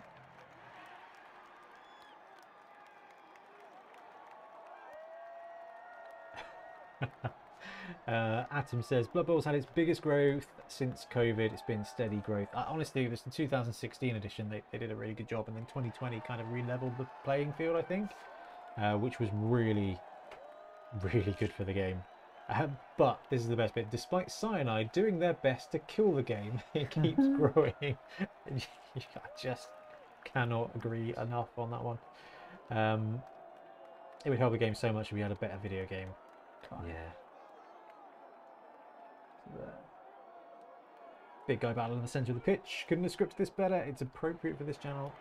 then. Atom says Blood Bowl's had its biggest growth since COVID. It's been steady growth. Honestly, this 2016 edition, they did a really good job, and then 2020 kind of re-leveled the playing field, I think, which was really, really good for the game. But this is the best bit. Despite Cyanide doing their best to kill the game, it keeps growing. I just cannot agree enough on that one. It would help the game so much if we had a better video game. Yeah. Big guy battle in the centre of the pitch. Couldn't have scripted this better. It's appropriate for this channel.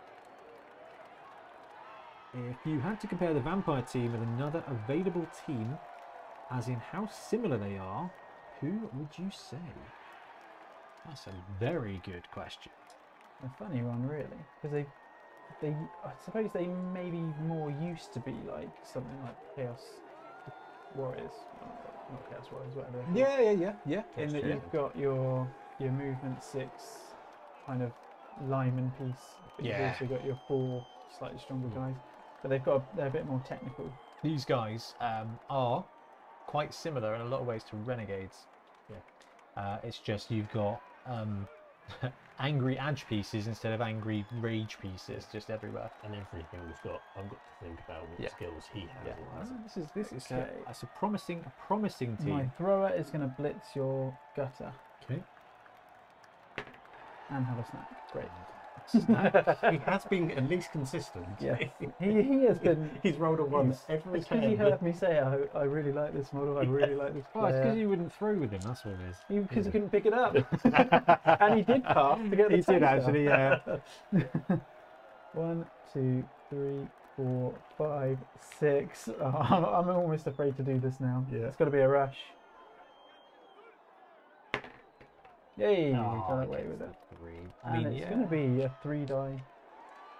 If you had to compare the vampire team with another available team, as in how similar they are, who would you say? That's a very good question. A funny one, really, because they, I suppose they may be more used to be like something like Chaos Warriors, not Chaos Warriors, whatever. Yeah, yeah, yeah, yeah. In that you've got your movement 6 kind of lineman piece. But yeah. You've also got your 4 slightly stronger guys, but they're a bit more technical. These guys are quite similar in a lot of ways to Renegades. Yeah. It's just you've got angry edge pieces instead of angry rage pieces just everywhere. And everything we've got, I've got to think about what skills he has. Yeah. This is okay. That's a promising team. My thrower is going to blitz your gutter. Okay. And have a snack. Great. He has been at least consistent. Yeah, he has been. He's rolled a 1 every time. He heard me say, "I really like this model. I really like this." Well, it's because you wouldn't throw with him. That's what it is. Because he couldn't pick it up, and he did pass to get the. He did actually. Yeah. 1, 2, 3, 4, 5, 6. Oh, I'm almost afraid to do this now. Yeah. It's got to be a rush. Yay! Oh, we got away with it. It's going to be a 3-die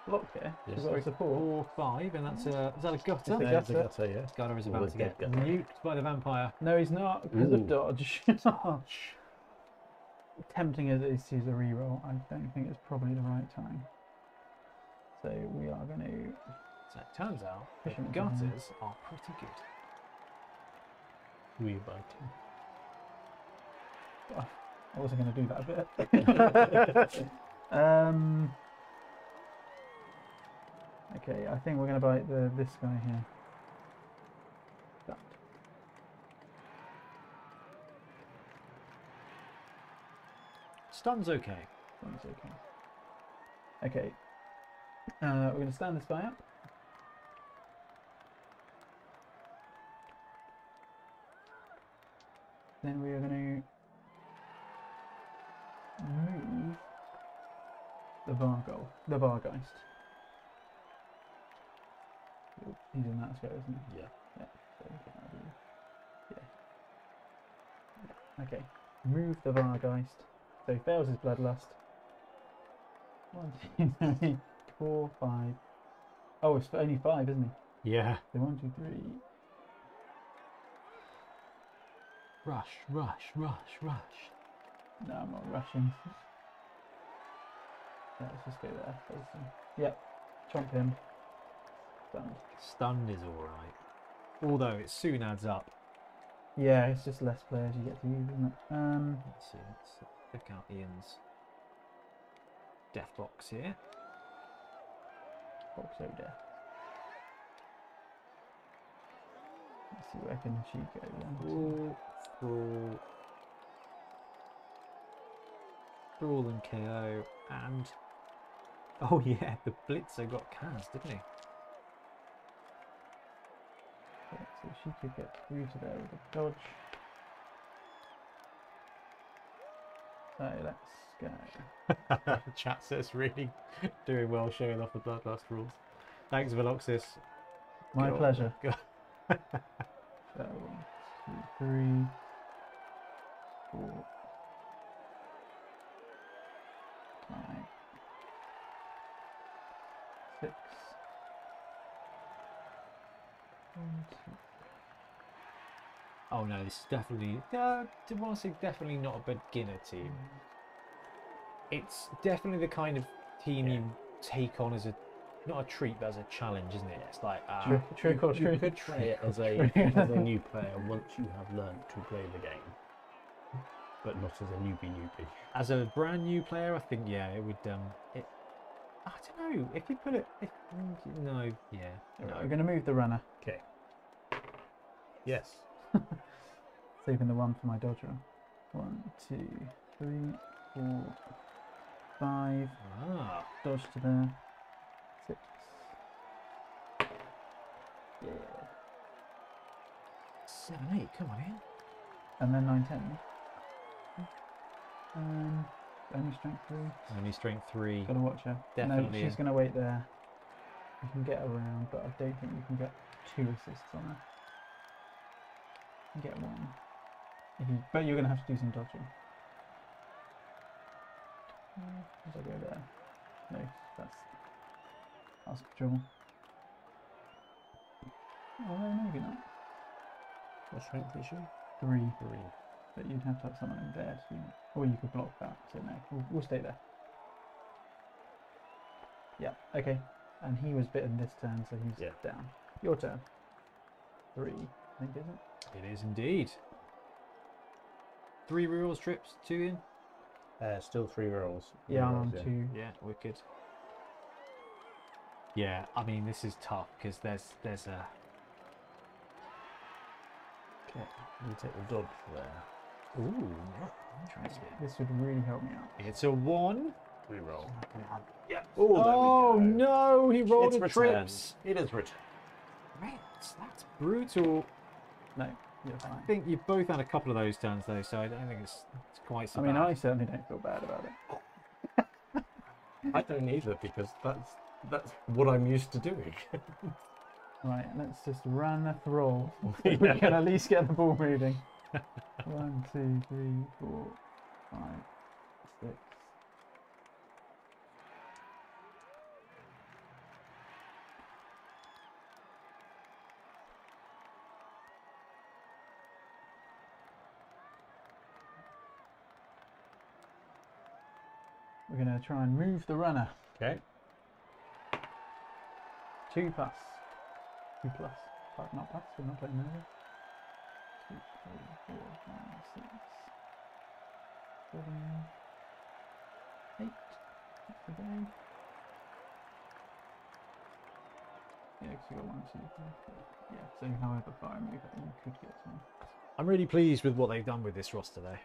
block here. Yes, we've got a support. 4, 5, and that's a. Is that a gutter? It's a gutter, yeah. Gutter is about to get nuked by the vampire. No, he's not, because of dodge. Tempting as it is to use a reroll, I don't think it's probably the right time. So we are going to. So it turns out gutters are pretty good. We bite him. I wasn't going to do that bit. Okay, I think we're going to bite this guy here. That. Stun's okay. Stun's okay. Okay. We're going to stand this guy up. Then we are going to move the Vargheist. He's in that square, isn't he? Yeah. Yeah. Yeah. Okay. Move the Vargheist. So he fails his Bloodlust. 1, 2, 3, 4, 5. Oh, it's only 5, isn't he? Yeah. So 1, 2, 3. Rush, rush, rush, rush. No, I'm not rushing. Let's just go there. Yep, chomp him. Stunned. Stunned is alright. Although it soon adds up. Yeah, it's just less players you get to use, isn't it? Let's see, let's pick out Ian's death box here. Boxo death. Let's see where can she go then. Brawl, Brawl. Brawl and KO and... Oh yeah, the Blitzer got cans, didn't he? Okay, so she could get through to there with a dodge. So let's go. Chat says really doing well showing off the Bloodlust rules. Thanks Veloxis. My go pleasure. On, 1, 2, 3, 4, 5, 6. 1, 2. Oh no, this is definitely. I want to say definitely not a beginner team. It's definitely the kind of team you take on as a. Not a treat, but as a challenge, isn't it? It's like you could try it as a new player once you have learnt to play the game, but not as a newbie. As a brand new player, I think yeah, it would. I don't know if you put it. We're going to move the runner. Okay. Yes. Saving the one for my dodge roll. 1, 2, 3, 4, 5. Ah. Dodge to there. 6. Yeah. 7, 8. Come on in. And then 9, 10. Only strength 3. Only strength 3. Gotta watch her. Definitely. No, she's gonna wait there. You can get around, but I don't think you can get 2 assists on her. You can get 1. But you're gonna have to do some dodging. As I go there. No, that's. Ask for trouble. Oh, maybe not. What strength is she? 3. But you'd have to have someone in there, so you know. Or you could block that, so no. We'll stay there. Yeah, okay. And he was bitten this turn, so he's down. Your turn. 3, I think, isn't it? It is indeed. 3 rerolls, Trips, 2 in? Still 3 rerolls. Yeah, I'm on 2. Yeah, wicked. Yeah, I mean this is tough because there's a. Okay, we'll take the dodge there. Ooh, interesting. This would really help me out. It's a 1. Reroll. Yeah. Oh no, he rolled a Trips. It is returned. Rats, that's brutal. No, you're fine. I think you both had a couple of those turns though, so I don't think it's quite so bad. I mean, I certainly don't feel bad about it. I don't either because that's what I'm used to doing. Right, let's just run a thrall. We can at least get the ball moving. 1, 2, 3, 4, 5, 6. We're going to try and move the runner. Okay. 2+. Not plus, we're not playing another. 2, 3, 4, 5, 6, 7, 8. That's the game. Yeah, because we got 1, 2, 3, 4. Yeah, so however far I move it, you could get some. I'm really pleased with what they've done with this roster though.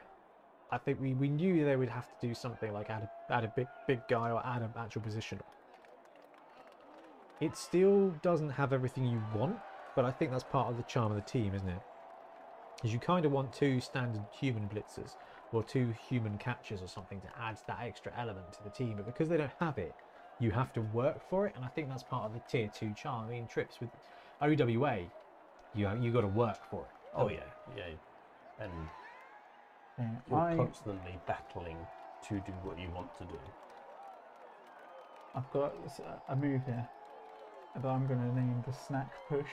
I think we knew they would have to do something like add a big guy or add an actual position. It still doesn't have everything you want, but I think that's part of the charm of the team, isn't it? Because you kind of want two standard human blitzers or two human catchers or something to add that extra element to the team, but because they don't have it, you have to work for it, and I think that's part of the tier 2 charm. I mean, Trips with OWA, you got to work for it. Oh yeah, yeah, and you're constantly battling to do what you want to do. I've got a move here that I'm going to name the snack push.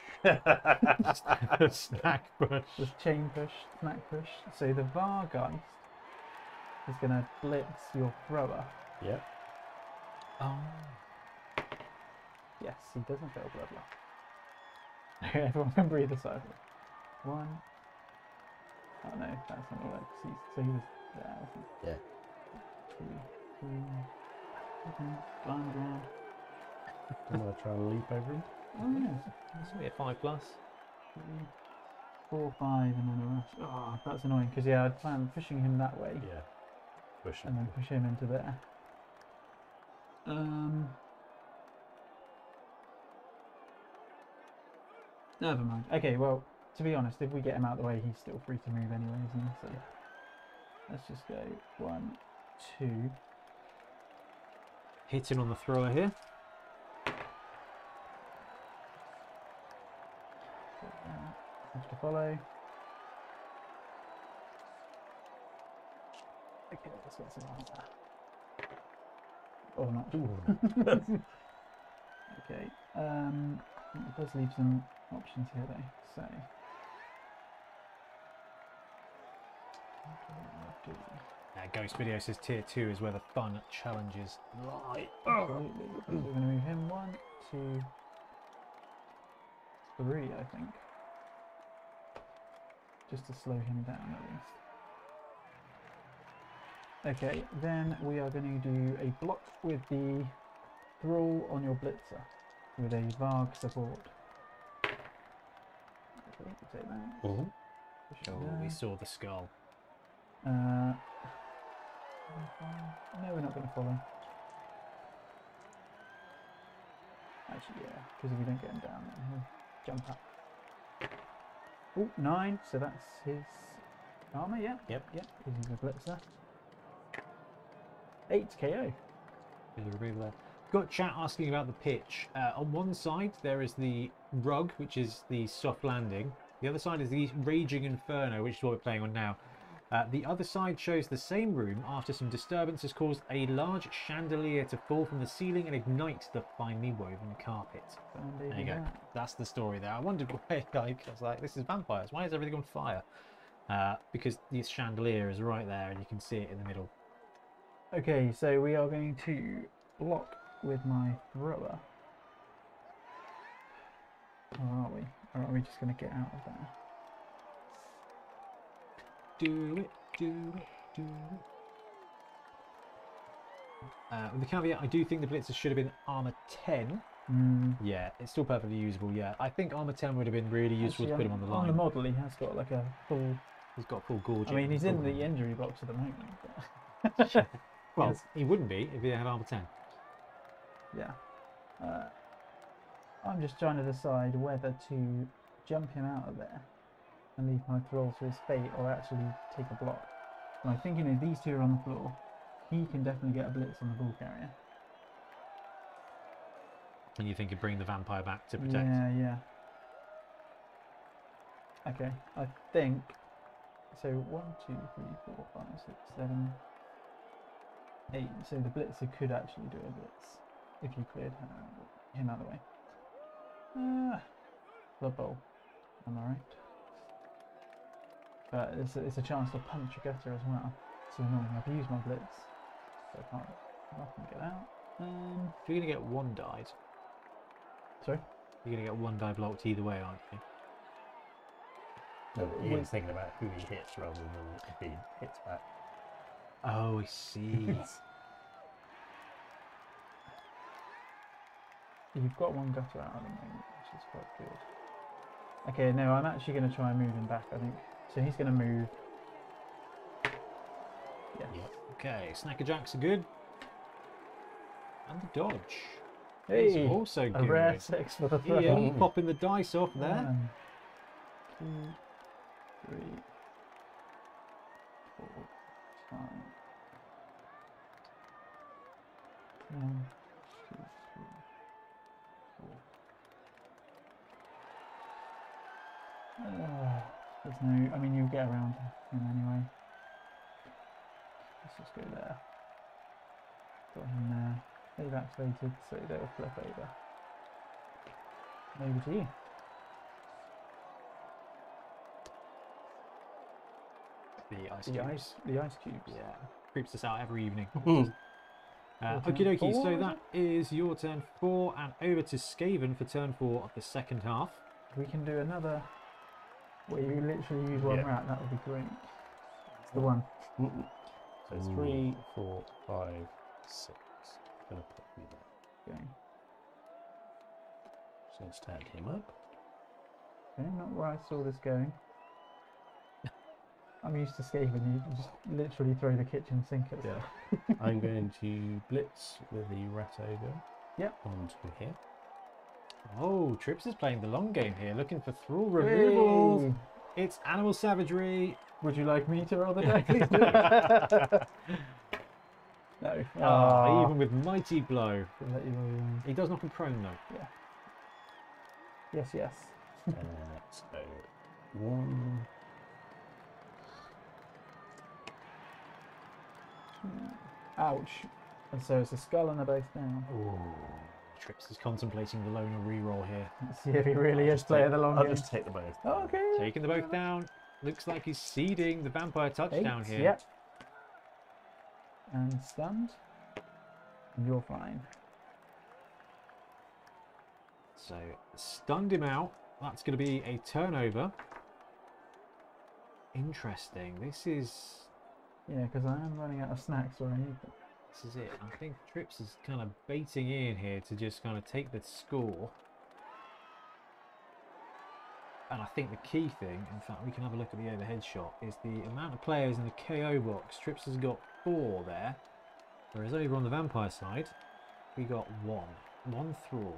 Snack push. The chain push, snack push. So the Vargheist is going to blitz your thrower. Yep. Oh. Yes, he doesn't fail Bloodlust. Everyone can breathe a sigh. One. Oh no, that's not right. So he was there, wasn't he? Yeah. Two. Blind round. I'm going to try and leap over him. Oh, yeah. That's only a 5+. 3, 4, 5, and then the rest. Oh, that's annoying, because, yeah, I'd plan pushing him that way. Yeah. Push him. And then push him into there. Never mind. Okay, well, to be honest, if we get him out of the way, he's still free to move anyway, isn't he? So let's just go 1, 2. Hitting on the thrower here. Have to follow. Okay, let's get some answer. Or not. Okay. It does leave some options here though, so Ghost Video says tier 2 is where the fun challenges lie. Absolutely. We're going to move him 1, 2, 3, I think. Just to slow him down at least. Okay, then we are going to do a block with the thrall on your blitzer with a Varg support. Okay, take that. Oh, we saw the skull. No, we're not going to follow. Actually, yeah, because if we don't get him down, then he'll jump up. Oh, 9, so that's his armor, yeah? Yep, yep. He's a blitzer. 8 KO. Got chat asking about the pitch. On one side, there is the rug, which is the soft landing. The other side is the Raging Inferno, which is what we're playing on now. The other side shows the same room after some disturbance has caused a large chandelier to fall from the ceiling and ignite the finely woven carpet. There you go. That's the story there. I wondered why, like, I was like, this is Vampires. Why is everything on fire? Because this chandelier is right there and you can see it in the middle. Okay, so we are going to block with my thrower. Or are we? Or are we just going to get out of there? Do it, do it, do it. With the caveat, I do think the blitzers should have been armor 10. Yeah, it's still perfectly usable. Yeah, I think armor 10 would have been really useful. Actually, to put him on the line. On the model, he has got like a full. He's got full gorge. I mean, he's in the injury box at the moment. Well, yes. He wouldn't be if he had armor 10. Yeah. I'm just trying to decide whether to jump him out of there and leave my thrall to his fate, or actually take a block. My thinking is these two are on the floor. He can definitely get a blitz on the ball carrier. And you think he'd bring the vampire back to protect? Yeah, yeah. Okay, I think. So 1, 2, 3, 4, 5, 6, 7, 8. So the blitzer could actually do a blitz if you cleared him out of the way. Blood Bowl. Am I right? But it's a chance to punch a gutter as well. So annoying. I've used my blitz, so I can't get out. If you're gonna get one died. Sorry? You're gonna get one die blocked either way, aren't you? No, you're thinking about who he hits rather than if he hits back. Oh, I see. You've got one gutter out at the moment, which is quite good. Okay, no, I'm actually going to try and move him back, I think. So he's going to move Yeah. Okay, Snacker Jacks are good. And the Dodge. Hey, is also good. A rare 6 for the throw. Ian, popping the dice up there. 1, 2, 3, 4, 5. There's no, I mean, you'll get around him anyway. Let's just go there. Got him there. They've activated, so they'll flip over. Over to you. The ice cubes. Yeah. Creeps us out every evening. Okie dokie, so that is your turn 4, and over to Skaven for turn 4 of the second half. We can do another where you literally use one rat, that would be great. It's the one. So 3, 4, 5, 6. I'm gonna put me there. Okay. So let's tag him up. Okay, not where I saw this going. I'm used to Skaven, you just literally throw the kitchen sink at stuff. Yeah. I'm going to blitz with the Rat Ogre onto here. Oh, Trips is playing the long game here, looking for thrall removals. Hey. It's Animal Savagery. Would you like me to roll the deck? Please do it. No. Oh, even with Mighty Blow. He does knock him prone though. Yeah. Yes, yes. So, 1... 2. Ouch. And so it's a skull and they're both down. Ooh. Trips is contemplating the Loner reroll here. Let's see if he really is player the long game. I'll just take them both. Oh, okay. Taking them both down. Looks like he's seeding the vampire touchdown here. Yep. And stunned. And you're fine. So stunned him out. That's going to be a turnover. Interesting. This is... Yeah, because I am running out of snacks where I need them. This is it. I think Trips is kind of baiting in here to just kind of take the score. And I think the key thing, in fact, we can have a look at the overhead shot, is the amount of players in the KO box. Trips has got 4 there, whereas over on the vampire side, we got 1 thrall.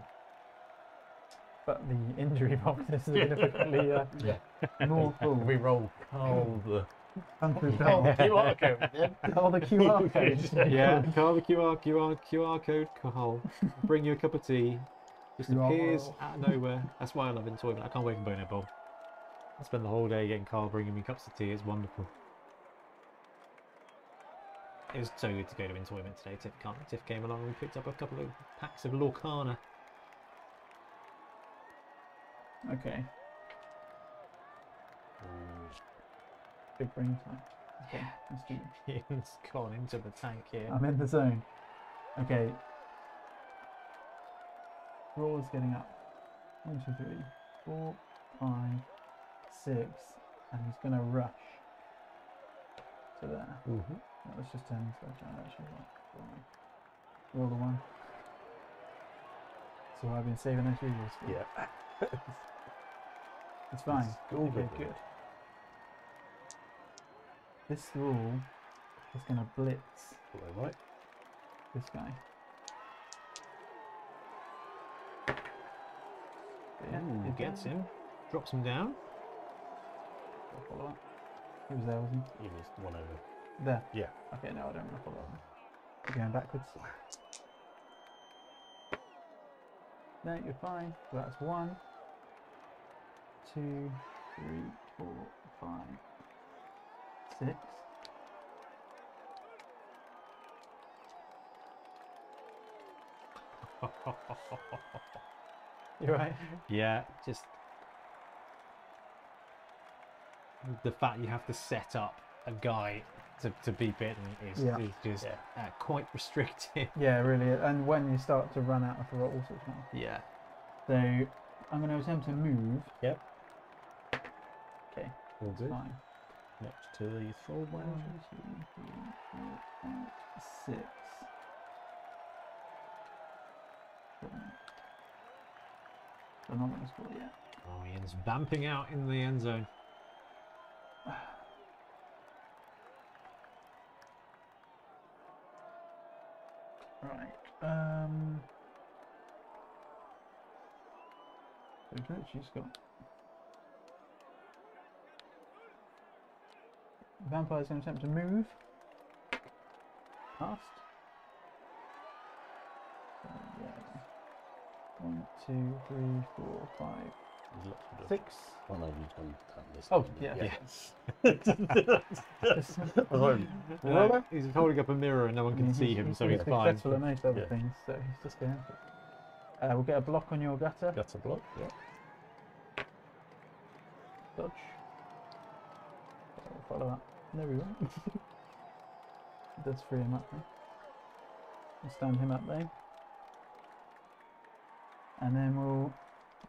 But the injury box is significantly more full. We roll Carl the... Carl the QR code, yeah. Carl the QR code. Yeah, Carl the QR code, Carl. Bring you a cup of tea. Just appears out of nowhere. That's why I love enjoyment. I can't wait for Bono Bowl. I spend the whole day getting Carl bringing me cups of tea. It's wonderful. It was so good to go to enjoyment today. Tiff came along and we picked up a couple of packs of Lorcana. Okay. Big brain time. Okay, let's do it. It's gone into the tank here. I'm in the zone. Okay. Roll is getting up. 1, 2, 3, 4, 5, 6. And he's going to rush to there. That was just 10. Roll the 1. So I've been saving those usuals. Yeah. It's fine. Okay, good. This rule is going to blitz this guy. Yeah, ooh, gets him, drops him down. He was there, wasn't he? He was 1 over. There? Yeah. Okay, no, I don't want to follow up. You're going backwards. No, you're fine. So that's 1, 2, 3, 4, 5, 6. You're right. Yeah, just the fact you have to set up a guy to be bitten is just quite restrictive. Yeah, really. And when you start to run out of throttles as well. Yeah. So I'm going to attempt to move. Yep. Okay. We'll do. Fine. Next to the throw one. 1, 2, 3, 4, 5, 6. 7. I'm not going to score yet. Oh, Ian's vamping out in the end zone. Right. She's got Vampire's going to attempt to move past. So, yeah. 1, 2, 3, 4, 5. There's lots of 6. Oh no, you've done this. Oh, yeah. Yes. Well, he's holding up a mirror and no one can see him, so he's fine. He's successful at most other things, so he's just going for it. We'll get a block on your gutter. Gutter block, yeah. Dodge. Follow up. There we go. That's free him up there. We'll stand him up there. And then we'll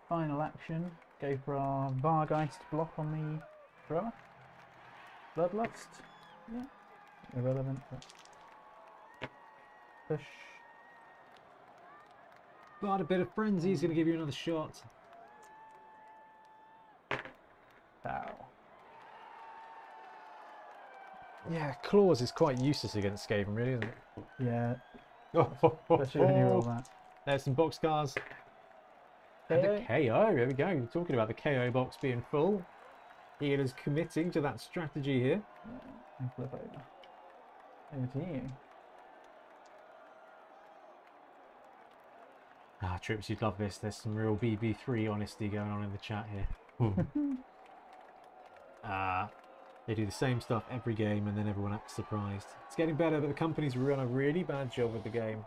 final action, go for our Vargheist block on the thrower. Bloodlust. Yeah. Irrelevant. But push. But a bit of frenzy is going to give you another shot. Pow. Yeah, Claws is quite useless against Skaven, really, isn't it? Yeah. Especially when you roll that. There's some boxcars. And a KO, there we go. We're talking about the KO box being full. Ian is committing to that strategy here. And flip over. Over to you. Ah, Trips, you'd love this. There's some real BB3 honesty going on in the chat here. They do the same stuff every game and then everyone acts surprised. It's getting better, but the company's run a really bad job with the game.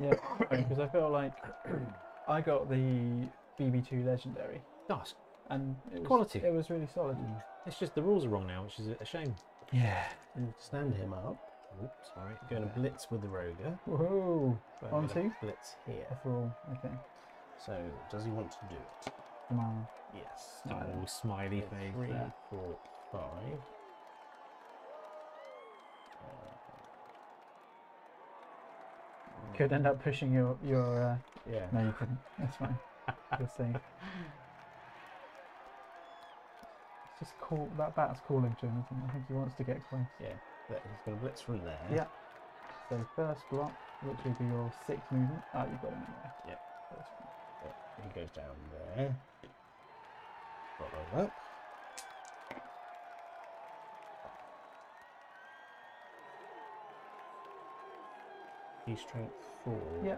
Yeah, because I feel like I got the BB2 Legendary. Nice. And it was, quality. It was really solid. Mm. It's just the rules are wrong now, which is a shame. Yeah. And stand him up. Oops, sorry. Going to blitz with the Roger. Woohoo. On two? Blitz here. All, okay. So, does he want to do it? Come on. Yes. Oh, no. Smiley face. 3, 4, 5. Could end up pushing your yeah. No, you couldn't. That's fine. You're safe. It's just cool. That bat's calling to him, isn't it? I think he wants to get close. Yeah. He's going to blitz from there. Yeah. So first block, which will be your 6th movement. Oh, you've got him in there. Yeah. Yeah. He goes down there. Got like that. He's strength 4. Yeah.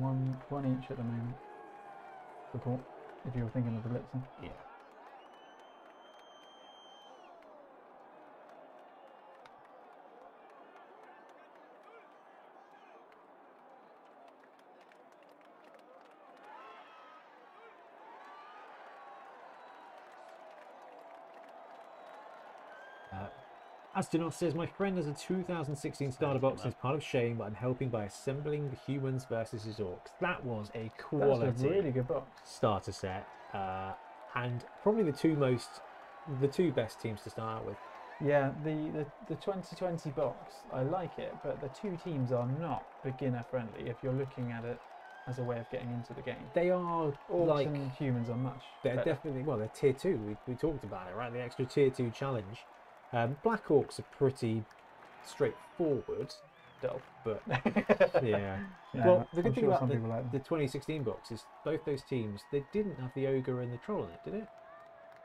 1 inch at the moment. Support. If you were thinking of the blitzing. Yeah. Astonot says, my friend has a 2016 starter box and it's part of shame, but I'm helping by assembling the humans versus his orcs. That was a quality really good box. Starter set. And probably the two best teams to start out with. Yeah, the 2020 box, I like it, but the two teams are not beginner friendly if you're looking at it as a way of getting into the game. They are orcs like, and humans are much. They're better. Definitely, well, they're tier 2. We talked about it, right? The extra tier 2 challenge. Black Orcs are pretty straightforward, dull, but yeah. Well, the good thing about the 2016 box is both those teams, they didn't have the Ogre and the Troll in it, did it?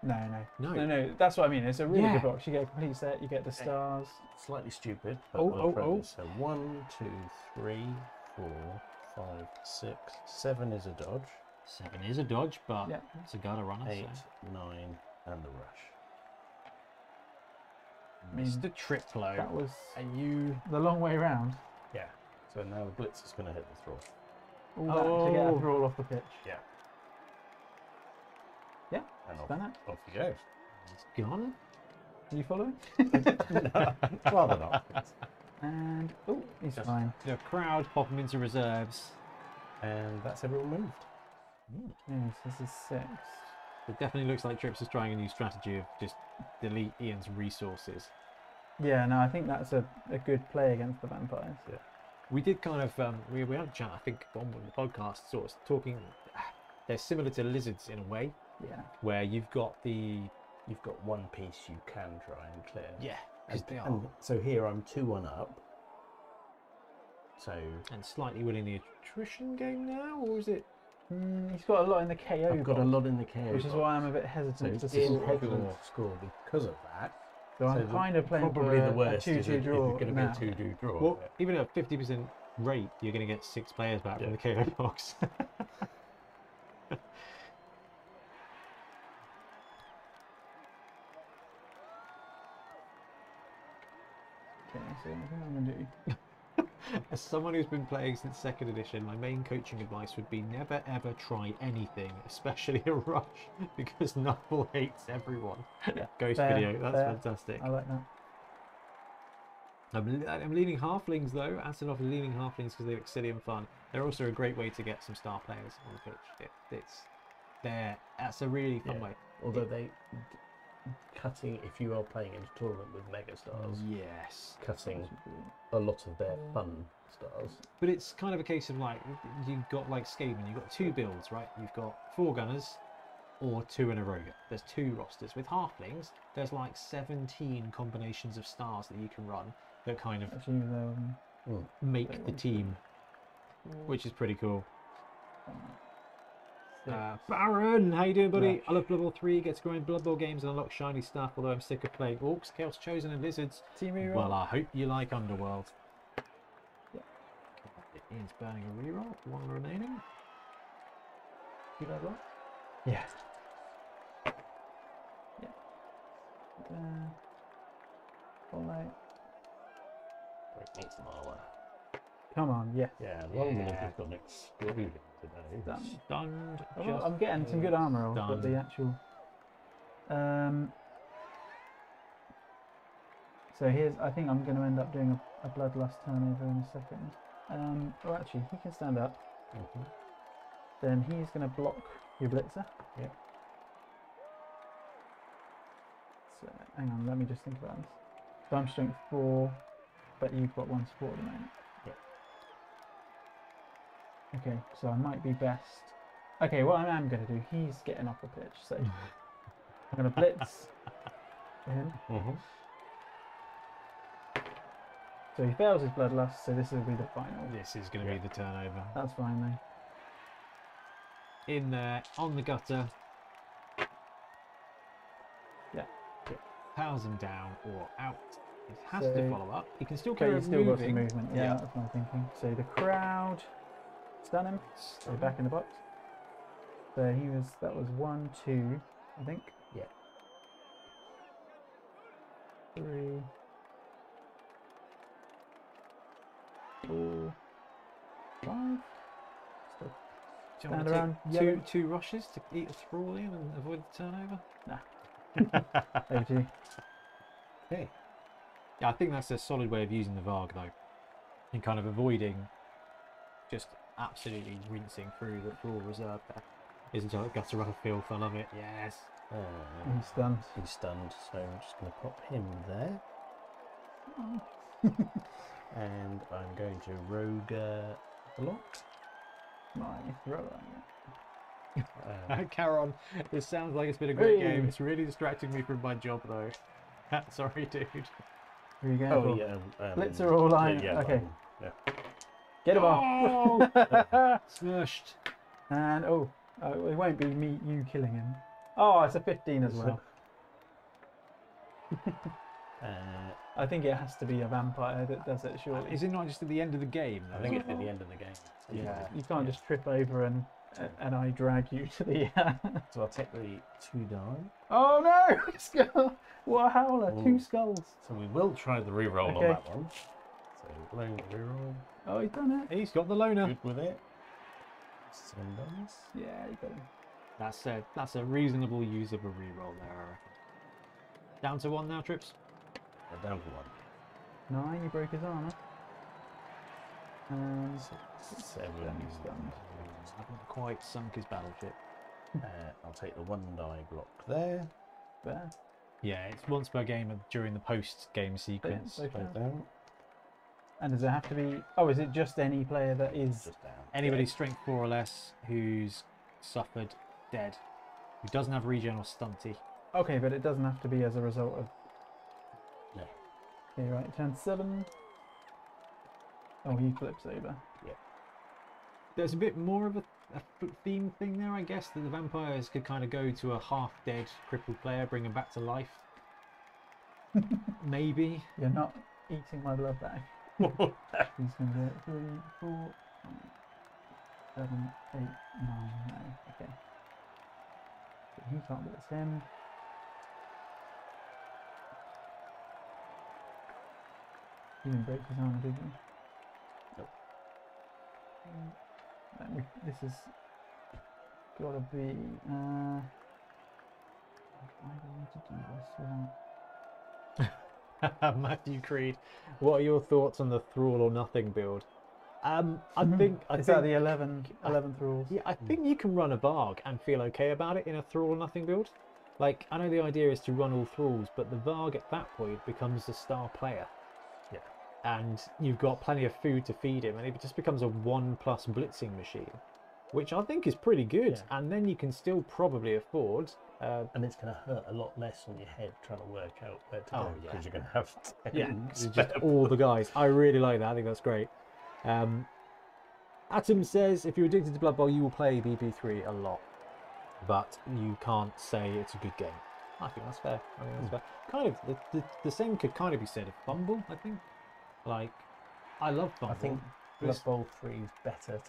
No. That's what I mean. It's a really good box. You get a complete set, you get the stars. Slightly stupid, but so 1, 2, 3, 4, 5, 6, 7 is a dodge. 7 is a dodge, but it's a gotta runner. 8, 9, and the rush. Mr. Triplo. That was the long way round. Yeah. So now the blitz is going to hit the thrall. To get a thrall off the pitch. Yeah. Yeah. And off you go. It's gone. Are you following? No. Rather not. And he's fine. The crowd pop him into reserves, and that's everyone moved. Yes, this is 6. It definitely looks like Trips is trying a new strategy of just delete Ian's resources. Yeah, no, I think that's a good play against the vampires. Yeah. We did kind of, we had a chat, I think, on the podcast, sort of talking, they're similar to lizards in a way. Yeah. Where you've got one piece you can try and clear. Yeah. as they are. And so here I'm 2-1 up. So and slightly winning the attrition game now, or is it? He's got a lot in the KO. I've got a lot in the KO, which is why I'm a bit hesitant. So it's a hesitant score because of that. So I'm kind of playing probably the worst. A 2-2 draw. It's going to be a 2-2 draw. Well, even at 50% rate, you're going to get 6 players back from the KO box. As someone who's been playing since 2nd edition, my main coaching advice would be never ever try anything, especially a rush, because Knuckle hates everyone. Yeah. Ghost fair, video, that's fair. Fantastic. I like that. I'm leaning halflings though. Antonov is leaning halflings because they look silly and fun. They're also a great way to get some star players on the pitch. That's a really fun way. Although if you are playing in a tournament with mega stars, cutting a lot of their fun stars. But it's kind of a case of like, you've got like Skaven, you've got 2 builds, right? You've got 4 gunners or 2 and a rogue. There's 2 rosters. With halflings, there's like 17 combinations of stars that you can run that kind of make the team, which is pretty cool. Baron, how you doing, buddy? Rush. I love Blood Bowl 3, get to grind Blood Bowl games and unlock shiny stuff, although I'm sick of playing Orcs, Chaos Chosen and Lizards. Well, I hope you like Underworld. Yeah. Ian's burning a reroll, 1 remaining. You like that? Yeah. Yeah. All night. Come on, yes. Yeah, Loner has got an exploding today. Stunned. I'm getting some good armor off, but the actual. So here's. I think I'm going to end up doing a Bloodlust turnover in a second. Or actually, he can stand up. Mm-hmm. Then he's going to block your blitzer. Yeah. So hang on, let me just think about this. So I'm strength 4, but you've got 1 support at the moment. Okay, so I might be best. Okay, what I am going to do, he's getting off the pitch, so I'm going to blitz him. So he fails his Bloodlust, so this will be the final. This is going to be the turnover. That's fine, though. In there, on the gutter. Yeah. Powers him down or out. It has to follow up. He can still carry his movement. Yeah, that's my thinking. So the crowd. Stun him. So back in the box. So he was. That was 1, 2, I think. Yeah. 3, 4, 5. So stand around. 2 rushes to eat a thrall in and avoid the turnover. Nah. Over to you. Okay. Yeah, I think that's a solid way of using the Varg though, and kind of avoiding just. Absolutely rinsing through the floor reserve there. Isn't it? Gutter up a filth, I love it. Yes. He's stunned. He's stunned, so I'm just going to pop him there. Oh. And I'm going to rogue block. My thrower. Caron, this sounds like it's been a great game. It's really distracting me from my job, though. Sorry, dude. Here you go. Oh, yeah. Blitzer all line. Yeah, okay. Yeah. Get him off! Smushed. And it won't be you killing him. Oh, it's a 15 as well. I think it has to be a vampire that does it, surely. Is it not just at the end of the game? Though? I think it's at the end of the game. Yeah. You can't just trip over and I drag you to the. So I'll take the 2 die. Oh no! Skull! What a howler! Ooh. 2 skulls. So we will try the reroll on that one. So reroll. Oh, he's done it. He's got the loner. Good with it. Sometimes. Yeah, you got him. That's a reasonable use of a reroll there, I reckon. Down to 1 now, Trips. Yeah, down to 1. 9, you broke his armour. 6, 7. I haven't quite sunk his battleship. I'll take the 1 die block there. There. Yeah, it's once per game during the post-game sequence. Down. And does it have to be? Oh, is it just any player that is just down? Anybody strength 4 or less who's suffered dead, who doesn't have regen or stunty. Okay, but it doesn't have to be as a result of. No. Okay, right, turn 7. Oh, he flips over. Yeah. There's a bit more of a theme thing there, I guess, that the vampires could kind of go to a half-dead, crippled player, bring him back to life. Maybe. You're not eating my blood bag. He's going to do 3, 4, 7, 8, 9, 9. Okay. So he can't blitz him. He didn't break his arm, did he? Nope. This is gotta be. I don't want to do this without. Matthew Creed, what are your thoughts on the Thrall or Nothing build? I think the 11 thralls? Yeah, I think you can run a Varg and feel okay about it in a Thrall or Nothing build. Like, I know the idea is to run all Thralls, but the Varg at that point becomes a star player. And you've got plenty of food to feed him, and it just becomes a 1+ blitzing machine, which I think is pretty good. Yeah. And then you can still probably afford. And it's going to hurt a lot less on your head trying to work out where to go, because you're going to have just all the guys. I really like that. I think that's great. Atom says, if you're addicted to Blood Bowl, you will play BP3 a lot, but you can't say it's a good game. I think that's fair. I think that's fair. Kind of the same could kind of be said of Bumble, I think. Like, I love Bumble. I think Blood Bowl 3 is better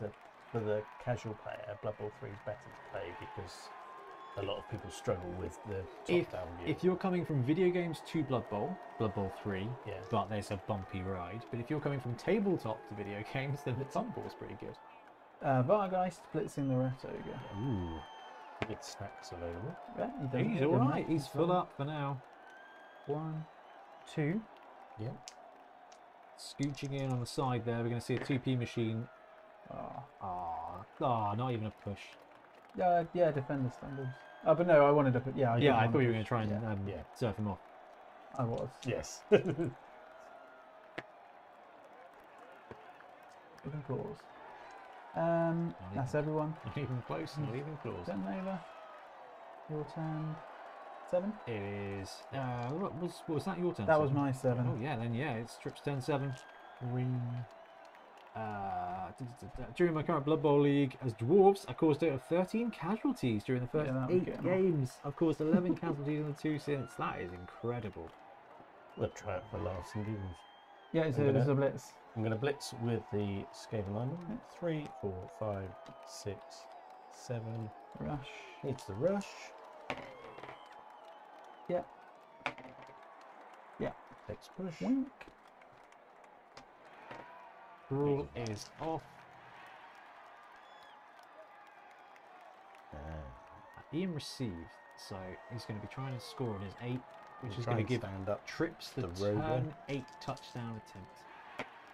for the casual player. Blood Bowl 3 is better to play because a lot of people struggle with the top-down view. If you're coming from video games to Blood Bowl 3, but there's a bumpy ride. But if you're coming from tabletop to video games, then the Bumble is pretty good. Vargheist blitzing the Rat Ogre. Ooh, good snacks available. Yeah, he's all right. He's full up for now. 1, 2. Yeah. Scooching in on the side there, we're going to see a 2p machine. Not even a push. Yeah, defender standards. Oh, but no, I wanted to put. Yeah, I thought you were going to try and surf him off. I was. Yes. Even claws. That's everyone. Not even close. Not even claws. Turn over. Your turn. 7? It is. Was that your turn? That 7? Was my 7. Oh yeah, then yeah, it's Trips turn 7. Ring. During my current Blood Bowl league as dwarves, I caused a total of 13 casualties during the first 8 games. I've caused 11 casualties in the 2 since. That is incredible. We'll try it for last and demons. Yeah, it's a blitz. I'm going to blitz with the Skaven lineman. 3, 4, 5, 6, 7. Rush. It's the rush. Yeah. Yeah. Next push. Wink. Rule is off. Ian received, so he's going to be trying to score on his 8, which is going to give Trips the turn 8 touchdown attempt.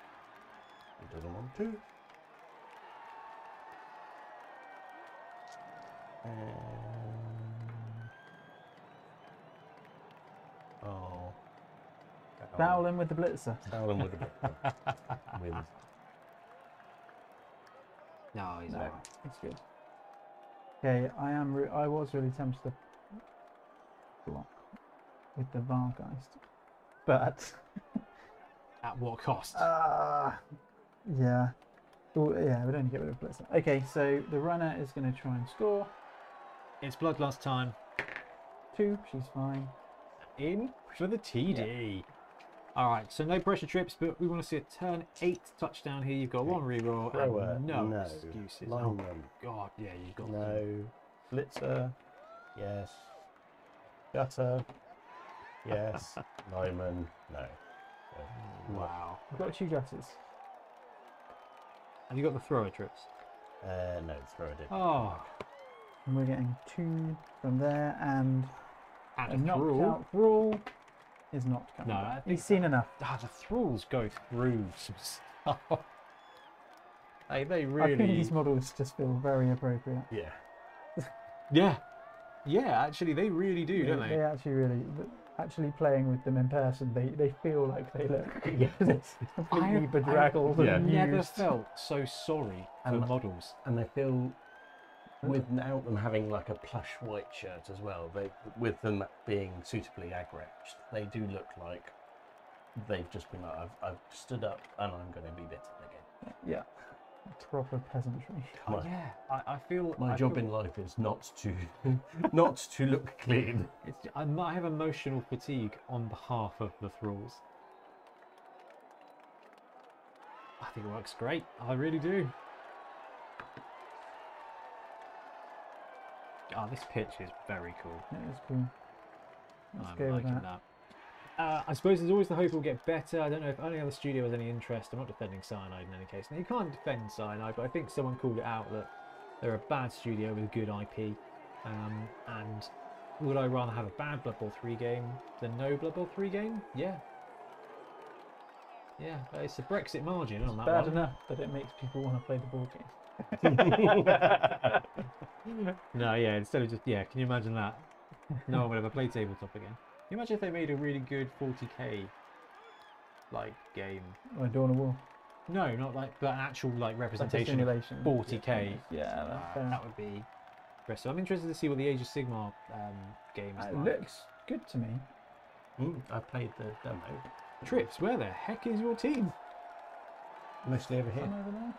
He doesn't want to. Foul him with the blitzer. Foul him with the blitzer. No, he's alright. That's good. Okay, I was really tempted to block with the Vargeist, but at what cost? We don't get rid of the blitzer. Okay, so the runner is going to try and score. It's Bloodlust time. 2. She's fine. In for the TD. Yeah. All right, so no pressure Trips, but we want to see a turn 8 touchdown here. You've got 1 reroll and no excuses. Oh God, yeah, you've got no blitzer. Yes. Gutter. Yes. Lyman. No. Wow. I've got 2 gutters. Have you got the thrower Trips? No, the thrower didn't. Oh. And we're getting 2 from there, and a knocked-out Thrall is not coming back. He's seen enough. The Thralls go through some stuff. Hey, they really... I think these models just feel very appropriate. Yeah. Yeah, actually, they really do, don't they? They actually really... Actually playing with them in person, they feel like they look completely bedraggled and used. I've never felt so sorry for models. And they feel... Without them having like a plush white shirt as well, with them being suitably aggroed, they do look like they've just been like, I've stood up and I'm going to be bitten again. Yeah. Proper peasantry. Oh, yeah. I feel my job in life is not to not to look clean. It's, I have emotional fatigue on behalf of the thralls. I think it works great. I really do. Oh, this pitch is very cool. It is cool. I'm liking that. I suppose there's always the hope it will get better. I don't know if only other studio has any interest. I'm not defending Cyanide in any case. Now, you can't defend Cyanide, but I think someone called it out that they're a bad studio with a good IP. And would I rather have a bad Blood Bowl 3 game than no Blood Bowl 3 game? Yeah. Yeah, it's a Brexit margin on that one. It's bad enough that it makes people want to play the board game. No, yeah, instead of just, yeah, can you imagine that? No one would ever play tabletop again. Can you imagine if they made a really good 40k like game? Like Dawn of War? No, not like, but an actual like representation of 40k. Yeah, that would be. So I'm interested to see what the Age of Sigmar game is like. Looks good to me. Ooh, I played the demo. Trips, where the heck is your team? Mostly over here. Over there.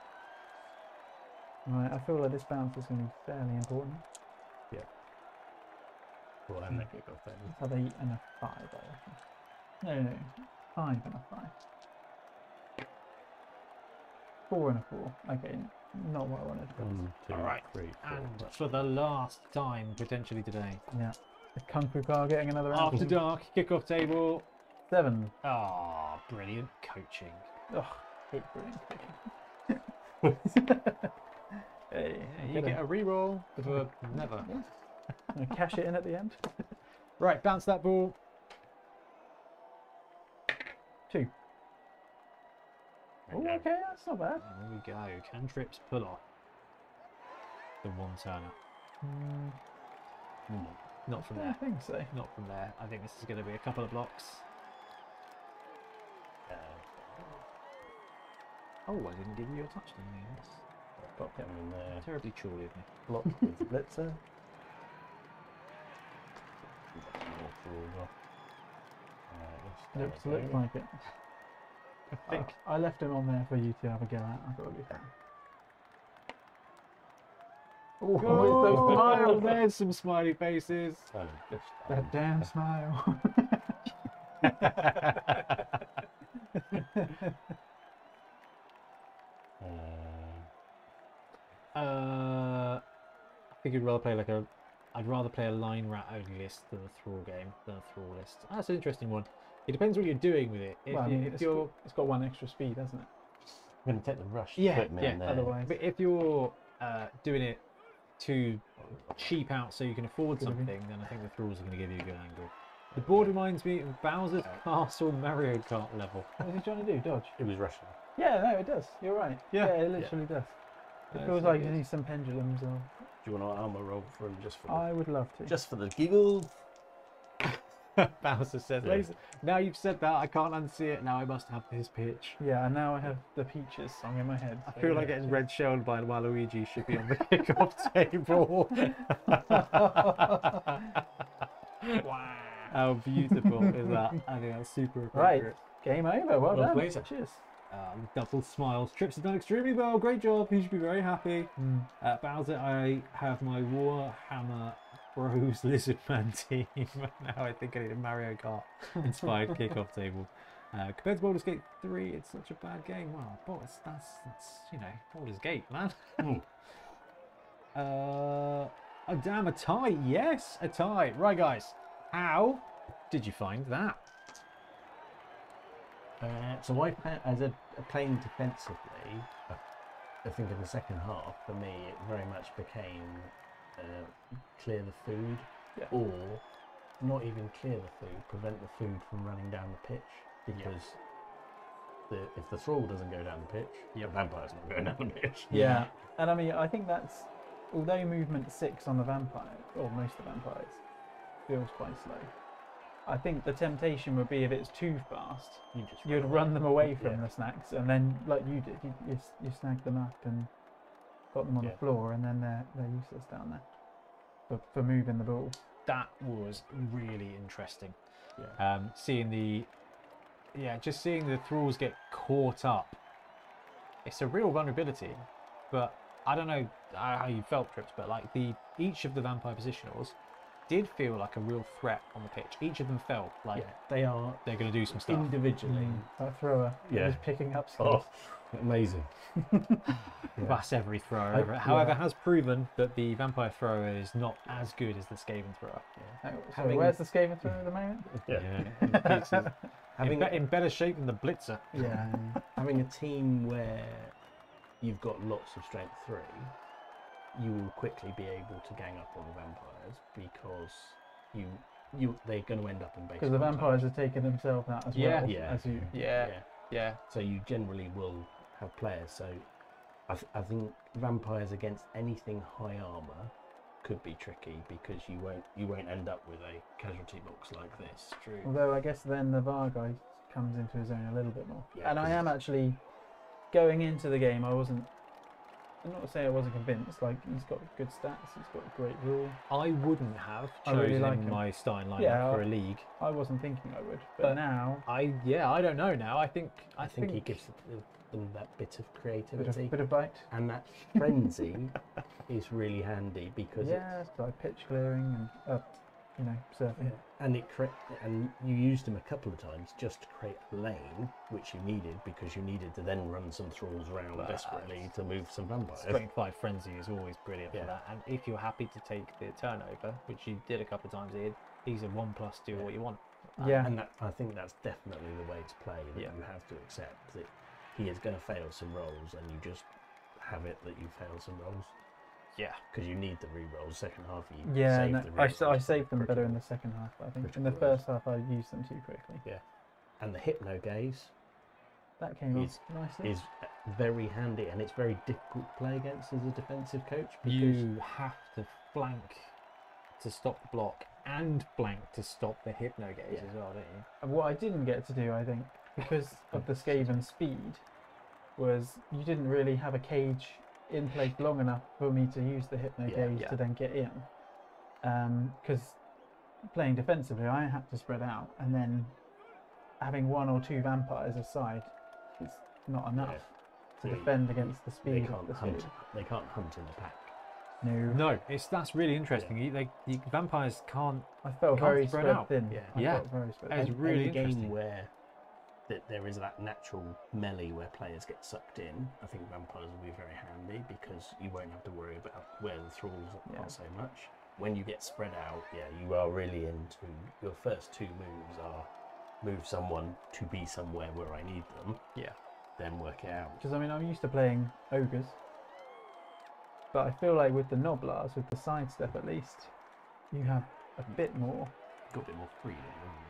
Right, I feel like this bounce is going to be fairly important. Yeah. Well, and that kickoff table. Have they eaten a 5, I reckon? No, 5 and a 5. 4 and a 4. Okay, not what I wanted. 1, 2, all right. 3, 4. And for the last time, potentially today. Yeah. The Kung Fu Car getting another round. After Dark, kickoff table. 7. Ah, oh, brilliant coaching. Oh, brilliant coaching. Hey, you get a reroll for never. Yeah. And cash it in at the end. Right, bounce that ball. 2. Oh, okay, that's not bad. There we go. Can Trips pull off the one turner? Not from there. I think so. Not from there. I think this is going to be a couple of blocks. Oh, I didn't give you your touchdown. Yes. Popped him in there. Terribly chilly of me. Block with the blitzer. Looks like it. I think I left him on there for you to have a go at. I thought it'd be fun. Oh, oh, smiles. There's some smiley faces. Oh, that damn smile. I think you'd rather play like a. I'd rather play a line rat only list than a thrall game than a thrall list. Oh, that's an interesting one. It depends what you're doing with it. If well, I mean, it's got one extra speed, hasn't it? I'm going to take the rush. Yeah, in there. Otherwise, but if you're doing it to cheap out so you can afford something, then I think the thralls are going to give you a good angle. The board reminds me of Bowser's Castle Mario Kart level. What was he trying to do? Dodge? It was rushing. Yeah, no, it does. You're right. Yeah, it literally does. It feels like you need some pendulums or. Do you want an armor roll for him just for the, I would love to. Just for the giggle. Bowser says, yeah. Now you've said that, I can't unsee it. Now I must have his pitch. Yeah, and now I have the peaches song in my head. I feel like getting red shelled by Waluigi should be on the kickoff table. Wow. How beautiful is that? I think that's super appropriate. Right, game over. Well done. Later. Cheers. Double smiles. Trips have done extremely well. Great job. He should be very happy. Bowser, I have my Warhammer Bros Lizard Man team. Now I think I need a Mario Kart inspired kickoff table. Compared to Baldur's Gate 3, it's such a bad game. Wow, well, that's you know, Baldur's Gate, man. Oh damn, a tie. Yes, a tie. Right, guys. How did you find that? So I, as a playing defensively, I think in the second half, for me, it very much became clear the food, or not even clear the food, prevent the food from running down the pitch, because if the thrall doesn't go down the pitch, the vampire's not going down the pitch. Yeah, and I mean, I think that's, although movement 6 on the vampire, or most of the vampires, feels quite slow. I think the temptation would be if it's too fast, you'd run them away from the snacks, and then like you did, you snagged them up and got them on the floor, and then they're useless down there for moving the ball. That was really interesting. Seeing the yeah, just seeing the thralls get caught up, it's a real vulnerability. But I don't know how you felt, Trips, but like each of the vampire positionals did feel like a real threat on the pitch. Each of them felt like they're going to do some stuff individually. That thrower, yeah, just picking up stuff. Oh, amazing. That's every thrower. However, has proven that the vampire thrower is not as good as the Skaven thrower. Yeah. So where's the Skaven thrower at the moment? Yeah. In better shape than the Blitzer. Yeah, having a team where you've got lots of strength 3. You will quickly be able to gang up on the vampires because they're going to end up in base. Because the vampires are taking themselves out as well. Yeah. As you, yeah. So you generally will have players. So I think vampires against anything high armor could be tricky because you won't end up with a casualty box like this. True. Although I guess then the Vargheist comes into his own a little bit more. Yeah, and I am actually going into the game. I'm not to say I wasn't convinced. Like, he's got good stats, he's got a great rule. I wouldn't have chosen my starting lineup for a league. I wasn't thinking I would, but now I don't know now. I think he gives them that bit of creativity, bit of bite, and that frenzy is really handy because it's like pitch clearing and surfing. Yeah. And you used him a couple of times just to create a lane, which you needed because you needed to then run some thralls around desperately to move some vampires. Strength 5 Frenzy is always brilliant for that. And if you're happy to take the turnover, which you did a couple of times, Ian, he's a 1+, do what you want. And that, I think that's definitely the way to play. That you have to accept that he is going to fail some rolls, and you just have it that you fail some rolls. Yeah, because you need the rerolls. Second half, you save the rerolls. I saved them better in the second half, I think. In the first half, I used them too quickly. Yeah, and the Hypno Gaze that came off nicely. Is very handy, and it's very difficult to play against as a defensive coach because you have to flank to stop the block and flank to stop the Hypno Gaze as well, don't you? And what I didn't get to do, I think, because of the Skaven speed, was you didn't really have a cage in place long enough for me to use the Hypno Gaze to then get in, because playing defensively I had to spread out, and then having one or two vampires aside, it's not enough to defend against the speed. They can't hunt in the pack. No, that's really interesting. Vampires can't. I felt very spread out. Thin. Yeah. It's really interesting. Game where that there is that natural melee where players get sucked in, I think vampires will be very handy because you won't have to worry about where the thralls are so much. When you get spread out, you are really into your first 2 moves are move someone to be somewhere where I need them. Yeah. Then work it out. Because I mean, I'm used to playing ogres, but I feel like with the Noblars, with the sidestep at least, you have a bit more. You've got a bit more freedom, haven't you?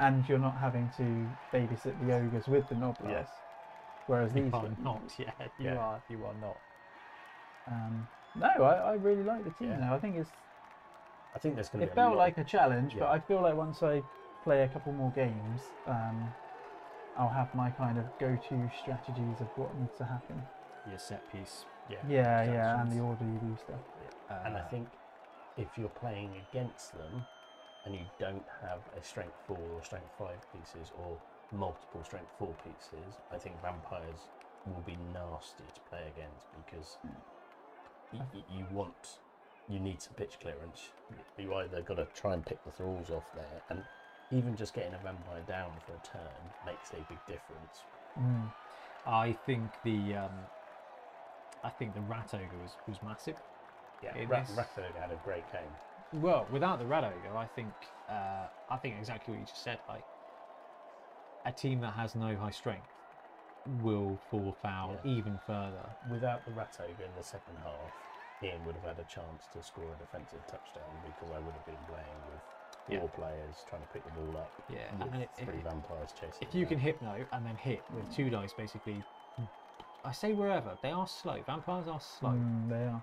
And you're not having to babysit the ogres with the Noblars, whereas these are not. You are not. No, I really like the team now. I think there's going to be. It felt like a challenge, but I feel like once I play a couple more games, I'll have my kind of go-to strategies of what needs to happen. Your set piece. Yeah, and the order you do stuff. Yeah. And I think if you're playing against them, and you don't have a strength 4 or strength 5 pieces or multiple strength 4 pieces, I think vampires will be nasty to play against because you need some pitch clearance. You either got to try and pick the thralls off there, and even just getting a vampire down for a turn makes a big difference. Mm. I think the Rat Ogre was massive. Yeah, Rat Ogre had a great game. Well, without the Rat Ogre, I think exactly what you just said. Like, a team that has no high strength will fall foul even further. Without the Rat Ogre in the second half, Ian would have had a chance to score a defensive touchdown because I would have been playing with 4 players trying to pick the ball up. Yeah, and three vampires chasing. If you can hypno and then hit with 2 dice, basically, I say wherever they are slow. Vampires are slow. They are.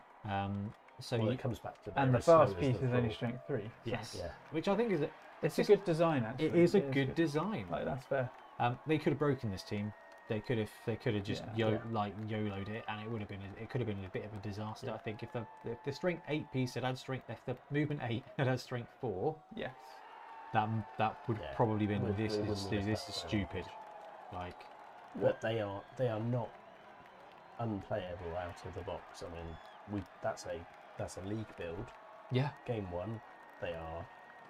So it comes back to and the fast piece is only strength 3. Yes, which I think is it's a good design. Actually, it is a good design. Like, that's fair. They could have broken this team. They could have just YOLO'd it, and it could have been a bit of a disaster. I think if the strength 8 piece had had strength, if the movement 8 had had strength 4, that would probably been this is stupid. Like, but they are not unplayable out of the box. I mean, that's a league build. Yeah. Game one, they are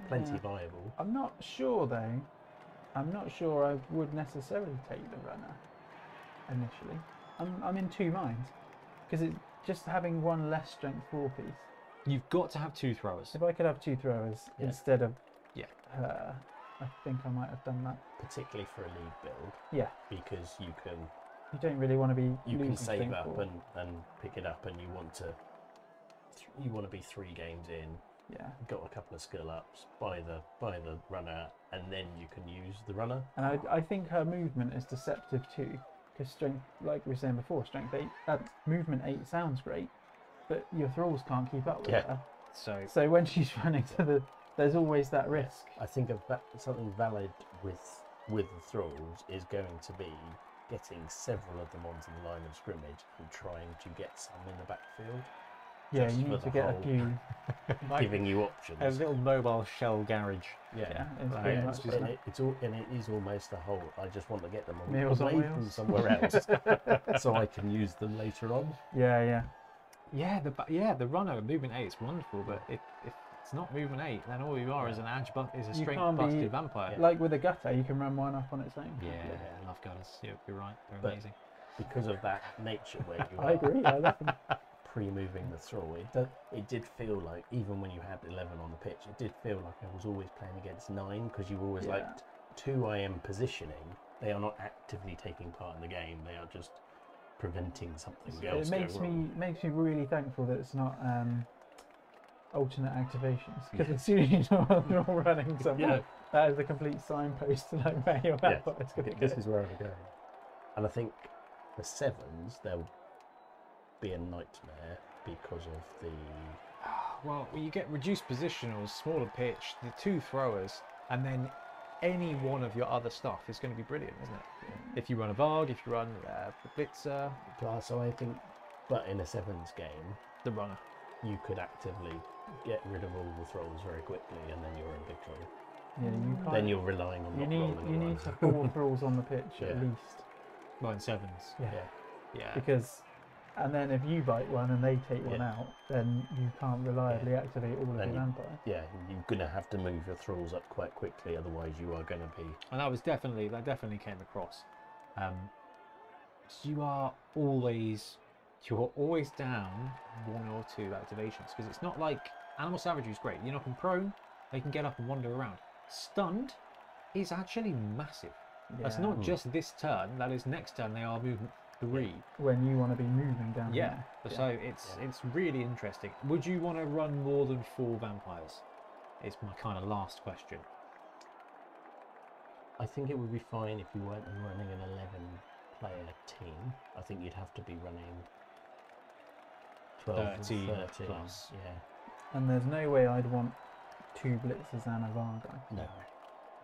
plenty viable. I'm not sure though. I'm not sure I would necessarily take the runner initially. I'm in two minds because it's just having one less strength 4-piece. You've got to have 2 throwers. If I could have 2 throwers instead of her, I think I might have done that. Particularly for a league build. Yeah. Because you can. You don't really want to be. You can save up and pick it up, and you want to. You want to be 3 games in. Yeah. Got a couple of skill ups by the runner, and then you can use the runner. And I think her movement is deceptive too, because strength, like we were saying before, strength 8. That movement 8 sounds great, but your thralls can't keep up with her. So when she's running to the, there's always that risk. I think something valid with the thralls is going to be getting several of them onto the line of scrimmage and trying to get some in the backfield. Yeah, you need to get a few. Giving you options. A little mobile shell garage. Yeah, yeah, it's almost the whole. I just want to get them away from somewhere else, so I can use them later on. The runner movement 8 is wonderful, but if it's not movement 8, then all you are is an edge, but is a strength busted vampire. Yeah. Like with a gutter, you can run one up on its own. I love gutters. Yeah, you're right. They're amazing. Because of that nature, where you are. I agree. I love them. Pre-moving the throw, it did feel like, even when you had 11 on the pitch, it did feel like I was always playing against 9, because you were always like 2 IM positioning. They are not actively taking part in the game. They are just preventing something else. It makes me really thankful that it's not alternate activations, because as soon as you know they're all running somewhere, that is the complete signpost to know where you're at. But it's going to this is where I'm going. And I think the 7s, they'll be a nightmare because of the you get reduced positionals, smaller pitch, the 2 throwers, and then any one of your other stuff is going to be brilliant, isn't it? Yeah. If you run a Varg, if you run the Blitzer, so I think, but in a 7s game, the runner, you could actively get rid of all the throws very quickly, and then you're in big trouble. Yeah, then you're relying on you need to 4 throws on the pitch at least. Well, in 7s, because. And then if you bite one and they take one out, then you can't reliably activate all of your vampire. Yeah, you're going to have to move your thralls up quite quickly, otherwise you are going to be... And that definitely came across. You're always down 1 or 2 activations, because it's not like... Animal Savagery is great. You're not prone, they can get up and wander around. Stunned is actually massive. Yeah. That's not just this turn, that is next turn they are movement 3. When you want to be moving down there. So it's really interesting. Would you want to run more than 4 vampires? It's my kind of last question. I think it would be fine if you weren't running an 11-player team. I think you'd have to be running 12, 13 plus. Yeah. And there's no way I'd want 2 blitzers and a Varga. No.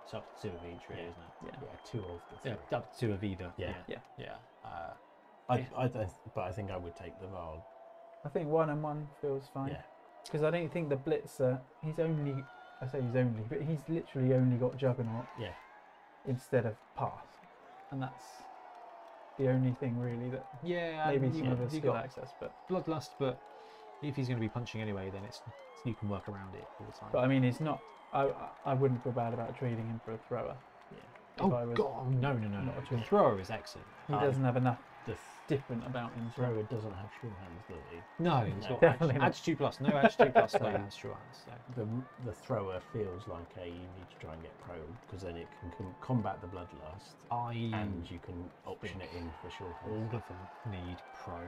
It's up to 2 of each, really, isn't it? Yeah, 2 of the 3. Yeah, up to 2 of either. Yeah. But I think I would take the Varg. I think 1 and 1 feels fine. Because I don't think the Blitzer, he's literally only got Juggernaut instead of Path. And that's the only thing really that maybe some of us got access. But Bloodlust, but if he's going to be punching anyway, then it's you can work around it all the time. But I mean, it's not, I wouldn't feel bad about trading him for a thrower. No. A thrower is excellent. He doesn't have enough different about him. Thrower doesn't have short hands, does he? No, he's got attitude plus. No attitude plus player has short hands. So. The thrower feels like you need to try and get pro, because then it can combat the bloodlust. And you can option it in for short hands. All of them need pro.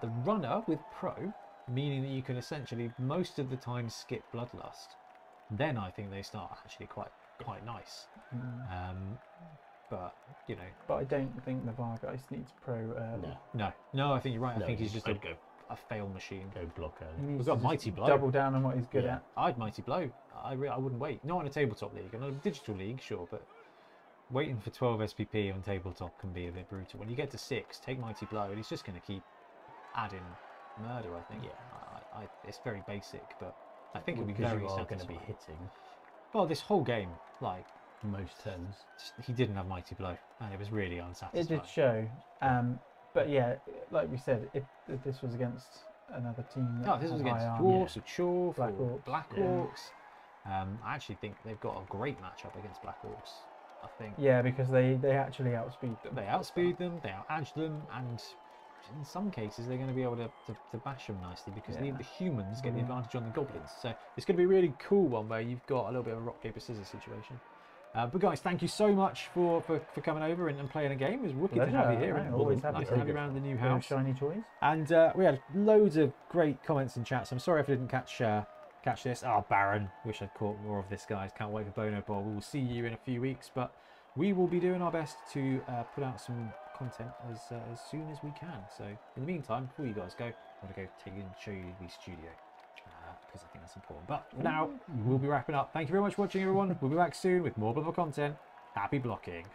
The runner with pro, meaning that you can essentially most of the time skip bloodlust. Then I think they start actually quite nice. But I don't think the Vargheist needs pro early. No, I think you're right. I think he's just a fail machine. Go block early. We've got Mighty Blow. Double down on what he's good at. I'd Mighty Blow. I wouldn't wait. Not on a tabletop league. On a digital league, sure, but waiting for 12 SPP on tabletop can be a bit brutal. When you get to 6, take Mighty Blow, and he's just going to keep adding murder, I think. It's very basic, but I think it'll be very satisfying. Going to be hitting. well, this whole game, like most turns, he didn't have Mighty Blow, and it was really unsatisfying. It did show, but yeah, like we said, if this was against another team, that this was against Dwarfs or Chorf or Black Orcs. I actually think they've got a great matchup against Black Orcs. I think. Yeah, because they actually outspeed them. They outspeed them, they out-edge them, and in some cases they're going to be able to bash them nicely because the humans get the advantage on the goblins. So it's going to be a really cool one where you've got a little bit of a rock, paper, scissors situation. But guys, thank you so much for coming over and playing a game. It was wicked to have you here. And always happy to have you around the new house. Shiny toys. And we had loads of great comments in chat, so I'm sorry if I didn't catch this. Ah, Baron. Wish I'd caught more of this, guys. Can't wait for Bono Bowl. We will see you in a few weeks, but we will be doing our best to put out some content as soon as we can. So in the meantime, before you guys go, I'm going to go take you and show you the studio because I think that's important. But for now, we'll be wrapping up. Thank you very much for watching, everyone. We'll be back soon with more Bloodlust content. Happy blocking.